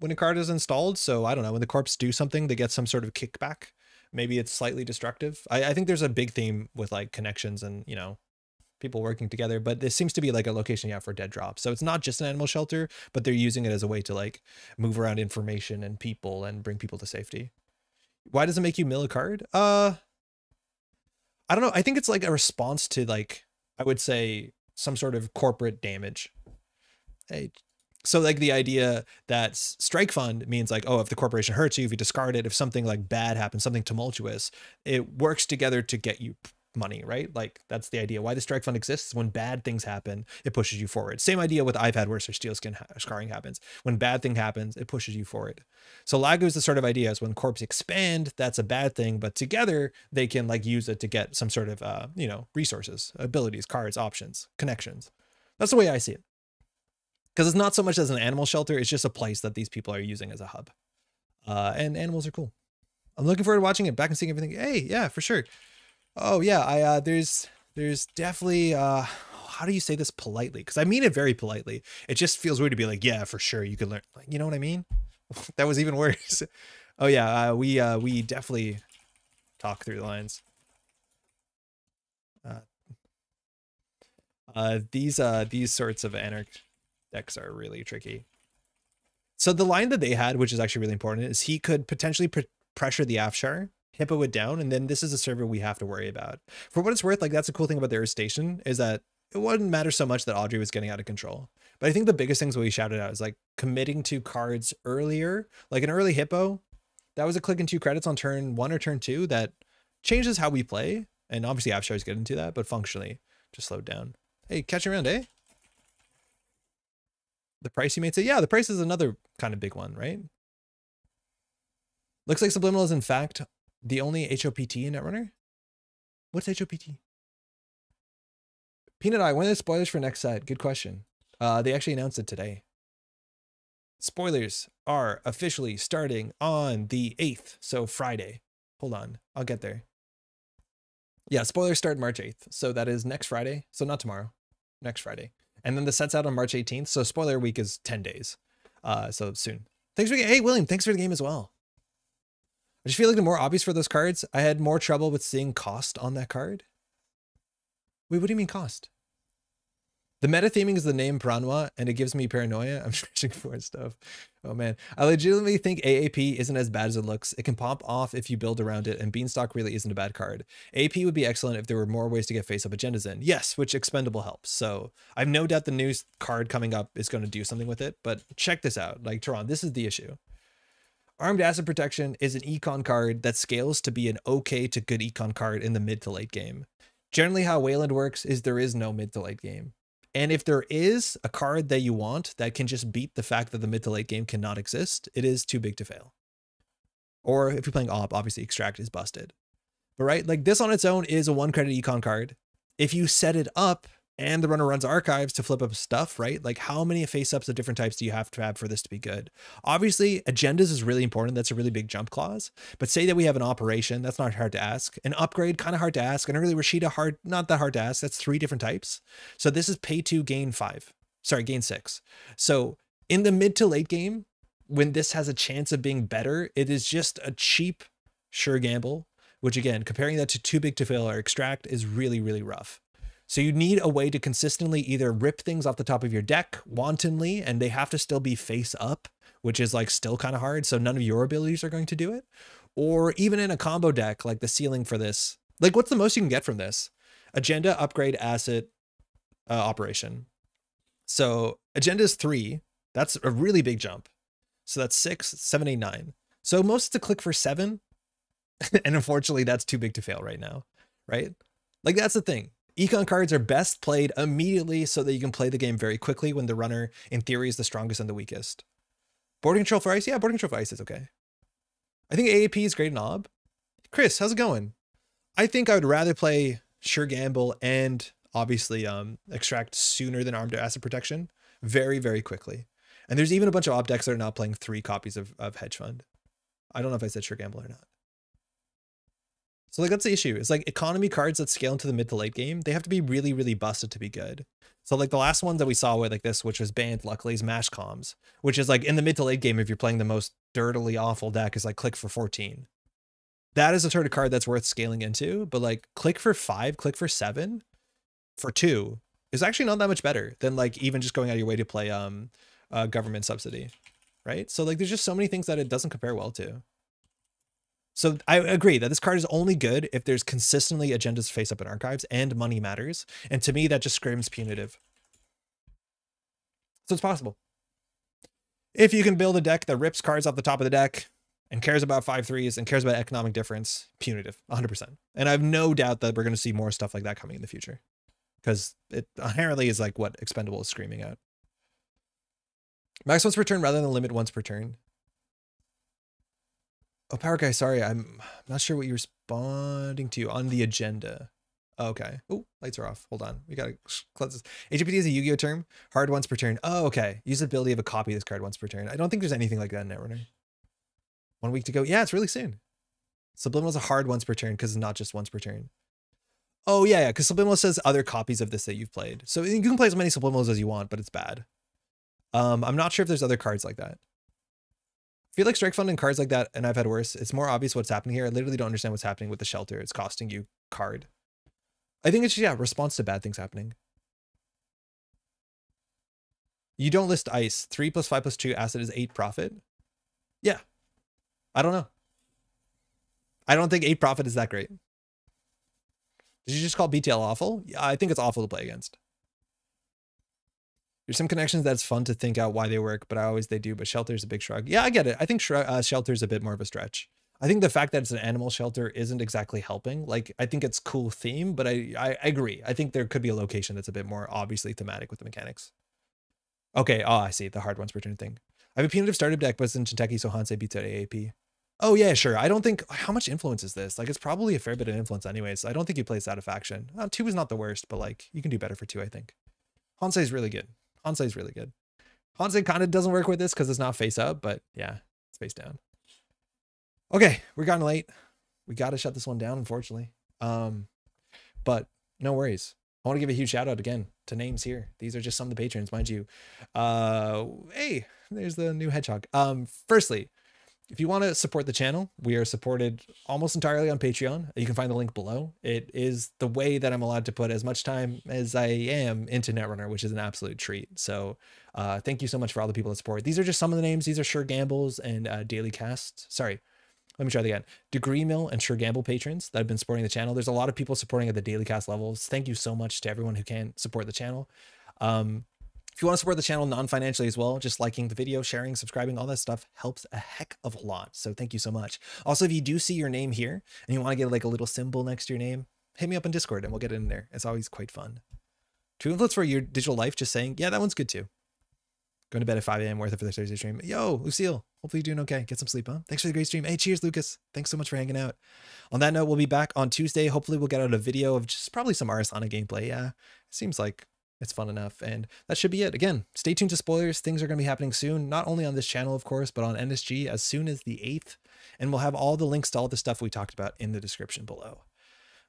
When a card is installed, so I don't know, when the corpse do something, they get some sort of kickback. Maybe it's slightly destructive. I, I think there's a big theme with like connections and, you know, people working together, but this seems to be like a location you have for dead drops. So it's not just an animal shelter, but they're using it as a way to like move around information and people and bring people to safety. Why does it make you mill a card? Uh, I don't know. I think it's like a response to like, I would say some sort of corporate damage. Hey, so like the idea that strike fund means like, oh, if the corporation hurts you, if you discard it, if something like bad happens, something tumultuous, it works together to get you money, right? Like that's the idea why the strike fund exists. When bad things happen, it pushes you forward. Same idea with I've Had Worse or Steel Skin Scarring happens. When bad thing happens, it pushes you forward. So Lagu is the sort of idea is when corps expand, that's a bad thing, but together they can like use it to get some sort of, uh, you know, resources, abilities, cards, options, connections. That's the way I see it. Because it's not so much as an animal shelter, it's just a place that these people are using as a hub. Uh, and animals are cool. I'm looking forward to watching it back and seeing everything. Hey, yeah, for sure. Oh yeah, I uh, there's there's definitely, uh, how do you say this politely? Because I mean it very politely. It just feels weird to be like, yeah, for sure, you could learn. Like, you know what I mean? That was even worse. Oh yeah, uh, we uh, we definitely talk through the lines. Uh, uh, these uh, these sorts of anarch decks are really tricky. So the line that they had, which is actually really important, is he could potentially pr pressure the Afshar, Hippo it down, and then this is a server we have to worry about. For what it's worth, like that's a cool thing about their station is that it wouldn't matter so much that Audrey was getting out of control. But I think the biggest things we shouted out is like committing to cards earlier, like an early Hippo. That was a click and two credits on turn one or turn two that changes how we play. And obviously Afshar is good into that, but functionally just slowed down. Hey, catch you around, eh? The price you may say, yeah, the price is another kind of big one, right? Looks like Subliminal is in fact the only H O P T in Netrunner. What's H O P T? Peanut Eye, when are the spoilers for next set? Good question. Uh, they actually announced it today. Spoilers are officially starting on the eighth, so Friday. Hold on, I'll get there. Yeah, spoilers start March eighth, so that is next Friday. So not tomorrow, next Friday. And then the set's out on March eighteenth. So spoiler week is ten days. Uh, so soon. Thanks for Hey, William, thanks for the game as well. I just feel like the more obvious for those cards, I had more trouble with seeing cost on that card. Wait, what do you mean cost? The meta theming is the name Piranha, and it gives me paranoia. I'm searching for stuff. Oh man. I legitimately think A A P isn't as bad as it looks. It can pop off if you build around it, and Beanstalk really isn't a bad card. A A P would be excellent if there were more ways to get face-up agendas in. Yes, which Expendable helps. So I've no doubt the new card coming up is going to do something with it, but check this out. Like Tehran, this is the issue. Armed Acid Protection is an econ card that scales to be an okay to good econ card in the mid to late game. Generally how Wayland works is there is no mid to late game. And if there is a card that you want that can just beat the fact that the mid to late game cannot exist, it is too big to fail. Or if you're playing O P, obviously Extract is busted. But right, like this on its own is a one credit econ card. If you set it up and the runner runs archives to flip up stuff, right? Like how many face-ups of different types do you have to have for this to be good? Obviously agendas is really important. That's a really big jump clause, but say that we have an operation. That's not hard to ask. An upgrade, kind of hard to ask. An early Rashida, hard, not that hard to ask. That's three different types. So this is pay two, gain five, sorry, gain six. So in the mid to late game, when this has a chance of being better, it is just a cheap, sure gamble, which again, comparing that to too big to fail or Extract is really, really rough. So you need a way to consistently either rip things off the top of your deck wantonly, and they have to still be face up, which is like still kind of hard. So none of your abilities are going to do it. Or even in a combo deck, like the ceiling for this, like what's the most you can get from this? Agenda, upgrade, asset, uh, operation. So agenda is three. That's a really big jump. So that's six, seven, eight, nine. So most to click for seven. And unfortunately, that's too big to fail right now, right? Like that's the thing. Econ cards are best played immediately so that you can play the game very quickly when the runner, in theory, is the strongest and the weakest. Board control for ice? Yeah, board control for ice is okay. I think A A P is great in O B. Chris, how's it going? I think I would rather play Sure Gamble and obviously um, Extract sooner than Armed Asset Protection very, very quickly. And there's even a bunch of O B decks that are not playing three copies of, of Hedge Fund. I don't know if I said Sure Gamble or not. So like that's the issue. It's like economy cards that scale into the mid to late game, they have to be really, really busted to be good. So like the last ones that we saw were like this, which was banned luckily, is Mash Comms, which is like in the mid to late game, if you're playing the most dirtily awful deck, is like click for fourteen. That is the sort of card that's worth scaling into, but like click for five, click for seven, for two is actually not that much better than like even just going out of your way to play um uh, government subsidy, right? So like there's just so many things that it doesn't compare well to. So I agree that this card is only good if there's consistently agendas face up in archives and money matters. And to me, that just screams punitive. So it's possible. If you can build a deck that rips cards off the top of the deck and cares about five threes and cares about economic difference, punitive, one hundred percent. And I have no doubt that we're going to see more stuff like that coming in the future. Because it apparently is like what Expendable is screaming out. Max once per turn rather than limit once per turn. Oh, Power Guy, sorry, I'm not sure what you're responding to on the agenda. Okay. Oh, lights are off. Hold on. We got to close this. H P T is a Yu-Gi-Oh term. Hard once per turn. Oh, okay. Usability of a copy of this card once per turn. I don't think there's anything like that in Netrunner. One week to go. Yeah, it's really soon. Subliminal is a hard once per turn because it's not just once per turn. Oh, yeah, yeah, because Subliminal says other copies of this that you've played. So you can play as many Subliminals as you want, but it's bad. Um, I'm not sure if there's other cards like that. I feel like Strike Fund and cards like that, and I've had worse. It's more obvious what's happening here. I literally don't understand what's happening with the shelter. It's costing you card. I think it's just, yeah, response to bad things happening. You don't list ice. Three plus five plus two asset is eight profit. Yeah. I don't know. I don't think eight profit is that great. Did you just call B T L awful? Yeah, I think it's awful to play against. There's some connections that's fun to think out why they work, but I always they do. But shelter is a big shrug. Yeah, I get it. I think uh, shelter is a bit more of a stretch. I think the fact that it's an animal shelter isn't exactly helping. Like, I think it's cool theme, but I, I, I agree. I think there could be a location that's a bit more obviously thematic with the mechanics. Okay. Oh, I see. The hard ones per turn thing. I have a punitive startup deck, but it's in Shinteki, so Hansei beats out A A P. Oh, yeah, sure. I don't think... How much influence is this? Like, it's probably a fair bit of influence anyways. So I don't think you play this out of faction. Uh, two is not the worst, but like, you can do better for two, I think. Hansei is really good. Hansei is really good. Hansei kind of doesn't work with this because it's not face up, but yeah, it's face down. Okay, we're gotten late. We got to shut this one down, unfortunately. Um, but no worries. I want to give a huge shout out again to names here. These are just some of the patrons, mind you. Uh, hey, there's the new hedgehog. Um, firstly, if you want to support the channel, we are supported almost entirely on Patreon. You can find the link below. It is the way that I'm allowed to put as much time as I am into Netrunner, which is an absolute treat. So uh, thank you so much for all the people that support. These are just some of the names. These are Sure Gambles and uh, Daily Cast. Sorry, let me try that again. Degree Mill and Sure Gamble patrons that have been supporting the channel. There's a lot of people supporting at the Daily Cast levels. Thank you so much to everyone who can support the channel. Um, If you want to support the channel non-financially as well, just liking the video, sharing, subscribing, all that stuff helps a heck of a lot. So thank you so much. Also, if you do see your name here and you want to get like a little symbol next to your name, hit me up on Discord and we'll get it in there. It's always quite fun. To influence for your digital life, just saying, yeah, that one's good too. Going to bed at five a m worth it for the Thursday stream. Yo, Lucille, hopefully you're doing okay. Get some sleep, huh? Thanks for the great stream. Hey, cheers, Lucas. Thanks so much for hanging out. On that note, we'll be back on Tuesday. Hopefully we'll get out a video of just probably some Arasana gameplay. Yeah, it seems like it's fun enough, and that should be it. Again, stay tuned to spoilers. Things are going to be happening soon, not only on this channel, of course, but on N S G as soon as the eighth, and we'll have all the links to all the stuff we talked about in the description below.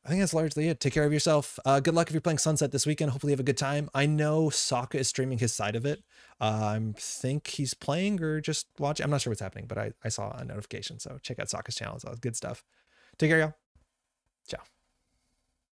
I think that's largely it. Take care of yourself. Uh, good luck if you're playing Sunset this weekend. Hopefully you have a good time. I know Sokka is streaming his side of it. Uh, I think he's playing or just watching. I'm not sure what's happening, but I, I saw a notification, so check out Sokka's channel. It's all good stuff. Take care, y'all.